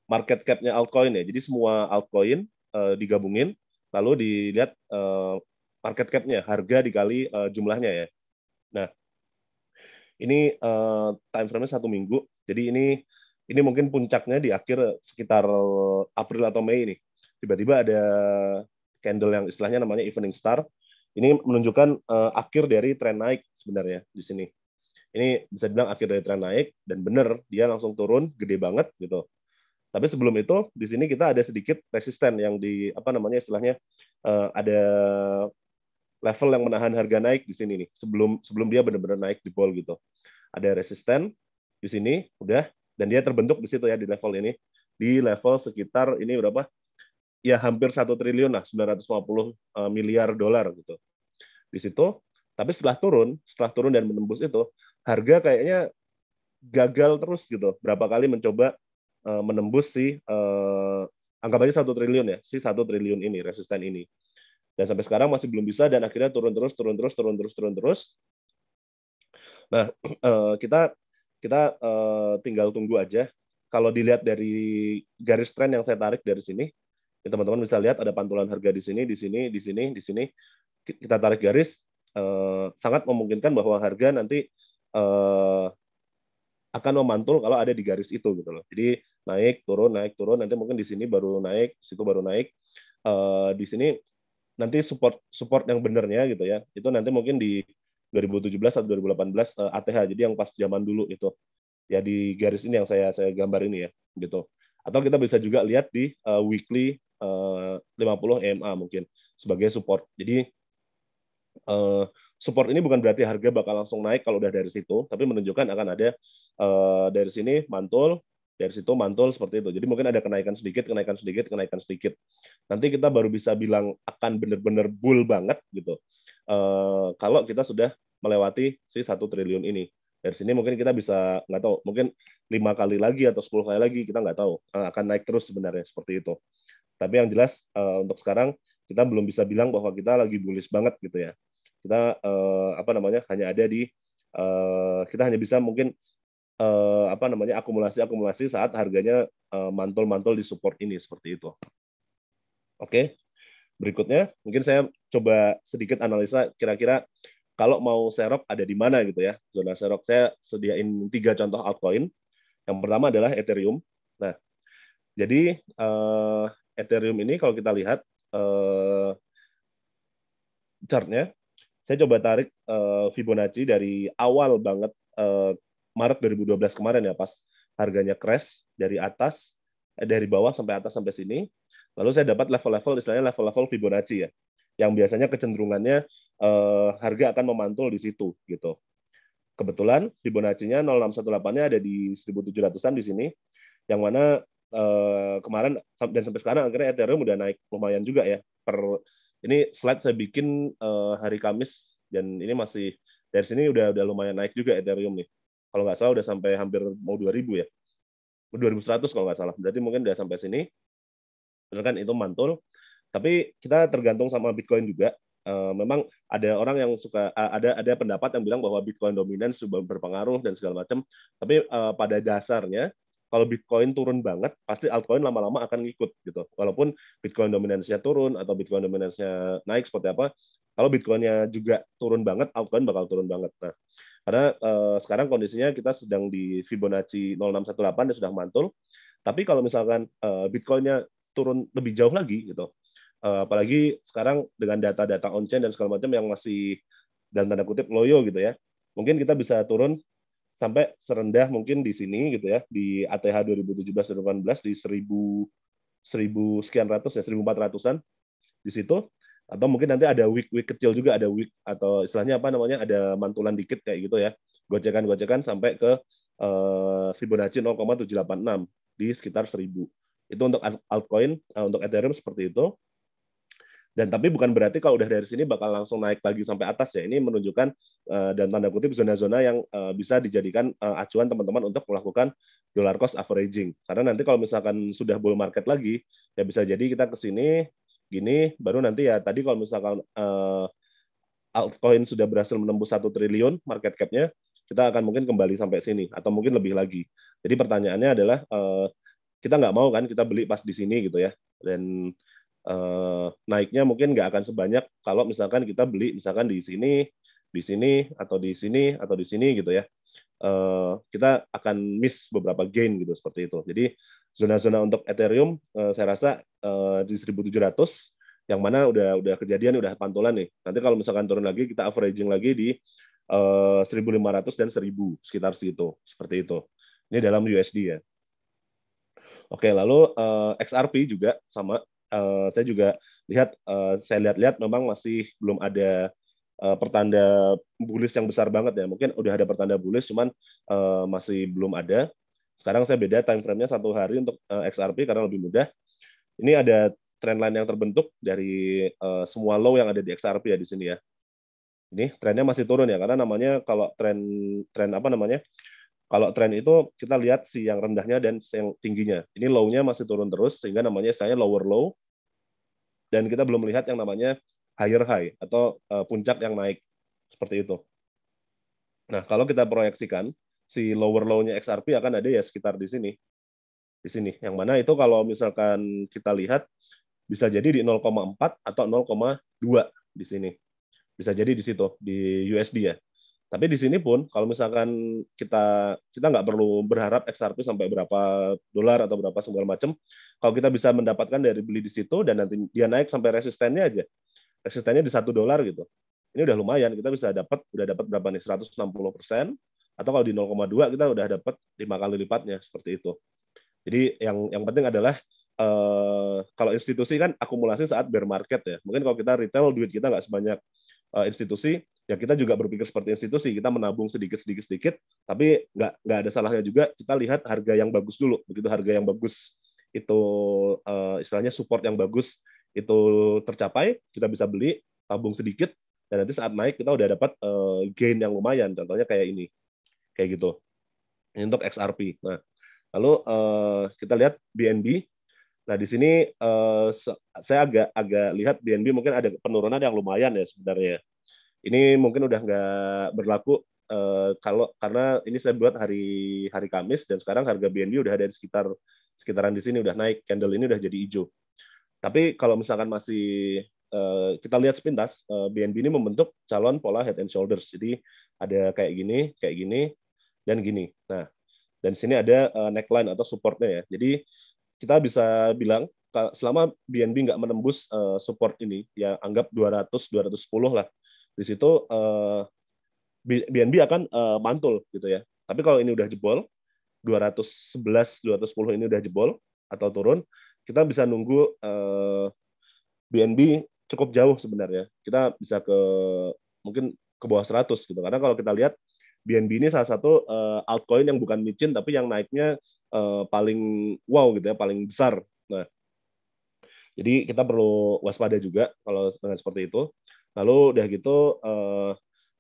market cap-nya altcoin ya. Jadi semua altcoin eh, digabungin, lalu dilihat eh, market cap-nya, harga dikali uh, jumlahnya ya. Nah, ini uh, time frame-nya satu minggu, jadi ini ini mungkin puncaknya di akhir sekitar April atau Mei ini. Tiba-tiba ada candle yang istilahnya namanya evening star. Ini menunjukkan uh, akhir dari tren naik sebenarnya di sini. Ini bisa dibilang akhir dari tren naik, dan benar dia langsung turun, gede banget gitu. Tapi sebelum itu, di sini kita ada sedikit resisten yang di, apa namanya istilahnya, uh, ada level yang menahan harga naik di sini nih, sebelum sebelum dia benar-benar naik di bol gitu. Ada resisten di sini, udah, dan dia terbentuk di situ ya, di level ini. Di level sekitar, ini berapa? Ya hampir satu triliun lah, sembilan ratus lima puluh miliar dolar gitu. Di situ, tapi setelah turun, setelah turun dan menembus itu, harga kayaknya gagal terus gitu. Berapa kali mencoba menembus si eh, anggap aja satu triliun ya, si satu triliun ini, resisten ini, dan sampai sekarang masih belum bisa, dan akhirnya turun terus turun terus turun terus turun terus. Nah, eh, kita kita eh, tinggal tunggu aja. Kalau dilihat dari garis tren yang saya tarik dari sini, ya teman-teman bisa lihat ada pantulan harga di sini, di sini, di sini, di sini. Kita tarik garis, eh, sangat memungkinkan bahwa harga nanti eh, akan memantul kalau ada di garis itu gitu loh. Jadi naik turun naik turun, nanti mungkin di sini baru naik, di situ baru naik, uh, di sini nanti support support yang benernya gitu ya. Itu nanti mungkin di dua ribu tujuh belas atau dua ribu delapan belas uh, A T H. Jadi yang pas zaman dulu itu ya, di garis ini yang saya saya gambar ini ya gitu. Atau kita bisa juga lihat di uh, weekly uh, lima puluh E M A mungkin sebagai support. Jadi uh, support ini bukan berarti harga bakal langsung naik kalau udah dari situ, tapi menunjukkan akan ada Uh, dari sini mantul, dari situ mantul seperti itu. Jadi mungkin ada kenaikan sedikit, kenaikan sedikit, kenaikan sedikit. Nanti kita baru bisa bilang akan benar-benar bull banget gitu. Uh, kalau kita sudah melewati si satu triliun ini. Dari sini mungkin kita bisa, nggak tahu, mungkin lima kali lagi atau sepuluh kali lagi, kita nggak tahu. Uh, akan naik terus sebenarnya seperti itu. Tapi yang jelas uh, untuk sekarang kita belum bisa bilang bahwa kita lagi bullish banget gitu ya. Kita uh, apa namanya hanya ada di uh, kita hanya bisa mungkin Uh, apa namanya akumulasi-akumulasi saat harganya uh, mantul-mantul di support ini seperti itu. Oke, berikutnya mungkin saya coba sedikit analisa kira-kira kalau mau serok ada di mana gitu ya, zona serok. Saya sediain tiga contoh altcoin. Yang pertama adalah Ethereum. Nah, jadi uh, Ethereum ini kalau kita lihat eh, chart-nya, saya coba tarik eh, Fibonacci dari awal banget eh, Maret dua ribu dua belas kemarin ya, pas harganya crash dari atas, eh, dari bawah sampai atas sampai sini. Lalu saya dapat level-level, istilahnya level-level Fibonacci ya, yang biasanya kecenderungannya eh, harga akan memantul di situ gitu. Kebetulan Fibonacci-nya nol koma enam satu delapan-nya ada di seribu tujuh ratusan di sini, yang mana eh, kemarin dan sampai sekarang akhirnya Ethereum udah naik lumayan juga ya. Per ini slide saya bikin eh, hari Kamis, dan ini masih dari sini udah udah lumayan naik juga Ethereum nih. Kalau nggak salah udah sampai hampir mau dua ribu ya, dua ribu seratus kalau nggak salah. Berarti mungkin udah sampai sini. Benar kan itu mantul. Tapi kita tergantung sama Bitcoin juga. Uh, memang ada orang yang suka, ada ada pendapat yang bilang bahwa Bitcoin dominan sudah berpengaruh dan segala macam. Tapi uh, pada dasarnya kalau Bitcoin turun banget, pasti altcoin lama-lama akan ngikut gitu. Walaupun Bitcoin dominansinya turun atau Bitcoin dominansinya naik seperti apa, kalau Bitcoinnya juga turun banget, altcoin bakal turun banget. Nah, karena uh, sekarang kondisinya kita sedang di Fibonacci nol koma enam satu delapan dan sudah mantul. Tapi kalau misalkan uh, Bitcoinnya turun lebih jauh lagi gitu. Apalagi sekarang dengan data-data on-chain dan segala macam yang masih dalam tanda kutip loyo gitu ya, mungkin kita bisa turun sampai serendah mungkin di sini gitu ya, di A T H dua ribu tujuh belas dua ribu delapan belas di seribu sekian ratus ya, seribu empat ratusan di situ. Atau mungkin nanti ada week-week kecil juga, ada week atau istilahnya apa namanya, ada mantulan dikit kayak gitu ya, gocekan-gocekan sampai ke eh, Fibonacci nol koma tujuh delapan enam di sekitar seribu. Itu untuk altcoin, untuk Ethereum seperti itu. Dan tapi bukan berarti kalau udah dari sini bakal langsung naik lagi sampai atas ya. Ini menunjukkan uh, dan tanda kutip zona-zona yang uh, bisa dijadikan uh, acuan teman-teman untuk melakukan dollar cost averaging. Karena nanti kalau misalkan sudah bull market lagi, ya bisa jadi kita ke sini, gini, baru nanti ya tadi kalau misalkan uh, altcoin sudah berhasil menembus satu triliun market cap-nya, kita akan mungkin kembali sampai sini, atau mungkin lebih lagi. Jadi pertanyaannya adalah, uh, kita nggak mau kan kita beli pas di sini gitu ya. Dan Uh, naiknya mungkin nggak akan sebanyak kalau misalkan kita beli misalkan di sini, di sini, atau di sini, atau di sini gitu ya. Uh, kita akan miss beberapa gain gitu, seperti itu. Jadi zona-zona untuk Ethereum uh, saya rasa uh, di seribu tujuh ratus, yang mana udah udah kejadian, udah pantulan nih. Nanti kalau misalkan turun lagi, kita averaging lagi di uh, seribu lima ratus dan seribu, sekitar situ, seperti itu. Ini dalam U S D ya. Oke, lalu uh, X R P juga sama. Uh, saya juga lihat, uh, saya lihat-lihat memang masih belum ada uh, pertanda bullish yang besar banget ya. Mungkin udah ada pertanda bullish, cuman uh, masih belum ada. Sekarang saya beda time frame-nya satu hari untuk uh, X R P karena lebih mudah. Ini ada trendline yang terbentuk dari uh, semua low yang ada di X R P ya di sini ya. Ini trennya masih turun ya, karena namanya kalau trend trend apa namanya? Kalau tren itu kita lihat si yang rendahnya dan si yang tingginya. Ini low-nya masih turun terus, sehingga namanya istilahnya lower low. Dan kita belum melihat yang namanya higher high, atau uh, puncak yang naik. Seperti itu. Nah, kalau kita proyeksikan, si lower low-nya X R P akan ada ya sekitar di sini. Di sini. Yang mana itu kalau misalkan kita lihat, bisa jadi di nol koma empat atau nol koma dua di sini. Bisa jadi di situ, di U S D ya. Tapi di sini pun, kalau misalkan kita kita nggak perlu berharap X R P sampai berapa dolar atau berapa segala macam, kalau kita bisa mendapatkan dari beli di situ dan nanti dia naik sampai resistennya aja, resistennya di satu dolar gitu, ini udah lumayan, kita bisa dapat udah dapat berapa nih, seratus enam puluh persen, atau kalau di nol koma dua kita udah dapat lima kali lipatnya seperti itu. Jadi yang yang penting adalah eh, kalau institusi kan akumulasi saat bear market ya, mungkin kalau kita retail duit kita nggak sebanyak eh, institusi. Ya kita juga berpikir seperti institusi, kita menabung sedikit-sedikit-sedikit, tapi nggak nggak ada salahnya juga kita lihat harga yang bagus dulu. Begitu harga yang bagus itu uh, istilahnya support yang bagus itu tercapai, kita bisa beli, tabung sedikit, dan nanti saat naik kita udah dapat uh, gain yang lumayan. Contohnya kayak ini, kayak gitu. Ini untuk X R P. Nah, lalu uh, kita lihat B N B. Nah di sini uh, saya agak agak lihat B N B mungkin ada penurunan yang lumayan ya sebenarnya. Ini mungkin udah nggak berlaku eh, kalau karena ini saya buat hari hari Kamis, dan sekarang harga B N B udah ada di sekitar sekitaran di sini, udah naik, candle ini udah jadi hijau. Tapi kalau misalkan masih eh, kita lihat sepintas, eh, B N B ini membentuk calon pola head and shoulders. Jadi ada kayak gini, kayak gini, dan gini. Nah, dan sini ada eh, neckline atau supportnya ya. Jadi kita bisa bilang selama B N B nggak menembus uh, support ini, ya anggap dua ratus dua ratus sepuluh lah, di situ uh, B N B akan uh, mantul gitu ya. Tapi kalau ini udah jebol, dua ratus sebelas dua ratus sepuluh ini udah jebol atau turun, kita bisa nunggu uh, B N B cukup jauh sebenarnya. Kita bisa ke mungkin ke bawah seratus gitu. Karena kalau kita lihat B N B ini salah satu uh, altcoin yang bukan micin tapi yang naiknya uh, paling wow gitu ya, paling besar. Nah, jadi kita perlu waspada juga kalau dengan seperti itu. Lalu udah gitu uh,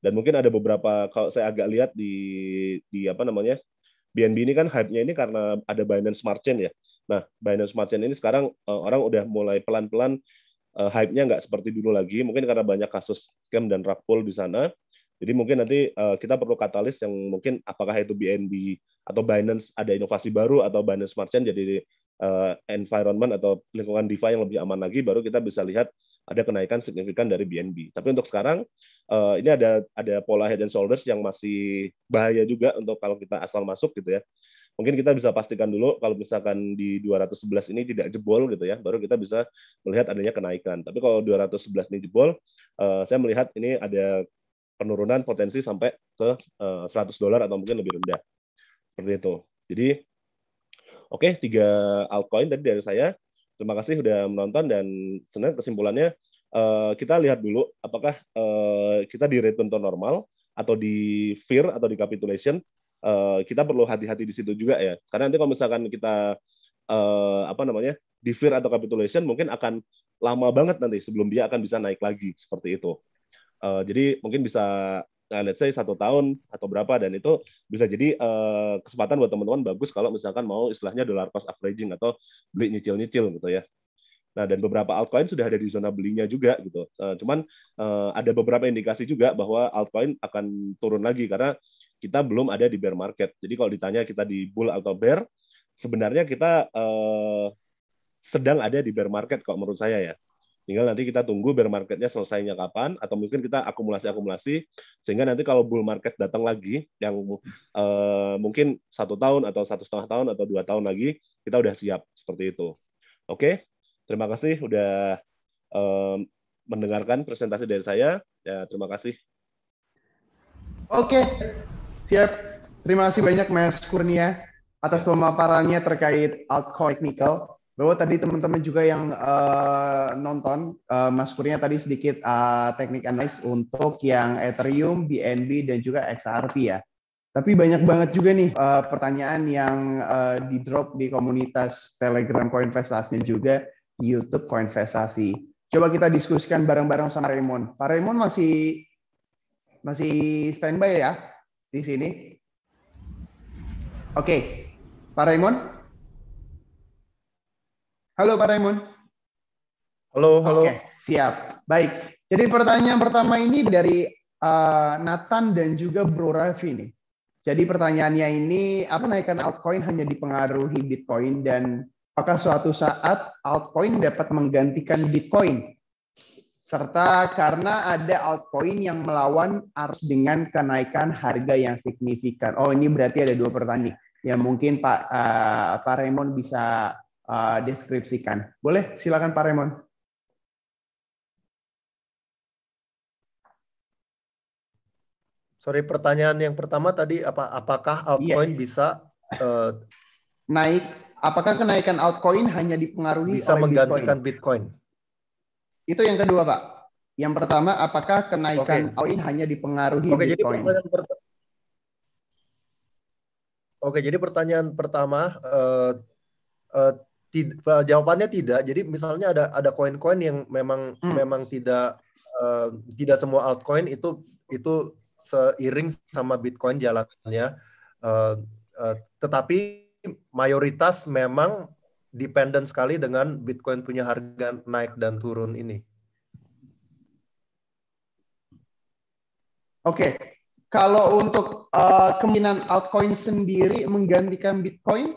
dan mungkin ada beberapa, kalau saya agak lihat di di apa namanya, B N B ini kan hype-nya ini karena ada Binance Smart Chain ya. Nah, Binance Smart Chain ini sekarang uh, orang udah mulai pelan-pelan uh, hype-nya nggak seperti dulu lagi. Mungkin karena banyak kasus scam dan rug pull di sana. Jadi mungkin nanti uh, kita perlu katalis yang mungkin apakah itu B N B atau Binance ada inovasi baru atau Binance Smart Chain jadi Uh, environment atau lingkungan DeFi yang lebih aman lagi, baru kita bisa lihat ada kenaikan signifikan dari B N B. Tapi untuk sekarang uh, ini ada ada pola head and shoulders yang masih bahaya juga untuk kalau kita asal masuk gitu ya. Mungkin kita bisa pastikan dulu kalau misalkan di dua ratus sebelas ini tidak jebol gitu ya, baru kita bisa melihat adanya kenaikan. Tapi kalau dua ratus sebelas ini jebol, uh, saya melihat ini ada penurunan potensi sampai ke uh, seratus dolar atau mungkin lebih rendah. Seperti itu. Jadi oke, tiga altcoin tadi dari saya. Terima kasih sudah menonton, dan sebenarnya kesimpulannya uh, kita lihat dulu apakah uh, kita di return to normal atau di fear atau di capitulation. Uh, kita perlu hati-hati di situ juga ya. Karena nanti kalau misalkan kita uh, apa namanya di fear atau capitulation, mungkin akan lama banget nanti sebelum dia akan bisa naik lagi seperti itu. Uh, jadi mungkin bisa, nah, let's say satu tahun atau berapa, dan itu bisa jadi uh, kesempatan buat teman-teman bagus kalau misalkan mau istilahnya dollar cost averaging atau beli nyicil-nyicil gitu ya. Nah, dan beberapa altcoin sudah ada di zona belinya juga gitu. Uh, cuman uh, ada beberapa indikasi juga bahwa altcoin akan turun lagi karena kita belum ada di bear market. Jadi kalau ditanya kita di bull atau bear, sebenarnya kita uh, sedang ada di bear market kalau menurut saya ya. Tinggal nanti kita tunggu bear marketnya selesainya kapan, atau mungkin kita akumulasi-akumulasi, sehingga nanti kalau bull market datang lagi, yang eh, mungkin satu tahun, atau satu setengah tahun, atau dua tahun lagi, kita udah siap, seperti itu. Oke, terima kasih udah eh, mendengarkan presentasi dari saya, ya terima kasih. Oke, siap. Terima kasih banyak Mas Kurnia, atas pemaparannya terkait altcoin technical. Bahwa tadi teman-teman juga yang uh, nonton, uh, Mas Kurnia tadi sedikit uh, teknik analis untuk yang Ethereum, B N B, dan juga X R P ya. Tapi banyak banget juga nih uh, pertanyaan yang uh, di-drop di komunitas Telegram Coinvestasi juga, YouTube Coinvestasi. Coba kita diskusikan bareng-bareng sama Raymond. Pak Raymond masih masih standby ya di sini? Oke, okay. Pak Raymond? Halo Pak Raymond. Halo, halo. Oke, siap. Baik. Jadi pertanyaan pertama ini dari uh, Nathan dan juga Bro Raffi nih. Jadi pertanyaannya ini, apa naikan altcoin hanya dipengaruhi Bitcoin, dan apakah suatu saat altcoin dapat menggantikan Bitcoin? Serta karena ada altcoin yang melawan arus dengan kenaikan harga yang signifikan. Oh, ini berarti ada dua pertanyaan yang mungkin Pak uh, Pak Raymond bisa Uh, deskripsikan. Boleh, silakan Pak Raymond. Sorry, pertanyaan yang pertama tadi, apa apakah altcoin yeah. bisa uh, naik? Apakah kenaikan altcoin hanya dipengaruhi bisa oleh menggantikan Bitcoin? Bitcoin? Itu yang kedua, Pak. Yang pertama, apakah kenaikan okay. altcoin hanya dipengaruhi okay, Bitcoin? Jadi Oke, okay, jadi pertanyaan pertama. Uh, Uh, tid uh, jawabannya tidak. Jadi misalnya ada ada koin-koin yang memang hmm. memang tidak uh, tidak semua altcoin itu itu seiring sama Bitcoin jalannya. Uh, uh, tetapi mayoritas memang dependen sekali dengan Bitcoin punya harga naik dan turun ini. Oke, okay. Kalau untuk uh, kemungkinan altcoin sendiri menggantikan Bitcoin.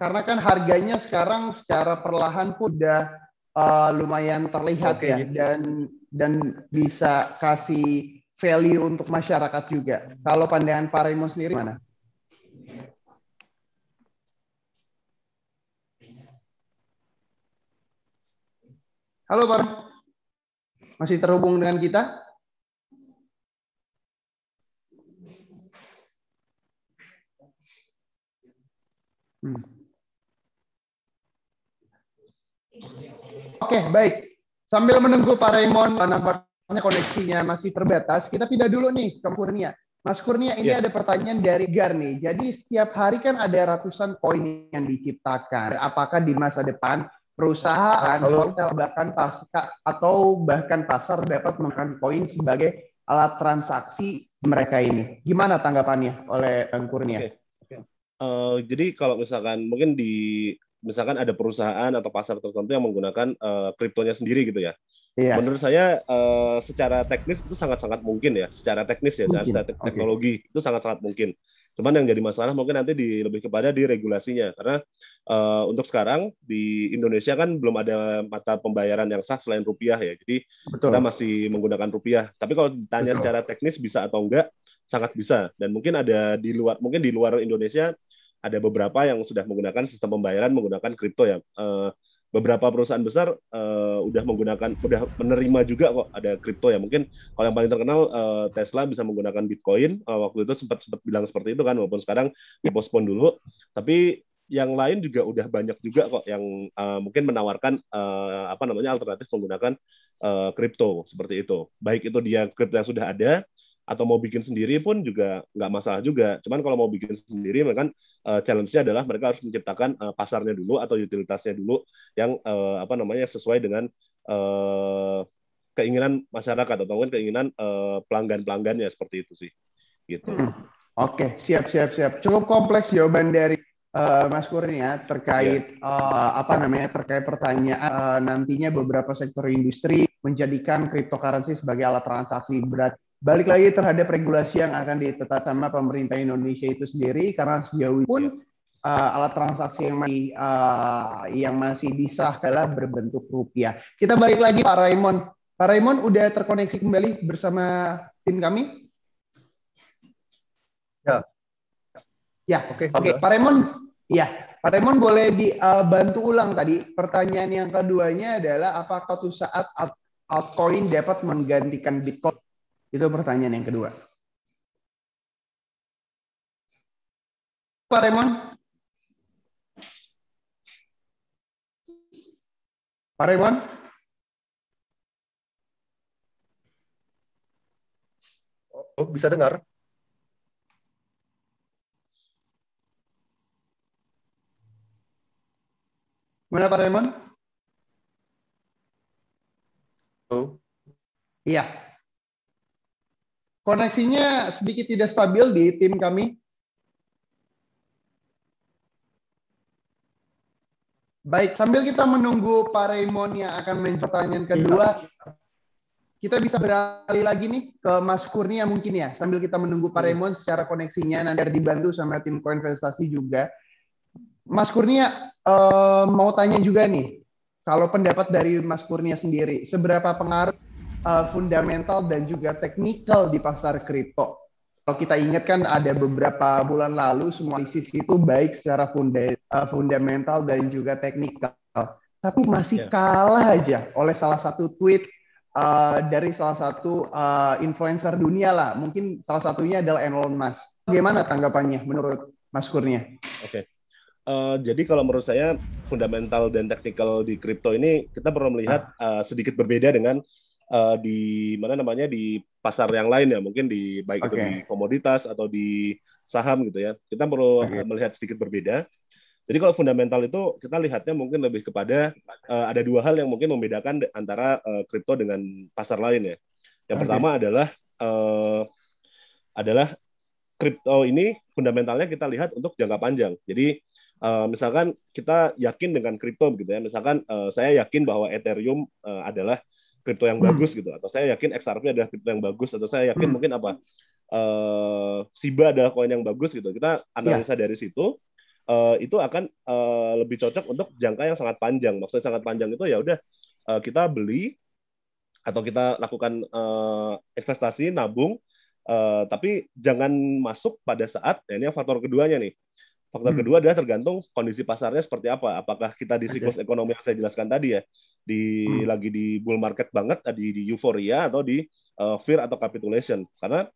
Karena kan harganya sekarang secara perlahan pun udah uh, lumayan terlihat okay, ya, gitu. dan dan bisa kasih value untuk masyarakat juga. Kalau pandangan Pak Raymond sendiri mana? Halo Pak, masih terhubung dengan kita? Hmm. Oke, baik. Sambil menunggu Pak Raymond, nampaknya koneksinya masih terbatas, kita pindah dulu nih ke Kurnia. Mas Kurnia, ini yeah. ada pertanyaan dari Gar nih. Jadi setiap hari kan ada ratusan koin yang diciptakan. Apakah di masa depan perusahaan, hotel, bahkan pasca atau bahkan pasar dapat menggunakan koin sebagai alat transaksi mereka ini? Gimana tanggapannya oleh Bang Kurnia? Okay. Okay. Uh, jadi kalau misalkan mungkin di misalkan ada perusahaan atau pasar tertentu yang menggunakan uh, kriptonya sendiri gitu ya. Yeah. Menurut saya uh, secara teknis itu sangat-sangat mungkin ya. Secara teknis ya, mungkin. secara te teknologi okay. itu sangat-sangat mungkin. Cuman yang jadi masalah mungkin nanti di, lebih kepada di regulasinya. Karena uh, untuk sekarang di Indonesia kan belum ada mata pembayaran yang sah selain rupiah ya. Jadi Betul. kita masih menggunakan rupiah. Tapi kalau ditanya Betul. secara teknis bisa atau enggak, sangat bisa. Dan mungkin ada di luar, mungkin di luar Indonesia ada beberapa yang sudah menggunakan sistem pembayaran menggunakan kripto ya. Uh, beberapa perusahaan besar uh, udah menggunakan, udah menerima juga kok ada kripto ya. Mungkin kalau yang paling terkenal uh, Tesla bisa menggunakan Bitcoin, uh, waktu itu sempat sempat bilang seperti itu kan, walaupun sekarang dipospon dulu. Tapi yang lain juga udah banyak juga kok yang uh, mungkin menawarkan uh, apa namanya alternatif menggunakan uh, kripto seperti itu. Baik itu dia kripto yang sudah ada atau mau bikin sendiri pun juga nggak masalah juga. Cuman kalau mau bikin sendiri, mereka kan uh, challenge-nya adalah mereka harus menciptakan uh, pasarnya dulu atau utilitasnya dulu yang uh, apa namanya sesuai dengan uh, keinginan masyarakat atau mungkin keinginan uh, pelanggan-pelanggannya seperti itu sih. Gitu. Oke, siap siap siap. Cukup kompleks jawaban dari Uh, Mas Kurnia terkait yeah. uh, apa namanya terkait pertanyaan uh, nantinya beberapa sektor industri menjadikan cryptocurrency sebagai alat transaksi. Berat balik lagi terhadap regulasi yang akan ditetapkan sama pemerintah Indonesia itu sendiri, karena sejauh pun yeah. uh, alat transaksi yang masih uh, yang masih bisa adalah berbentuk rupiah. Kita balik lagi Pak Raymond. Pak Raymond udah terkoneksi kembali bersama tim kami? Ya. Yeah. Ya, oke, okay, Pak Raymond. Ya, Pak Raymond boleh dibantu uh, ulang tadi. Pertanyaan yang keduanya adalah apakah suatu saat altcoin dapat menggantikan Bitcoin? Itu pertanyaan yang kedua. Pak Raymond. Pak Raymond. Oh, bisa dengar? Mana Pak Raymond? Oh. Iya. Koneksinya sedikit tidak stabil di tim kami. Baik, sambil kita menunggu Pak Raymond yang akan menjawab pertanyaan kedua, kita bisa beralih lagi nih ke Mas Kurnia mungkin ya, sambil kita menunggu Pak Raymond secara koneksinya nanti dibantu sama tim Coinvestasi juga. Mas Kurnia eh, mau tanya juga nih, kalau pendapat dari Mas Kurnia sendiri, seberapa pengaruh eh, fundamental dan juga teknikal di pasar kripto? Kalau kita ingat kan ada beberapa bulan lalu semua analisis itu baik secara funda, eh, fundamental dan juga teknikal, tapi masih kalah aja oleh salah satu tweet eh, dari salah satu eh, influencer dunia lah, mungkin salah satunya adalah Elon Musk. Bagaimana tanggapannya menurut Mas Kurnia? Oke. Okay. Uh, jadi kalau menurut saya fundamental dan teknikal di kripto ini kita perlu melihat uh, sedikit berbeda dengan uh, di mana namanya di pasar yang lain ya, mungkin di baik okay. itu di komoditas atau di saham gitu ya. Kita perlu okay. melihat sedikit berbeda. Jadi kalau fundamental itu kita lihatnya mungkin lebih kepada uh, ada dua hal yang mungkin membedakan antara uh, kripto dengan pasar lain ya. Yang okay. pertama adalah uh, adalah kripto ini fundamentalnya kita lihat untuk jangka panjang. Jadi Uh, misalkan kita yakin dengan kripto gitu ya, misalkan uh, saya yakin bahwa Ethereum uh, adalah kripto yang hmm. bagus gitu, atau saya yakin X R P adalah kripto yang bagus, atau saya yakin hmm. mungkin apa uh, Shiba adalah koin yang bagus gitu. Kita analisa yeah. dari situ uh, itu akan uh, lebih cocok untuk jangka yang sangat panjang. Maksudnya sangat panjang itu ya udah uh, kita beli atau kita lakukan uh, investasi nabung, uh, tapi jangan masuk pada saat ya, ini faktor keduanya nih. Faktor hmm. kedua adalah tergantung kondisi pasarnya seperti apa. Apakah kita di siklus okay. ekonomi yang saya jelaskan tadi ya. di hmm. lagi di bull market banget, di, di euforia atau di uh, fear atau capitulation. Karena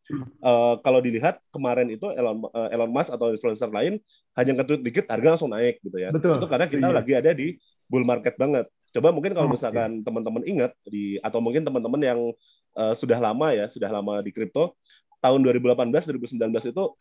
uh, kalau dilihat kemarin itu Elon, uh, Elon Musk atau influencer lain hanya nge-tweet dikit harga langsung naik gitu ya. Betul. Itu karena kita iya. lagi ada di bull market banget. Coba mungkin kalau misalkan okay. teman-teman ingat di atau mungkin teman-teman yang uh, sudah lama ya, sudah lama di kripto, tahun dua ribu delapan belas dua ribu sembilan belas itu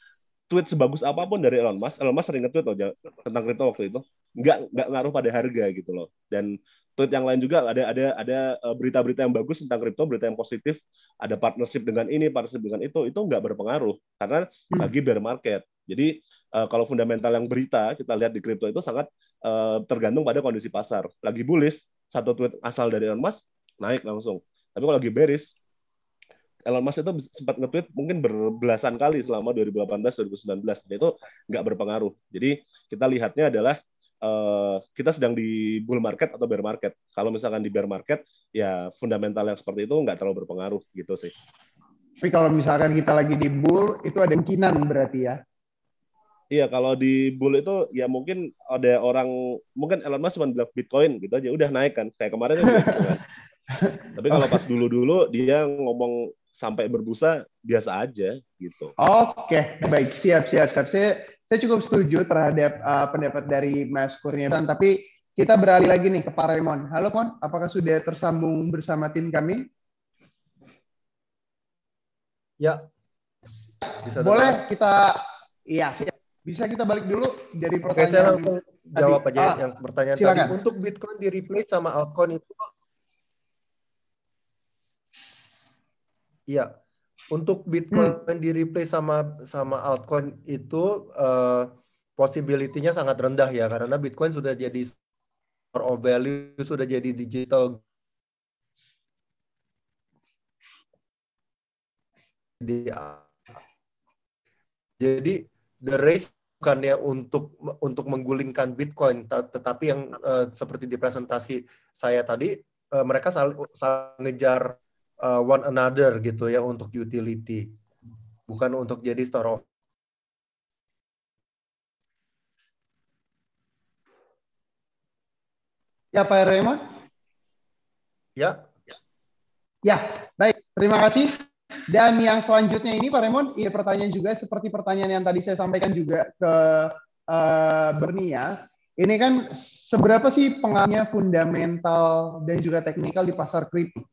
tweet sebagus apapun dari Elon Musk, Elon Musk sering nge-tweet loh tentang kripto waktu itu, nggak nggak ngaruh pada harga gitu loh. Dan tweet yang lain juga ada ada ada berita-berita yang bagus tentang kripto, berita yang positif, ada partnership dengan ini, partnership dengan itu, itu nggak berpengaruh karena lagi bear market. Jadi uh, kalau fundamental yang berita kita lihat di kripto itu sangat uh, tergantung pada kondisi pasar. Lagi bullish, satu tweet asal dari Elon Musk naik langsung. Tapi kalau lagi bearish, Elon Musk itu sempat nge-tweet mungkin berbelasan kali selama dua ribu delapan belas dua ribu sembilan belas. Dan itu nggak berpengaruh. Jadi kita lihatnya adalah uh, kita sedang di bull market atau bear market. Kalau misalkan di bear market, ya fundamental yang seperti itu nggak terlalu berpengaruh gitu sih. Tapi kalau misalkan kita lagi di bull, itu ada kemungkinan berarti ya? Iya, kalau di bull itu ya mungkin ada orang, mungkin Elon Musk cuma bilang Bitcoin gitu aja, udah naik kan. Kayak kemarin itu. Tapi kalau pas dulu-dulu dia ngomong sampai berbusa biasa aja gitu. Oke, baik, siap siap siap. Saya, saya cukup setuju terhadap uh, pendapat dari Mas Kurnia. Tapi kita beralih lagi nih ke Pak Raymond. Halo Mon, apakah sudah tersambung bersama tim kami? Ya. Bisa boleh kita, iya siap. Bisa kita balik dulu dari pertanyaan. Oke, saya jawab aja ah, yang pertanyaan silakan. Tadi. Untuk Bitcoin di replace sama altcoin itu. Iya, untuk Bitcoin hmm. di replace sama sama altcoin itu uh, possibility-nya sangat rendah ya, karena Bitcoin sudah jadi store of value, sudah jadi digital jadi the race bukannya untuk untuk menggulingkan Bitcoin, tetapi yang uh, seperti di presentasi saya tadi uh, mereka saling sal ngejar Uh, one another gitu ya untuk utility, bukan untuk jadi store of. Ya Pak Raymond? Ya. Ya, baik. Terima kasih. Dan yang selanjutnya ini Pak Raymond, ya pertanyaan juga seperti pertanyaan yang tadi saya sampaikan juga ke uh, Bernia. Ini kan seberapa sih pengaruhnya fundamental dan juga teknikal di pasar kripto?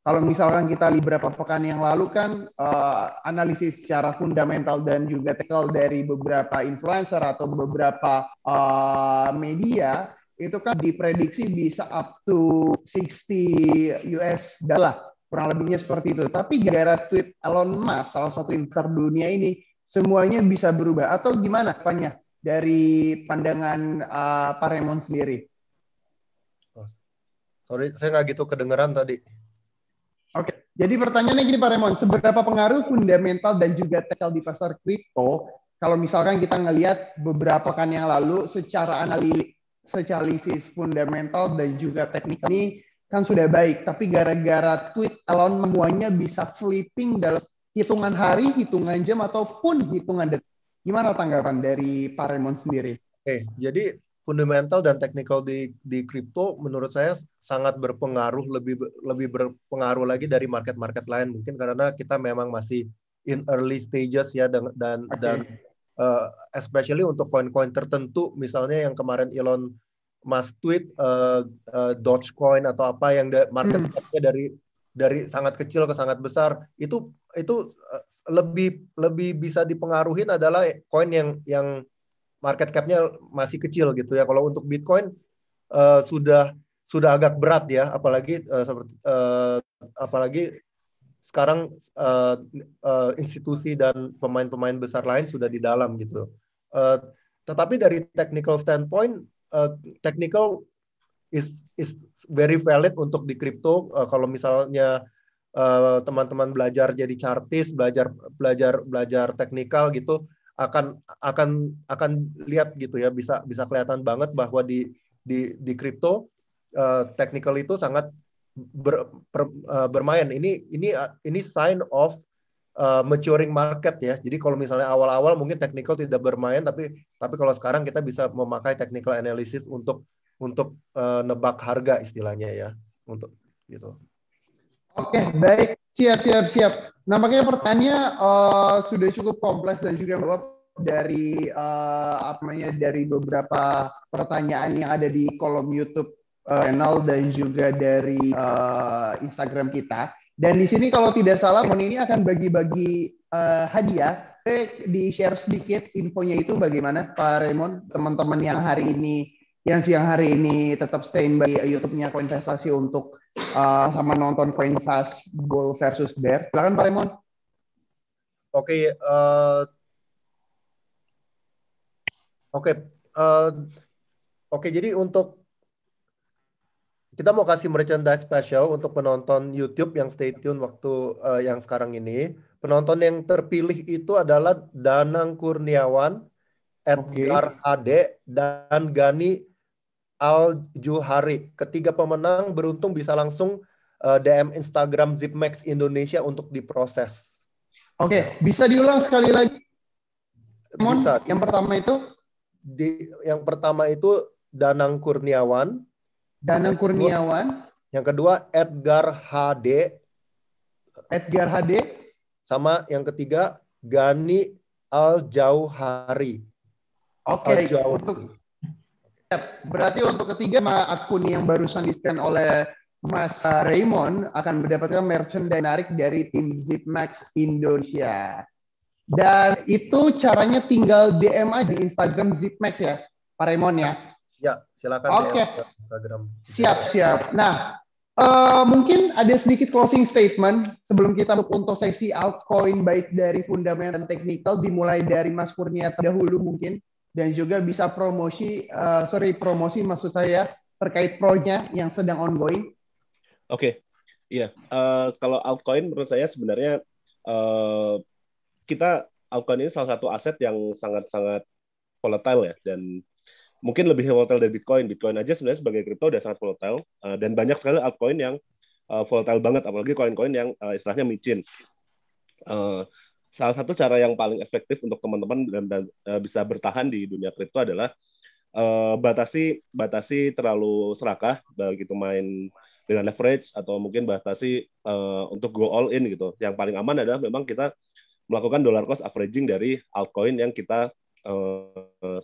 Kalau misalkan kita beberapa pekan yang lalu kan uh, analisis secara fundamental dan juga teknikal dari beberapa influencer atau beberapa uh, media itu kan diprediksi bisa up to enam puluh US dollar kurang lebihnya seperti itu. Tapi gara-gara tweet Elon Musk salah satu influencer dunia ini semuanya bisa berubah atau gimana apanya dari pandangan uh, Pak Raymond sendiri? Oh, sorry, saya nggak gitu kedengeran tadi. Oke, jadi pertanyaannya gini Pak Raymond, seberapa pengaruh fundamental dan juga teknikal di pasar kripto kalau misalkan kita ngelihat beberapa pekan yang lalu secara analisis, secara analisis fundamental dan juga teknikal ini kan sudah baik, tapi gara-gara tweet Elon semuanya bisa flipping dalam hitungan hari, hitungan jam ataupun hitungan detik. Gimana tanggapan dari Pak Raymond sendiri? Oke, jadi fundamental dan teknikal di di kripto menurut saya sangat berpengaruh, lebih lebih berpengaruh lagi dari market-market lain mungkin karena kita memang masih in early stages ya dan dan, okay. dan uh, especially untuk koin-koin tertentu misalnya yang kemarin Elon Musk tweet uh, uh, Dogecoin atau apa yang market cap-nya dari dari sangat kecil ke sangat besar itu itu uh, lebih lebih bisa dipengaruhin adalah koin yang yang market cap-nya masih kecil gitu ya. Kalau untuk Bitcoin uh, sudah sudah agak berat ya, apalagi uh, seperti uh, apalagi sekarang uh, uh, institusi dan pemain-pemain besar lain sudah di dalam gitu. Uh, tetapi dari technical standpoint, uh, technical is is very valid untuk di kripto. Uh, kalau misalnya teman-teman uh, belajar jadi chartist, belajar belajar belajar teknikal gitu. akan akan akan lihat gitu ya, bisa bisa kelihatan banget bahwa di di di kripto uh, technical itu sangat ber, per, uh, bermain. Ini ini uh, ini sign of uh, maturing market ya. Jadi kalau misalnya awal-awal mungkin technical tidak bermain, tapi tapi kalau sekarang kita bisa memakai technical analysis untuk untuk uh, nebak harga istilahnya ya. untuk gitu. Oke, okay, baik, siap siap siap. Nampaknya pertanyaannya uh, sudah cukup kompleks dan juga bapak dari uh, apa namanya dari beberapa pertanyaan yang ada di kolom YouTube channel uh, dan juga dari uh, Instagram kita. Dan di sini kalau tidak salah, Mon ini akan bagi-bagi uh, hadiah. Di-share sedikit infonya itu bagaimana Pak Raymond, teman-teman yang hari ini, yang siang hari ini tetap standby YouTube-nya Coinvestasi untuk uh, sama nonton CoinFest Bull versus Bear. Silakan Pak Raymond. Oke, okay, uh, oke, okay, uh, oke. Okay, jadi untuk kita mau kasih merchandise special untuk penonton YouTube yang stay tune waktu uh, yang sekarang ini. Penonton yang terpilih itu adalah Danang Kurniawan, Edgar okay. Ade, dan Gani Aljuhari. Ketiga pemenang beruntung bisa langsung uh, D M Instagram Zipmex Indonesia untuk diproses. Oke, okay. Bisa diulang sekali lagi? Bisa. Yang pertama itu? Di, yang pertama itu Danang Kurniawan. Danang Kurniawan. Yang kedua Edgar H D. Edgar H D. Sama yang ketiga Gani Aljauhari. Oke. Okay. Untuk berarti untuk ketiga akun yang barusan di-scan oleh Mas Raymond akan mendapatkan merchandise menarik dari tim Zipmax Indonesia. Dan itu caranya tinggal D M aja di Instagram Zipmax ya, Pak Raymond ya. Ya. Silakan okay. Di Instagram. Siap, siap. Nah, uh, mungkin ada sedikit closing statement sebelum kita untuk sesi altcoin baik dari fundamental dan technical, dimulai dari Mas Kurnia dahulu mungkin, dan juga bisa promosi, uh, sorry promosi maksud saya terkait pronya yang sedang ongoing. Oke, okay. Iya. Yeah. Uh, kalau altcoin menurut saya sebenarnya uh, kita altcoin ini salah satu aset yang sangat-sangat volatile ya, dan mungkin lebih volatile dari Bitcoin. Bitcoin aja sebenarnya sebagai kripto udah sangat volatile, uh, dan banyak sekali altcoin yang uh, volatile banget, apalagi koin-koin yang uh, istilahnya micin. Uh, salah satu cara yang paling efektif untuk teman-teman dan, dan uh, bisa bertahan di dunia kripto adalah uh, batasi batasi terlalu serakah, begitu main dengan leverage, atau mungkin batasi uh, untuk go all in gitu. Yang paling aman adalah memang kita melakukan dollar cost averaging dari altcoin yang kita uh,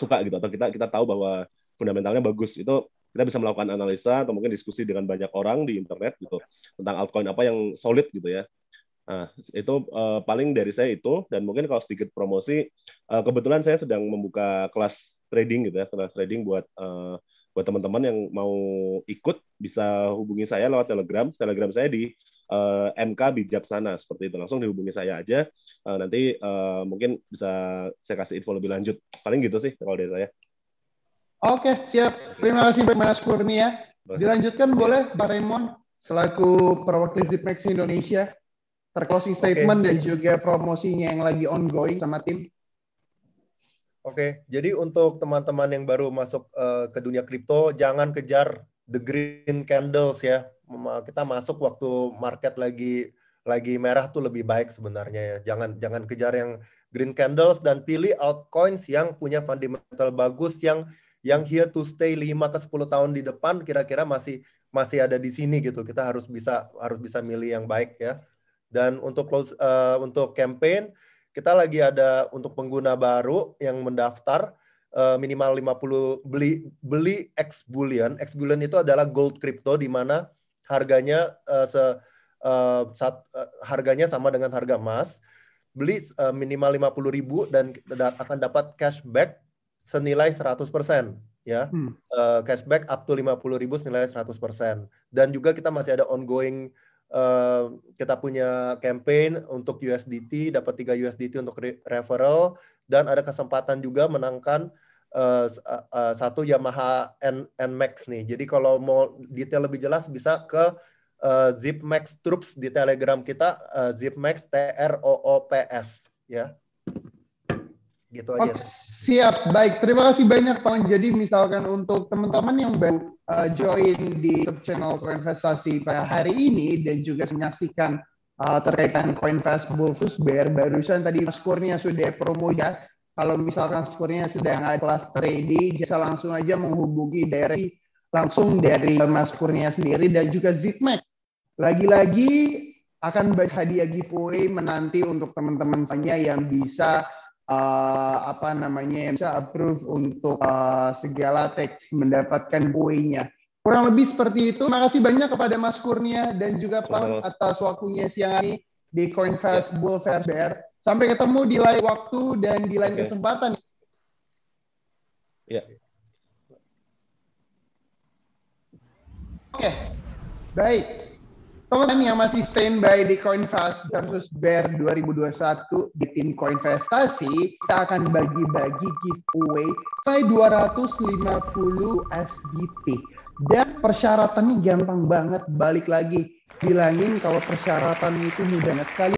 suka gitu, atau kita kita tahu bahwa fundamentalnya bagus. Itu kita bisa melakukan analisa atau mungkin diskusi dengan banyak orang di internet gitu tentang altcoin apa yang solid gitu ya. Nah, itu uh, paling dari saya itu. Dan mungkin kalau sedikit promosi, uh, kebetulan saya sedang membuka kelas trading gitu ya, kelas trading buat uh, buat teman-teman yang mau ikut bisa hubungi saya lewat Telegram. Telegram saya di uh, M K Bijaksana seperti itu, langsung dihubungi saya aja. Uh, nanti uh, mungkin bisa saya kasih info lebih lanjut. Paling gitu sih kalau dari saya. Oke, okay, siap. Terima kasih Mas Kurnia. Dilanjutkan boleh Pak Raymond selaku perwakil Zipmex Indonesia, terclosing statement okay. Dan juga promosinya yang lagi ongoing sama tim. Oke, okay, jadi untuk teman-teman yang baru masuk uh, ke dunia kripto, jangan kejar the green candles ya. Kita masuk waktu market lagi lagi merah tuh lebih baik sebenarnya ya. Jangan jangan kejar yang green candles dan pilih altcoins yang punya fundamental bagus, yang yang here to stay lima ke sepuluh tahun di depan kira-kira masih masih ada di sini gitu. Kita harus bisa harus bisa milih yang baik ya. Dan untuk close uh, untuk campaign, kita lagi ada untuk pengguna baru yang mendaftar uh, minimal lima puluh beli beli X bullion. X bullion itu adalah gold crypto di mana harganya uh, se Uh, saat, uh, harganya sama dengan harga emas, beli uh, minimal lima puluh ribu dan da akan dapat cashback senilai seratus persen ya. Hmm. Uh, cashback up to lima puluh ribu senilai seratus persen. Dan juga kita masih ada ongoing, uh, kita punya campaign untuk U S D T, dapat tiga U S D T untuk re referral, dan ada kesempatan juga menangkan uh, uh, satu Yamaha N Max nih. Jadi kalau mau detail lebih jelas bisa ke Uh, Zipmax Troops di Telegram kita, uh, Zipmax T R O O P S ya. Gitu aja. Okay, siap, baik. Terima kasih banyak Pak. Jadi misalkan untuk teman-teman yang baru uh, join di YouTube channel Coinvestasi pada hari ini dan juga menyaksikan uh, terkaitan Coinfest Bull versus Bear, barusan tadi Mas Kurnia sudah promo ya. Kalau misalkan Mas Kurnia sedang ada kelas trading, bisa langsung aja menghubungi dari langsung dari Mas Kurnia sendiri dan juga Zipmex. Lagi-lagi akan hadiah giveaway menanti untuk teman-teman saya yang bisa uh, apa namanya yang bisa approve untuk uh, segala teks mendapatkan giveaway-nya. Kurang lebih seperti itu. Terima kasih banyak kepada Mas Kurnia dan juga Pak atas waktunya siang ini di CoinFest Bull versus Bear. Sampai ketemu di lain waktu dan di lain okay. kesempatan. Ya. Yeah. Oke. Okay. Baik. Teman-teman yang masih standby di CoinFest versus Bear dua ribu dua puluh satu di tim Coinvestasi, kita akan bagi-bagi giveaway saya dua ratus lima puluh U S D T. Dan persyaratannya gampang banget, balik lagi. Bilangin kalau persyaratan itu mudah sekali.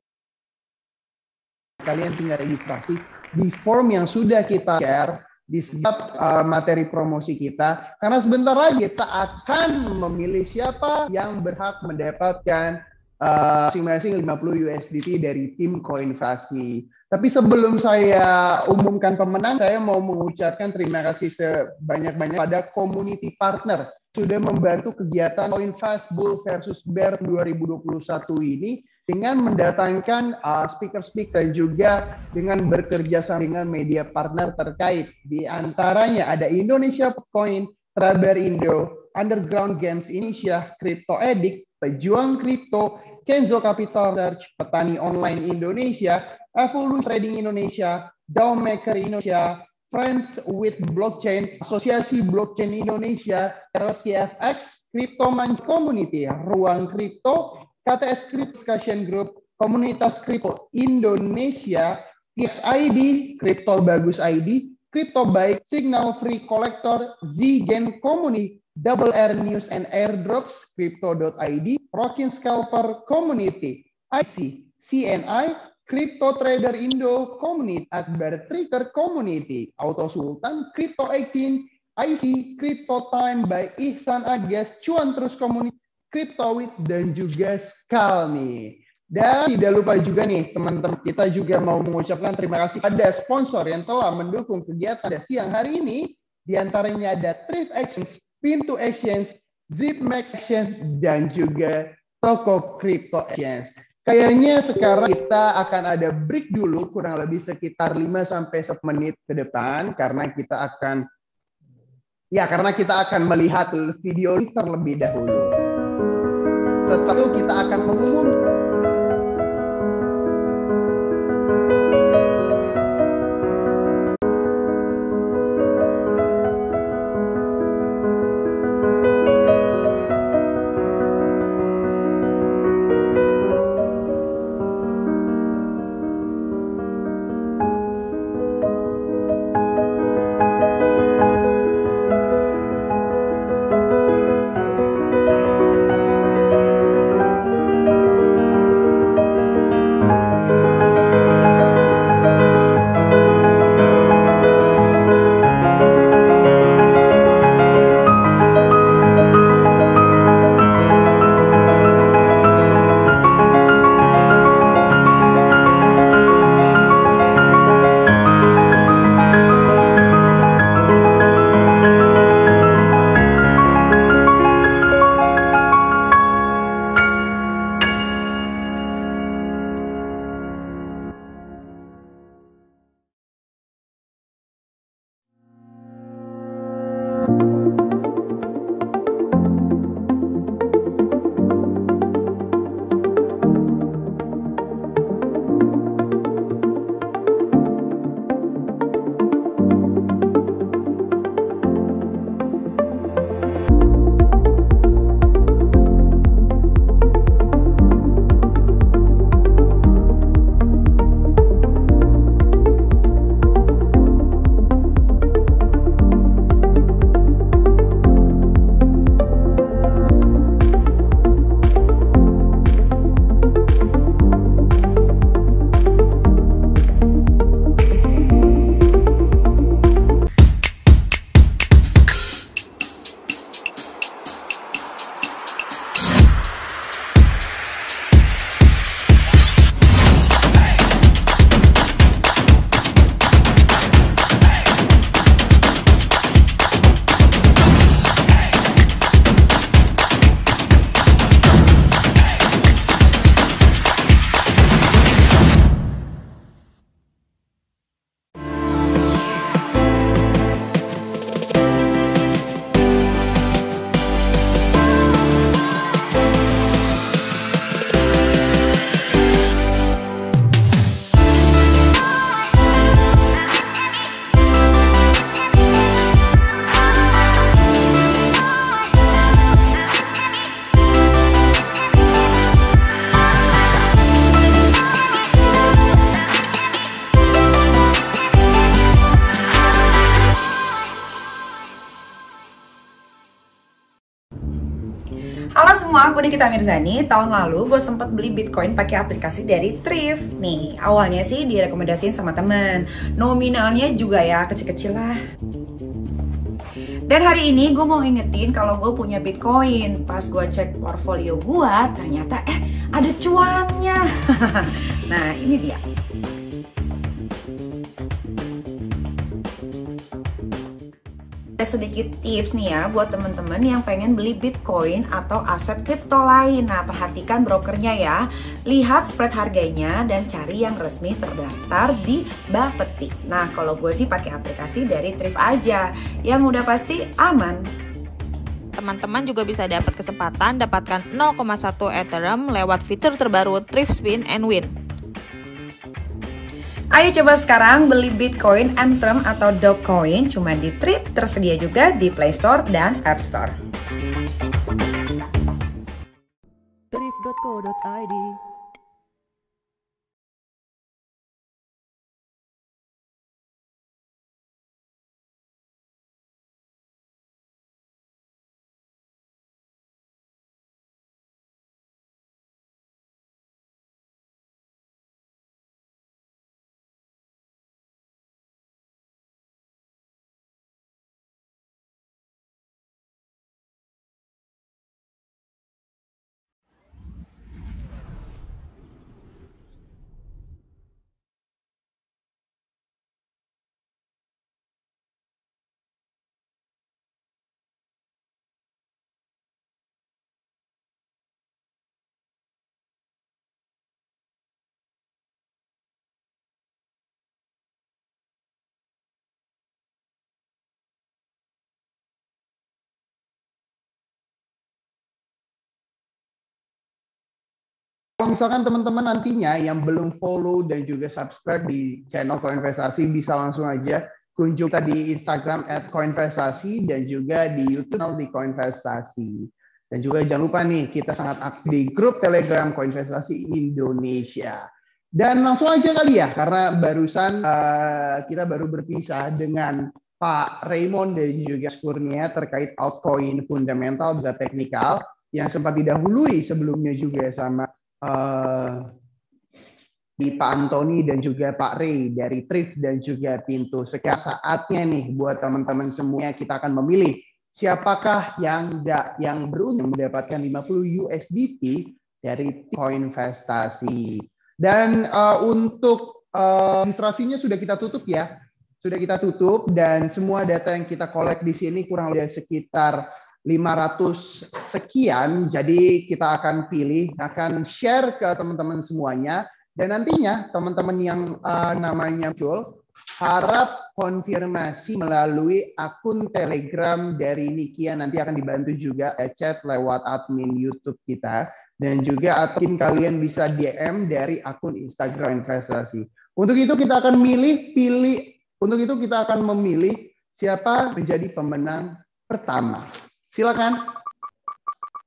Kalian tinggal registrasi di form yang sudah kita share di setiap uh, materi promosi kita, karena sebentar lagi kita akan memilih siapa yang berhak mendapatkan uh, masing-masing lima puluh U S D T dari tim Coinvestasi. Tapi sebelum saya umumkan pemenang, saya mau mengucapkan terima kasih sebanyak-banyak pada community partner sudah membantu kegiatan CoinFest Bull versus Bear dua ribu dua puluh satu ini dengan mendatangkan uh, speaker-speaker dan juga dengan bekerja sama dengan media partner terkait. Di antaranya ada Indonesia Coin, Traber Indo, Underground Games Indonesia, Crypto Addict, Pejuang Kripto, Kenzo Capital Research, Petani Online Indonesia, Evolution Trading Indonesia, Downmaker Indonesia, Friends with Blockchain, Asosiasi Blockchain Indonesia, R C F X, Cryptoman Community, Ruang Kripto, K T S Crypto Discussion Group, Komunitas Kripto Indonesia, T X I D, Kripto Bagus I D, Kripto Baik, Signal Free Collector, Zgen Community, Double R News and Airdrops, Kripto dot I D, Rockin Scalper Community, I C, C N I, Kripto Trader Indo Community, Akbar Trader Community, Auto Sultan, Kripto delapan belas, I C, Kripto Time by Ihsan Agas, Cuan Terus Community, Kriptowit dan juga Skal nih. Dan tidak lupa juga nih teman-teman, kita juga mau mengucapkan terima kasih pada sponsor yang telah mendukung kegiatan siang hari ini. Di antaranya ada Triv Exchange, Pintu Exchange, Zipmex Exchange, dan juga Tokocrypto Exchange. Kayaknya sekarang kita akan ada break dulu kurang lebih sekitar lima sampai sepuluh menit ke depan karena kita akan ya karena kita akan melihat video terlebih dahulu. Setelah itu kita akan mengumumkan. sama aku Nikita Mirzani, tahun lalu gue sempet beli Bitcoin pakai aplikasi dari Triv. Nih, awalnya sih direkomendasiin sama temen. Nominalnya juga ya kecil-kecil lah. Dan hari ini gue mau ingetin kalau gue punya Bitcoin. Pas gue cek portfolio gue, ternyata eh ada cuannya. Nah, ini dia. Sedikit tips nih ya buat temen-temen yang pengen beli Bitcoin atau aset kripto lain. Nah, perhatikan brokernya ya, lihat spread harganya dan cari yang resmi terdaftar di Bappebti. Nah, kalau gue sih pakai aplikasi dari Triv aja yang udah pasti aman. Teman-teman juga bisa dapat kesempatan dapatkan nol koma satu Ethereum lewat fitur terbaru Triv Spin and Win. Ayo coba sekarang beli Bitcoin, Anthem, atau Dogecoin cuma di Triv, tersedia juga di Play Store dan App Store. Triv dot co dot i d. Kalau misalkan teman-teman nantinya yang belum follow dan juga subscribe di channel Coinvestasi, bisa langsung aja kunjung kita di Instagram at Coinvestasi dan juga di YouTube di Coinvestasi. Dan juga jangan lupa nih, kita sangat aktif di grup Telegram Coinvestasi Indonesia. Dan langsung aja kali ya, karena barusan uh, kita baru berpisah dengan Pak Raymond dan juga Kurnia terkait altcoin fundamental dan teknikal yang sempat didahului sebelumnya juga sama Uh, di Pak Anthony dan juga Pak Rey dari Triv dan juga Pintu. Sekarang saatnya nih buat teman-teman semuanya, kita akan memilih siapakah yang da, yang beruntung mendapatkan lima puluh U S D T dari Coinvestasi. Dan uh, untuk uh, registrasinya sudah kita tutup ya, sudah kita tutup, dan semua data yang kita collect di sini kurang lebih sekitar lima ratus sekian, jadi kita akan pilih, akan share ke teman-teman semuanya, dan nantinya teman-teman yang uh, namanya muncul, harap konfirmasi melalui akun Telegram dari Nikia, nanti akan dibantu juga chat lewat admin YouTube kita, dan juga admin kalian bisa D M dari akun Instagram Investasi. Untuk itu kita akan milih, pilih, untuk itu kita akan memilih siapa menjadi pemenang pertama. Silakan.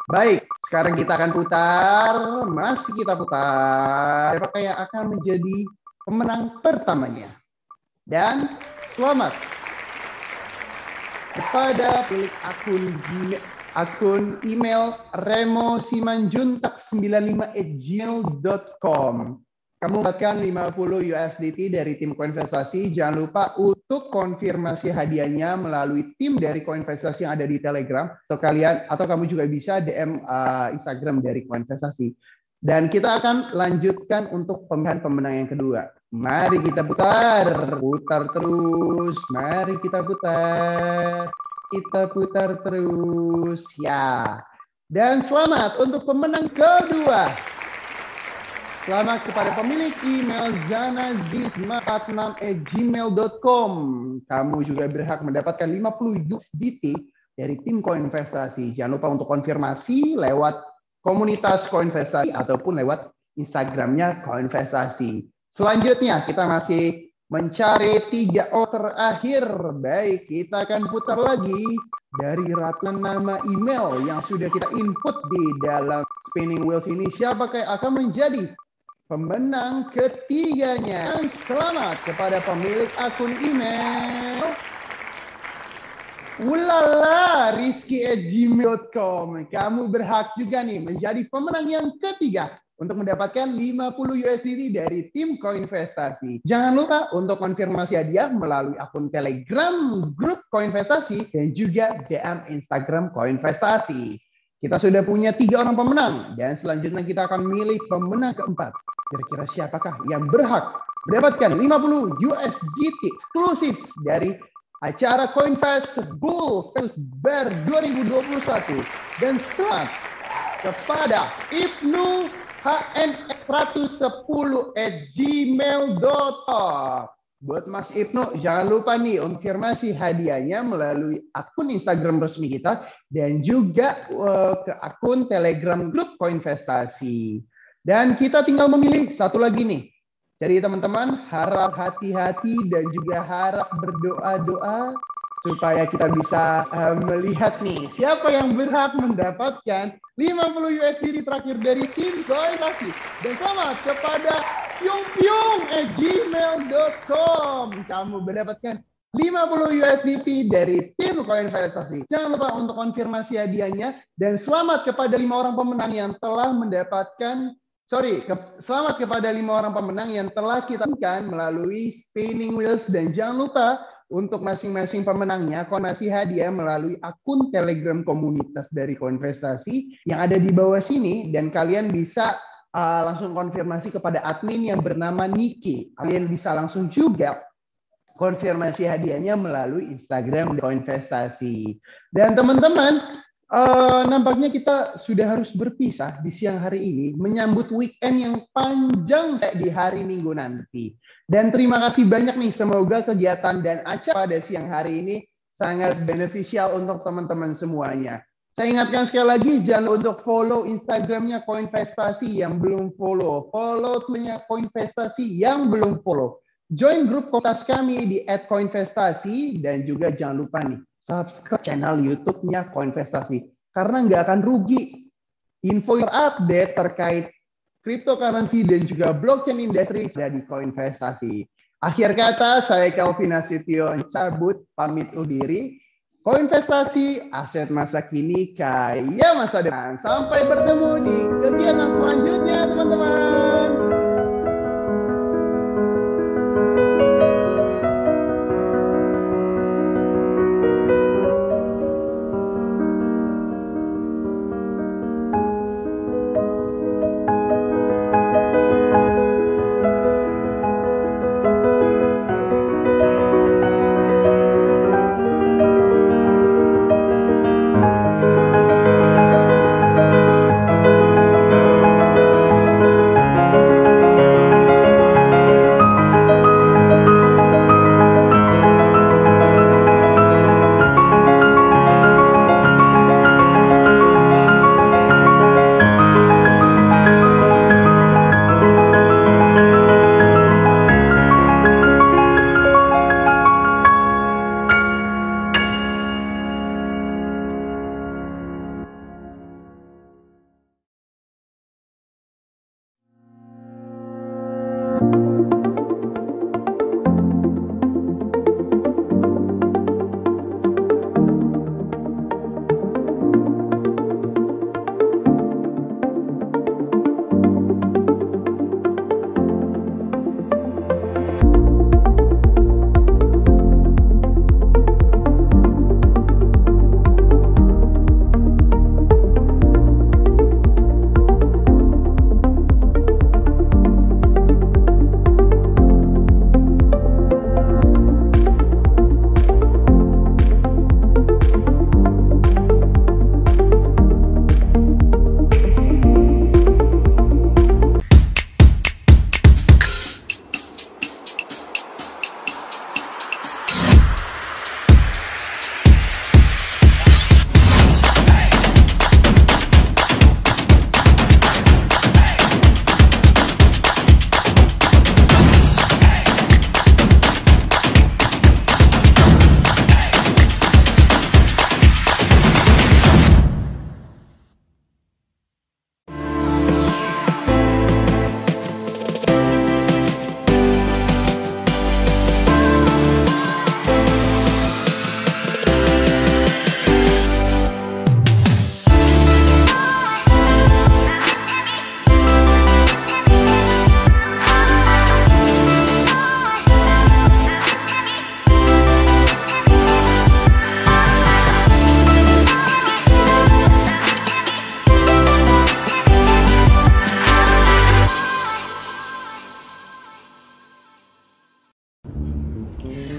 Baik, sekarang kita akan putar, masih kita putar. Siapa yang akan menjadi pemenang pertamanya? Dan selamat kepada pemilik akun akun email remo simanjuntak sembilan lima at gmail dot com. Kamu dapatkan lima puluh U S D T dari tim Coinvestasi. Jangan lupa untuk konfirmasi hadiahnya melalui tim dari Coinvestasi yang ada di Telegram, atau kalian atau kamu juga bisa D M uh, Instagram dari Coinvestasi. Dan kita akan lanjutkan untuk pemilihan pemenang yang kedua. Mari kita putar, putar terus. Mari kita putar, kita putar terus ya. Dan selamat untuk pemenang kedua. Selamat kepada pemilik email zanaziz empat enam at gmail dot com. Kamu juga berhak mendapatkan lima puluh U S D T dari tim Coinvestasi. Jangan lupa untuk konfirmasi lewat komunitas Coinvestasi ataupun lewat Instagramnya Coinvestasi. Selanjutnya kita masih mencari tiga orang terakhir. Baik, kita akan putar lagi dari ratusan nama email yang sudah kita input di dalam spinning wheels ini. Siapakah akan menjadi pemenang ketiganya? Selamat kepada pemilik akun email Ulala, Rizky at gmail dot com. Kamu berhak juga nih menjadi pemenang yang ketiga untuk mendapatkan lima puluh U S D T dari tim Coinvestasi. Jangan lupa untuk konfirmasi hadiah melalui akun Telegram grup Coinvestasi dan juga D M Instagram Coinvestasi. Kita sudah punya tiga orang pemenang dan selanjutnya kita akan milih pemenang keempat. Kira-kira siapakah yang berhak mendapatkan lima puluh U S D T eksklusif dari acara CoinFest Bull versus Bear dua ribu dua puluh satu. Dan selamat kepada Ibnu H N seratus sepuluh at gmail dot com. Buat Mas Ibnu, jangan lupa nih konfirmasi hadiahnya melalui akun Instagram resmi kita dan juga uh, ke akun Telegram grup Coinvestasi. Dan kita tinggal memilih satu lagi nih. Jadi teman-teman harap hati-hati dan juga harap berdoa-doa supaya kita bisa uh, melihat nih siapa yang berhak mendapatkan lima puluh U S D T terakhir dari tim Coinvestasi. Dan selamat kepada pyongpyong at gmail dot com. Kamu mendapatkan lima puluh U S D T dari tim Coinvestasi. Jangan lupa untuk konfirmasi hadiahnya dan selamat kepada lima orang pemenang yang telah mendapatkan Sorry, ke, selamat kepada lima orang pemenang yang telah kita tentukan melalui spinning wheels. Dan jangan lupa untuk masing-masing pemenangnya konfirmasi hadiah melalui akun Telegram komunitas dari Coinvestasi yang ada di bawah sini. Dan kalian bisa uh, langsung konfirmasi kepada admin yang bernama Niki. Kalian bisa langsung juga konfirmasi hadiahnya melalui Instagram Coinvestasi. Dan teman-teman, Uh, nampaknya kita sudah harus berpisah di siang hari ini menyambut weekend yang panjang di hari Minggu nanti. Dan terima kasih banyak nih, semoga kegiatan dan acara pada siang hari ini sangat beneficial untuk teman-teman semuanya. Saya ingatkan sekali lagi, jangan lupa untuk follow Instagramnya Coinvestasi yang belum follow, follow Twitternya Coinvestasi yang belum follow, join grup komunitas kami di et coinvestasi dan juga jangan lupa nih subscribe channel YouTube-nya Coinvestasi. Karena nggak akan rugi. Info terupdate terkait cryptocurrency dan juga blockchain industry dari Coinvestasi. Akhir kata, saya Kelvin Asitio cabut pamit udiri. Coinvestasi, aset masa kini kaya masa depan. Sampai bertemu di kegiatan selanjutnya, teman-teman.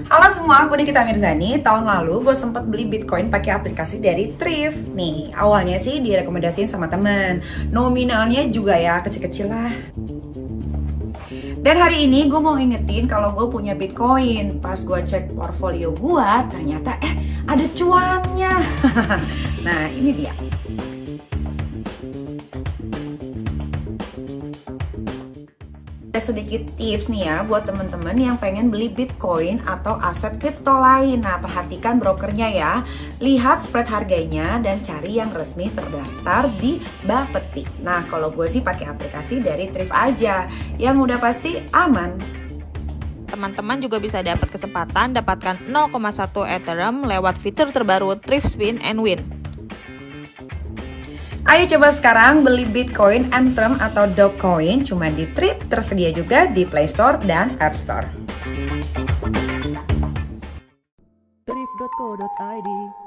Halo semua, aku Nikita Mirzani. Tahun lalu gue sempet beli Bitcoin pakai aplikasi dari Triv. Nih, awalnya sih direkomendasiin sama temen. Nominalnya juga ya kecil-kecil lah. Dan hari ini gue mau ingetin kalau gue punya Bitcoin. Pas gue cek portfolio gue, ternyata eh ada cuannya. Nah, ini dia. Sedikit tips nih ya buat temen-temen yang pengen beli Bitcoin atau aset kripto lain. Nah, perhatikan brokernya ya, lihat spread harganya dan cari yang resmi terdaftar di Bappebti. Nah, kalau gue sih pakai aplikasi dari Triv aja, yang udah pasti aman. Teman-teman juga bisa dapat kesempatan dapatkan nol koma satu Ethereum lewat fitur terbaru Triv Spin and Win. Ayo coba sekarang beli Bitcoin, Anthem, atau Dogecoin cuma di Triv, tersedia juga di Play Store dan App Store. Triv dot co dot i d